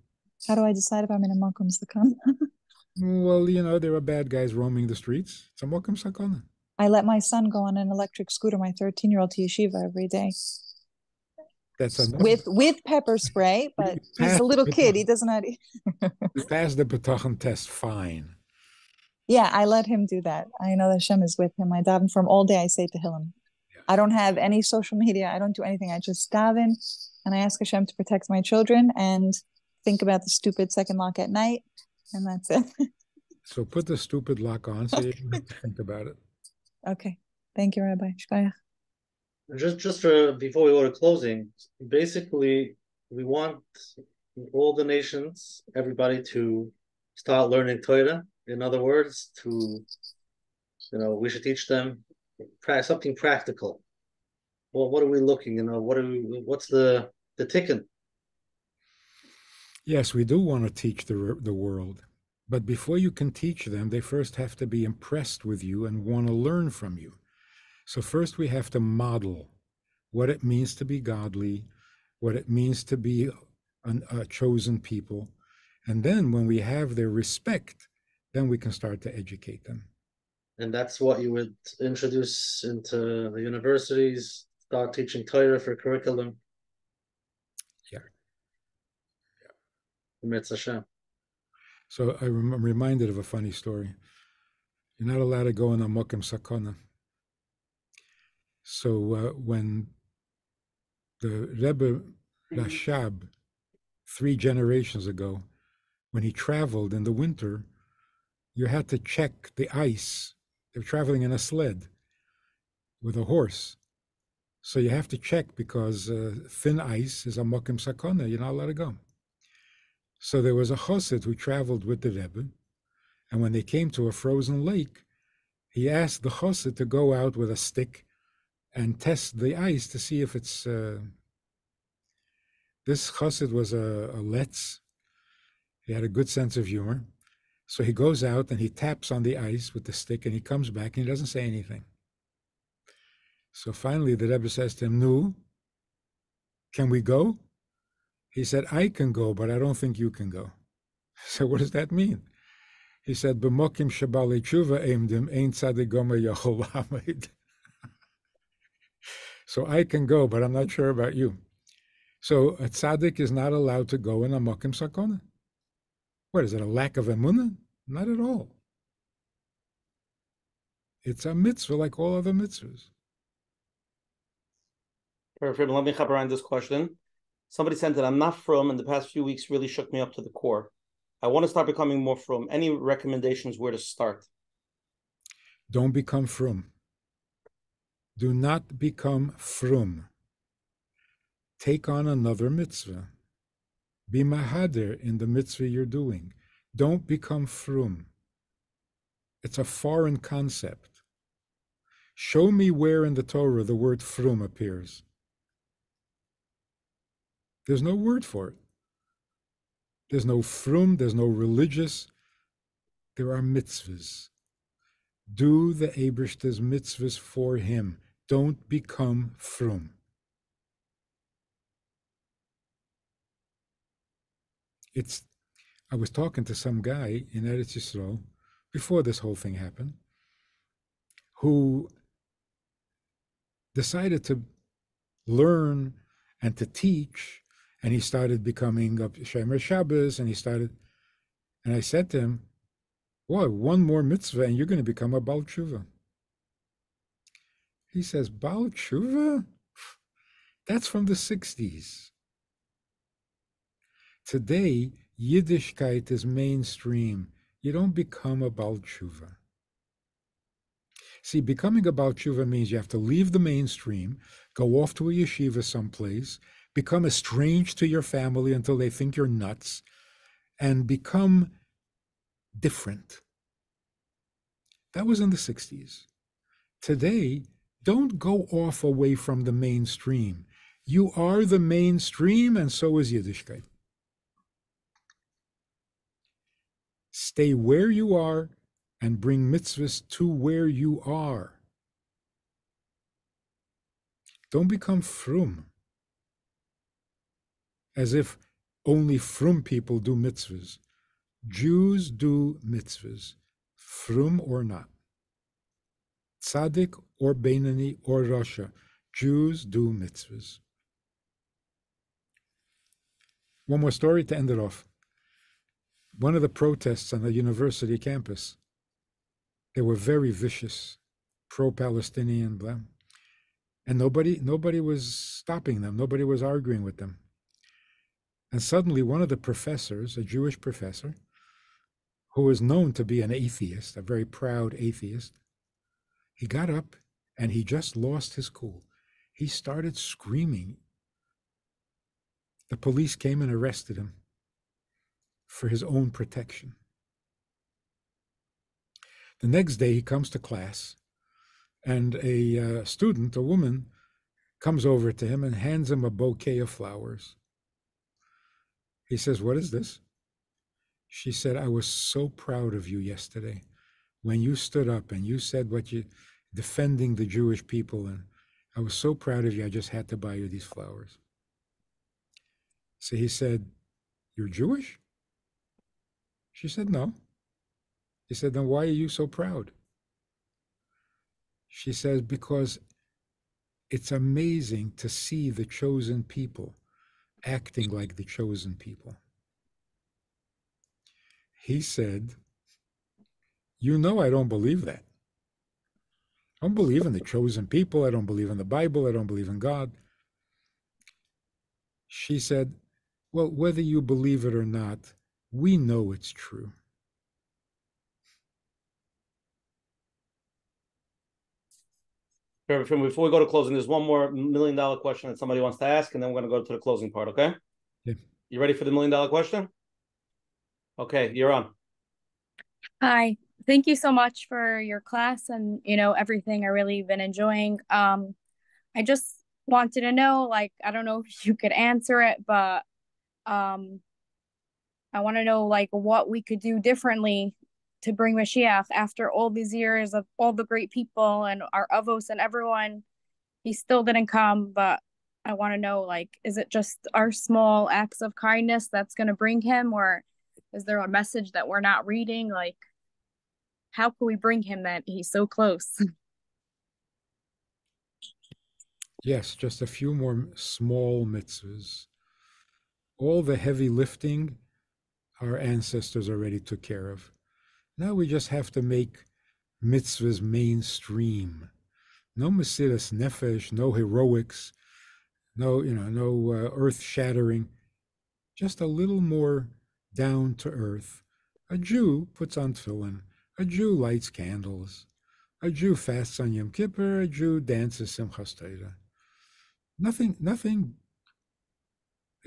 How do I decide if I'm in a mokim sakona? Well, you know, there are bad guys roaming the streets. It's a mokim sakona. I let my son go on an electric scooter, my thirteen-year-old, to yeshiva every day. That's another. with with pepper spray, but he's a little kid. He doesn't have to pass the Batachen test. Fine. Yeah, I let him do that. I know that Hashem is with him. I daven for him all day. I say Tehillim. Yeah. I don't have any social media. I don't do anything. I just daven, and I ask Hashem to protect my children and think about the stupid second lock at night, and that's it. So put the stupid lock on so you can think about it. Okay. Thank you, Rabbi. Shkoyach. Just just for, before we go to closing, basically we want all the nations, everybody, to start learning Torah. In other words, to, you know, we should teach them something practical. Well, what are we looking? You know, what are we? What's the the tikkun? Yes, we do want to teach the the world, but before you can teach them, they first have to be impressed with you and want to learn from you. So first we have to model what it means to be godly, what it means to be an, a chosen people. And then when we have their respect, then we can start to educate them. And that's what you would introduce into the universities, start teaching Torah for curriculum. Yeah. Yeah. So I'm reminded of a funny story. You're not allowed to go in a mokim sakona. So uh, when the Rebbe Rashab, three generations ago, when he traveled in the winter, you had to check the ice. They were traveling in a sled with a horse. So you have to check because uh, thin ice is a mokim sakona. You're not allowed to go. So there was a chosid who traveled with the Rebbe, and when they came to a frozen lake, he asked the chosid to go out with a stick and test the ice to see if it's... Uh... This chassid was a, a letz. He had a good sense of humor. So he goes out and he taps on the ice with the stick, and he comes back and he doesn't say anything. So finally the Rebbe says to him, "Nu, can we go?" He said, "I can go, but I don't think you can go." So what does that mean? He said, "B'mokim shabali tshuva emdim, ein tzadik gomer yachol lamed." So I can go, but I'm not sure about you. So a tzaddik is not allowed to go in a mokim sakona. What is it, a lack of emuna? Not at all. It's a mitzvah like all other mitzvahs. Perfect. Let me hop around this question. Somebody sent it, "I'm not from, and the past few weeks really shook me up to the core. I want to start becoming more from. Any recommendations where to start?" Don't become from. Do not become frum. Take on another mitzvah. Be mahader in the mitzvah you're doing. Don't become frum. It's a foreign concept. Show me where in the Torah the word frum appears. There's no word for it. There's no frum, there's no religious. There are mitzvahs. Do the Eibershter's mitzvahs for him. Don't become frum. It's, I was talking to some guy in Eretz Yisrael before this whole thing happened, who decided to learn and to teach, and he started becoming a Shomer Shabbos, and he started, and I said to him, "Boy, one more mitzvah and you're going to become a Baal Tshuva." He says, "Baal Tshuva? That's from the sixties. Today, Yiddishkeit is mainstream. You don't become a Baal Tshuva." See, becoming a Baal Tshuva means you have to leave the mainstream, go off to a yeshiva someplace, become estranged to your family until they think you're nuts, and become different. That was in the sixties. Today, don't go off away from the mainstream. You are the mainstream, and so is Yiddishkeit. Stay where you are and bring mitzvahs to where you are. Don't become frum, as if only frum people do mitzvahs. Jews do mitzvahs, frum or not, tzaddik or beinani or rasha. Jews do mitzvahs. One more story to end it off. One of the protests on the university campus, they were very vicious, pro-Palestinian, blah, and nobody, nobody was stopping them. Nobody was arguing with them. And suddenly, one of the professors, a Jewish professor, who is known to be an atheist, a very proud atheist, he got up and he just lost his cool. He started screaming. The police came and arrested him for his own protection. The next day he comes to class, and a uh, student, a woman, comes over to him and hands him a bouquet of flowers. He says, "What is this?" She said, "I was so proud of you yesterday when you stood up and you said what you, defending the Jewish people, and I was so proud of you, I just had to buy you these flowers." So he said, "You're Jewish?" She said, "No." He said, "Then why are you so proud?" She says, "Because it's amazing to see the chosen people acting like the chosen people." He said, "You know, I don't believe that. I don't believe in the chosen people. I don't believe in the Bible. I don't believe in God." She said, "Well, whether you believe it or not, we know it's true." Before we go to closing, there's one more million dollar question that somebody wants to ask, and then we're going to go to the closing part, okay? Yeah. You ready for the million dollar question? Okay, you're on. Hi, thank you so much for your class and, you know, everything. I really been enjoying. Um, I just wanted to know, like, I don't know if you could answer it, but um, I want to know, like, what we could do differently to bring Mashiach after all these years of all the great people and our avos and everyone. He still didn't come, but I want to know, like, is it just our small acts of kindness that's going to bring him, or is there a message that we're not reading? Like, how can we bring him that he's so close? Yes, just a few more small mitzvahs. All the heavy lifting our ancestors already took care of. Now we just have to make mitzvahs mainstream. No mesiras nefesh, no heroics, no, you know, no uh, earth-shattering. Just a little more down to earth. A Jew puts on tefillin. A Jew lights candles. A Jew fasts on Yom Kippur. A Jew dances Simchas Torah. Nothing, nothing.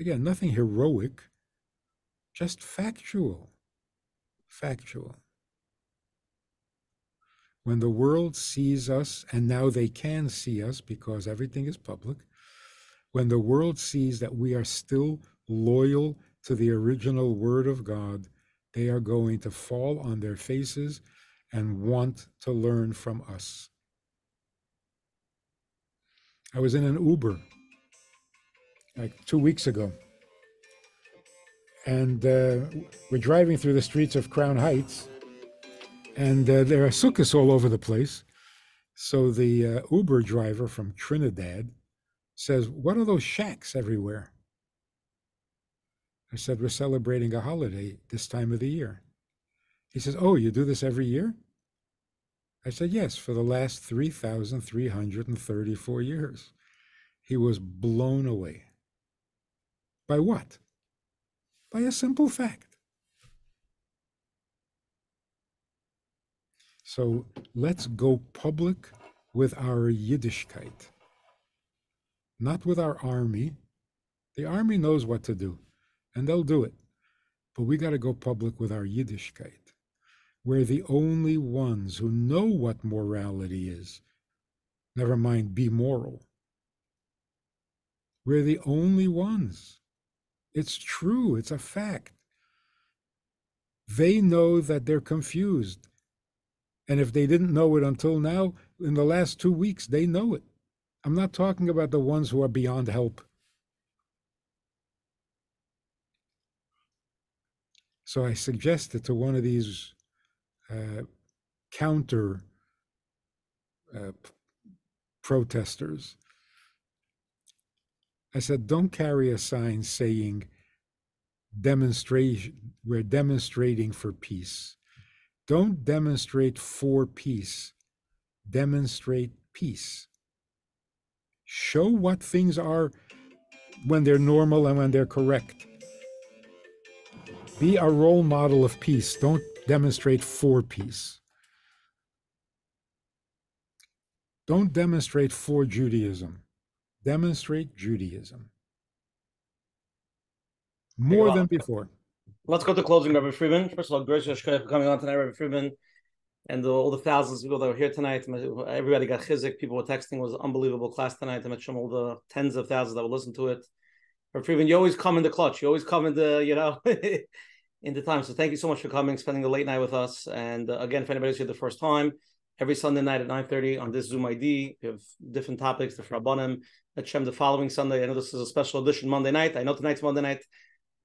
Again, nothing heroic. Just factual, factual. When the world sees us, and now they can see us because everything is public, when the world sees that we are still loyal to the original word of God, they are going to fall on their faces and want to learn from us. I was in an Uber like two weeks ago, and uh, we're driving through the streets of Crown Heights, and uh, there are sukkahs all over the place. So the uh, Uber driver from Trinidad says, "What are those shacks everywhere?" I said, "We're celebrating a holiday this time of the year." He says, "Oh, you do this every year?" I said, "Yes, for the last three thousand three hundred thirty-four years." He was blown away. By what? By a simple fact. So let's go public with our Yiddishkeit, not with our army. The army knows what to do, and they'll do it. But we got to go public with our Yiddishkeit. We're the only ones who know what morality is, never mind be moral. We're the only ones. It's true. It's a fact. They know that they're confused. And if they didn't know it until now, in the last two weeks, they know it. I'm not talking about the ones who are beyond help. So I suggested to one of these uh, counter uh, protesters, I said, "Don't carry a sign saying demonstration, we're demonstrating for peace. Don't demonstrate for peace. Demonstrate peace. Show what things are when they're normal and when they're correct. Be a role model of peace. Don't demonstrate for peace. Don't demonstrate for Judaism. demonstrate Judaism more than before. Let's go to closing, Rabbi Friedman. First of all, Gracious Ashkelon for coming on tonight, Rabbi Friedman, and all the thousands of people that were here tonight. Everybody got chizik. People were texting. It was an unbelievable class tonight. I mentioned all the tens of thousands that would listen to it. Rabbi Friedman, you always come in the clutch. You always come in the, you know, in the time. So thank you so much for coming, spending the late night with us. And uh, again, if anybody's here the first time, every Sunday night at nine thirty on this Zoom I D, we have different topics, the Rabbanim, Hashem the following Sunday. I know this is a special edition Monday night. I know tonight's Monday night,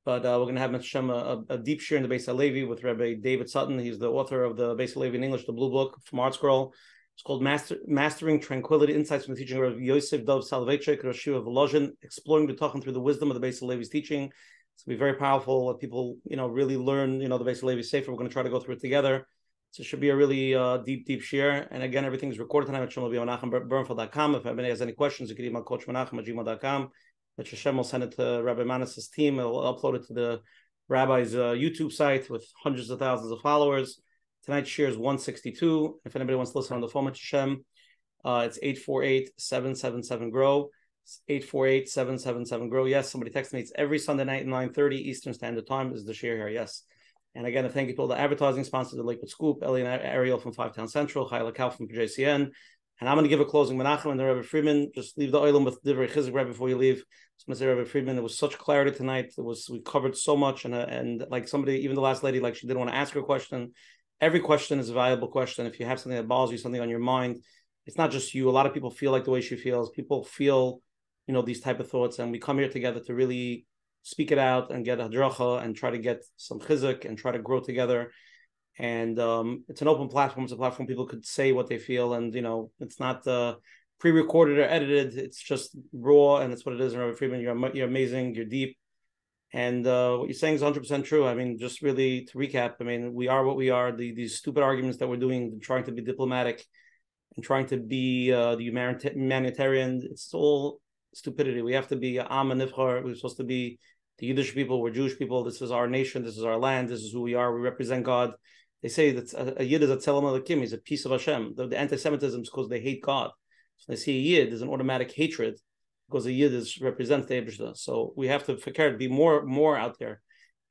but uh, we're going to have Hashem a, a deep share in the Beis HaLevi with Rabbi David Sutton. He's the author of the Beis HaLevi in English, the Blue Book from Art Scroll. It's called Master, Mastering Tranquility, Insights from the Teaching of Yosef Dov Soloveitchik, Rosh Yeshiva Volozhin, Exploring Batachen Through the Wisdom of the Beis HaLevi's Teaching. It's going to be very powerful. People, you know, really learn, you know, the Beis HaLevi Sefer. We're going to try to go through it together. So it should be a really uh, deep, deep share. And again, everything's recorded tonight. Hashem will be on Menachem Bernfeld dot com. If anybody has any questions, you can email Coach Menachem at gmail dot com. But Hashem will send it to Rabbi Manis' team. It will upload it to the Rabbi's uh, YouTube site with hundreds of thousands of followers. Tonight's share is one sixty-two. If anybody wants to listen on the phone at Hashem, uh, it's eight four eight, seven seven seven, G R O W. It's eight four eight, seven seven seven, G R O W. Yes, somebody texted me. It's every Sunday night at nine thirty Eastern Standard Time is the share here. Yes. And again, I thank you to all the advertising sponsors of Liquid Scoop, Ellie and Ariel from Five Town Central, Chayla Cow from P J C N. And I'm going to give a closing. Menachem and the Rebbe Friedman, just leave the oilum with Divrei Chizik right before you leave. So I'm going to say, Rebbe Friedman, it was such clarity tonight. It was, we covered so much. And, uh, and like somebody, even the last lady, like she didn't want to ask her question. Every question is a valuable question. If you have something that bothers you, something on your mind, it's not just you. A lot of people feel like the way she feels. People feel, you know, these type of thoughts. And we come here together to really speak it out and get Adroche and try to get some chizik and try to grow together. And um, it's an open platform. It's a platform people could say what they feel. And, you know, it's not uh, pre-recorded or edited. It's just raw. And it's what it is. And Rabbi Friedman, you're, you're amazing. You're deep. And uh, what you're saying is one hundred percent true. I mean, just really to recap, I mean, we are what we are. The, these stupid arguments that we're doing, trying to be diplomatic and trying to be uh, the humanitarian, it's all stupidity. We have to be Am and Nivchar. We're supposed to be the Yiddish people. We're Jewish people. This is our nation. This is our land. This is who we are. We represent God. They say that a, a Yid is a Tzelem Elokim. He's a piece of Hashem. The, the anti-Semitism is because they hate God. So they see a Yid, there's an automatic hatred because a Yid is, represents the Eibershter. So we have to forget, be more, more out there.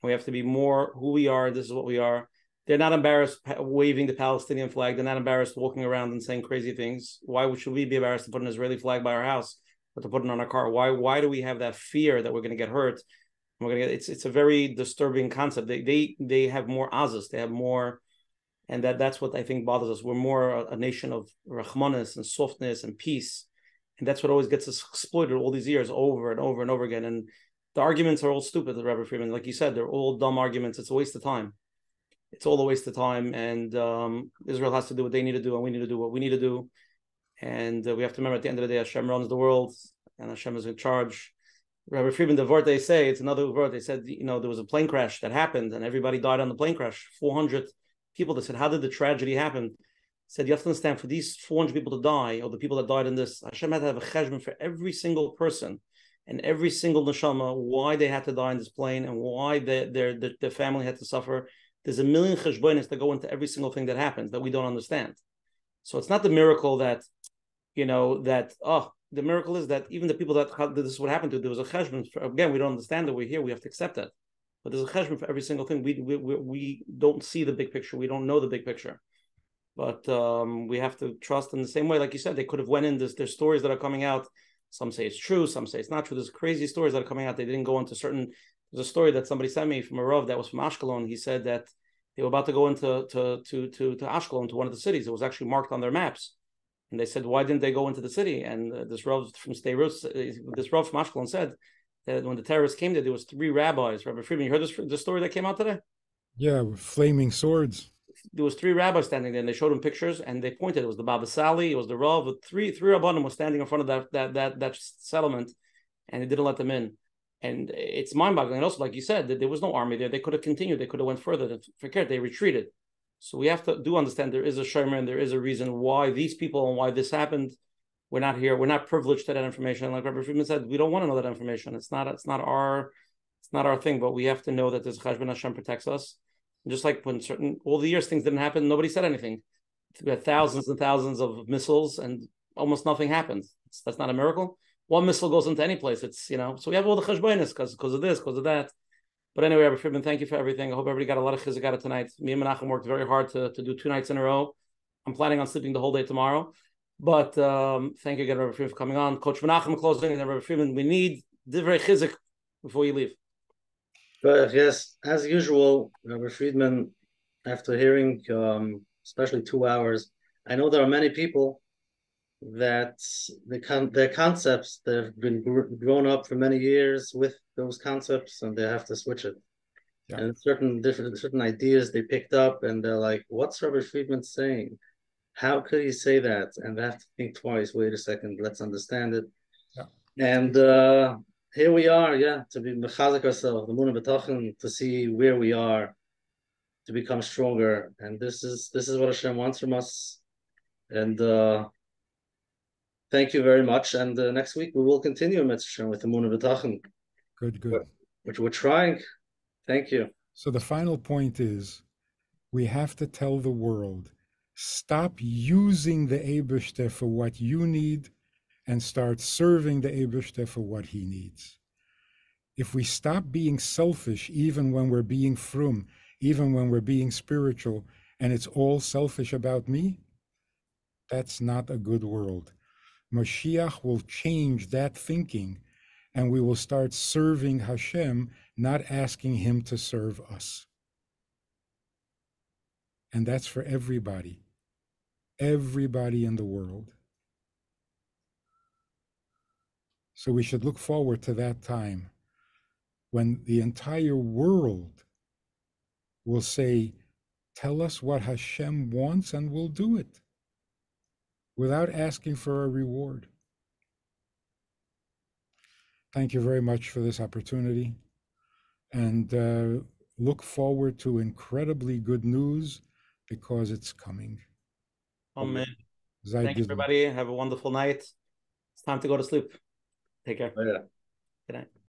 We have to be more who we are. This is what we are. They're not embarrassed waving the Palestinian flag. They're not embarrassed walking around and saying crazy things. Why should we be embarrassed to put an Israeli flag by our house? But to put it on our car, why? Why do we have that fear that we're going to get hurt? We're going to get. It's it's a very disturbing concept. They they they have more azas. They have more, and that that's what I think bothers us. We're more a, a nation of rachmanis and softness and peace, and that's what always gets us exploited all these years over and over and over again. And the arguments are all stupid, Rabbi Friedman. Like you said, they're all dumb arguments. It's a waste of time. It's all a waste of time. And um, Israel has to do what they need to do, and we need to do what we need to do. And uh, we have to remember at the end of the day, Hashem runs the world and Hashem is in charge. Rabbi Friedman, the word they say, it's another word. They said, you know, there was a plane crash that happened and everybody died on the plane crash. four hundred people, they said, how did the tragedy happen? Said, you have to understand, for these four hundred people to die, or the people that died in this, Hashem had to have a cheshbon for every single person and every single neshama, why they had to die in this plane and why their their, their family had to suffer. There's a million cheshbonos that go into every single thing that happens that we don't understand. So it's not the miracle that, you know, that, oh, the miracle is that even the people that, that this is what happened to, there was a cheshbon. Again, we don't understand that we're here. We have to accept that. But there's a cheshbon for every single thing. We, we we we don't see the big picture. We don't know the big picture. But um, we have to trust in the same way. Like you said, they could have went in. This, there's stories that are coming out. Some say it's true. Some say it's not true. There's crazy stories that are coming out. They didn't go into certain, there's a story that somebody sent me from a Rav that was from Ashkelon. He said that they were about to go into to, to, to, to Ashkelon, to one of the cities. It was actually marked on their maps. And they said, why didn't they go into the city? And uh, this Rav from Steyrus, uh, this Rav from Ashkelon said that when the terrorists came there, there was three rabbis. Rabbi Friedman, you heard this, this story that came out today? Yeah, with flaming swords. There was three rabbis standing there, and they showed them pictures, and they pointed. It was the Baba Sali, it was the Rav. But three three rabbanim was standing in front of that that that that settlement, and they didn't let them in. And it's mind-boggling. And also, like you said, that there was no army there. They could have continued. They could have went further. Forget, they retreated. So we have to do understand there is a shomer and there is a reason why these people and why this happened. We're not here. We're not privileged to that information. And like Rabbi Friedman said, we don't want to know that information. It's not. It's not our. It's not our thing. But we have to know that this Cheshbon Hashem protects us. And just like when certain all the years things didn't happen, nobody said anything. We had thousands and thousands of missiles, and almost nothing happened. It's, that's not a miracle. one missile goes into any place. It's, you know, so we have all the cheshbonis because because of this, because of that. But anyway, Rabbi Friedman, thank you for everything. I hope everybody got a lot of chizuk out of tonight. Me and Menachem worked very hard to, to do two nights in a row. I'm planning on sleeping the whole day tomorrow. But um, thank you again, Rabbi Friedman, for coming on. Coach Menachem closing, and then Rabbi Friedman, we need divrei chizuk before you leave. But yes, as usual, Rabbi Friedman, after hearing um, especially two hours, I know there are many people that the con their concepts, they've been gr grown up for many years with those concepts, and they have to switch it. Yeah. And certain different certain ideas they picked up, and they're like, what's Robert Friedman saying? How could he say that? And they have to think twice, wait a second, let's understand it. Yeah. And uh, here we are, yeah, to be mechazek ourselves, the moon of Batachen, to see where we are, to become stronger. And this is this is what Hashem wants from us. And uh, thank you very much. And uh, next week we will continue with the Moon of Batachen. Good, good. Which we're trying. Thank you. So the final point is, we have to tell the world, stop using the Eibershter for what you need and start serving the Eibershter for what he needs. If we stop being selfish, even when we're being frum, even when we're being spiritual, and it's all selfish about me, that's not a good world. Mashiach will change that thinking, and we will start serving Hashem, not asking him to serve us. And that's for everybody, everybody in the world. So we should look forward to that time when the entire world will say, tell us what Hashem wants and we'll do it, without asking for a reward. Thank you very much for this opportunity, and uh, look forward to incredibly good news, because it's coming. Amen. Zai Thank you, everybody. Have a wonderful night. It's time to go to sleep. Take care. Yeah. Good night.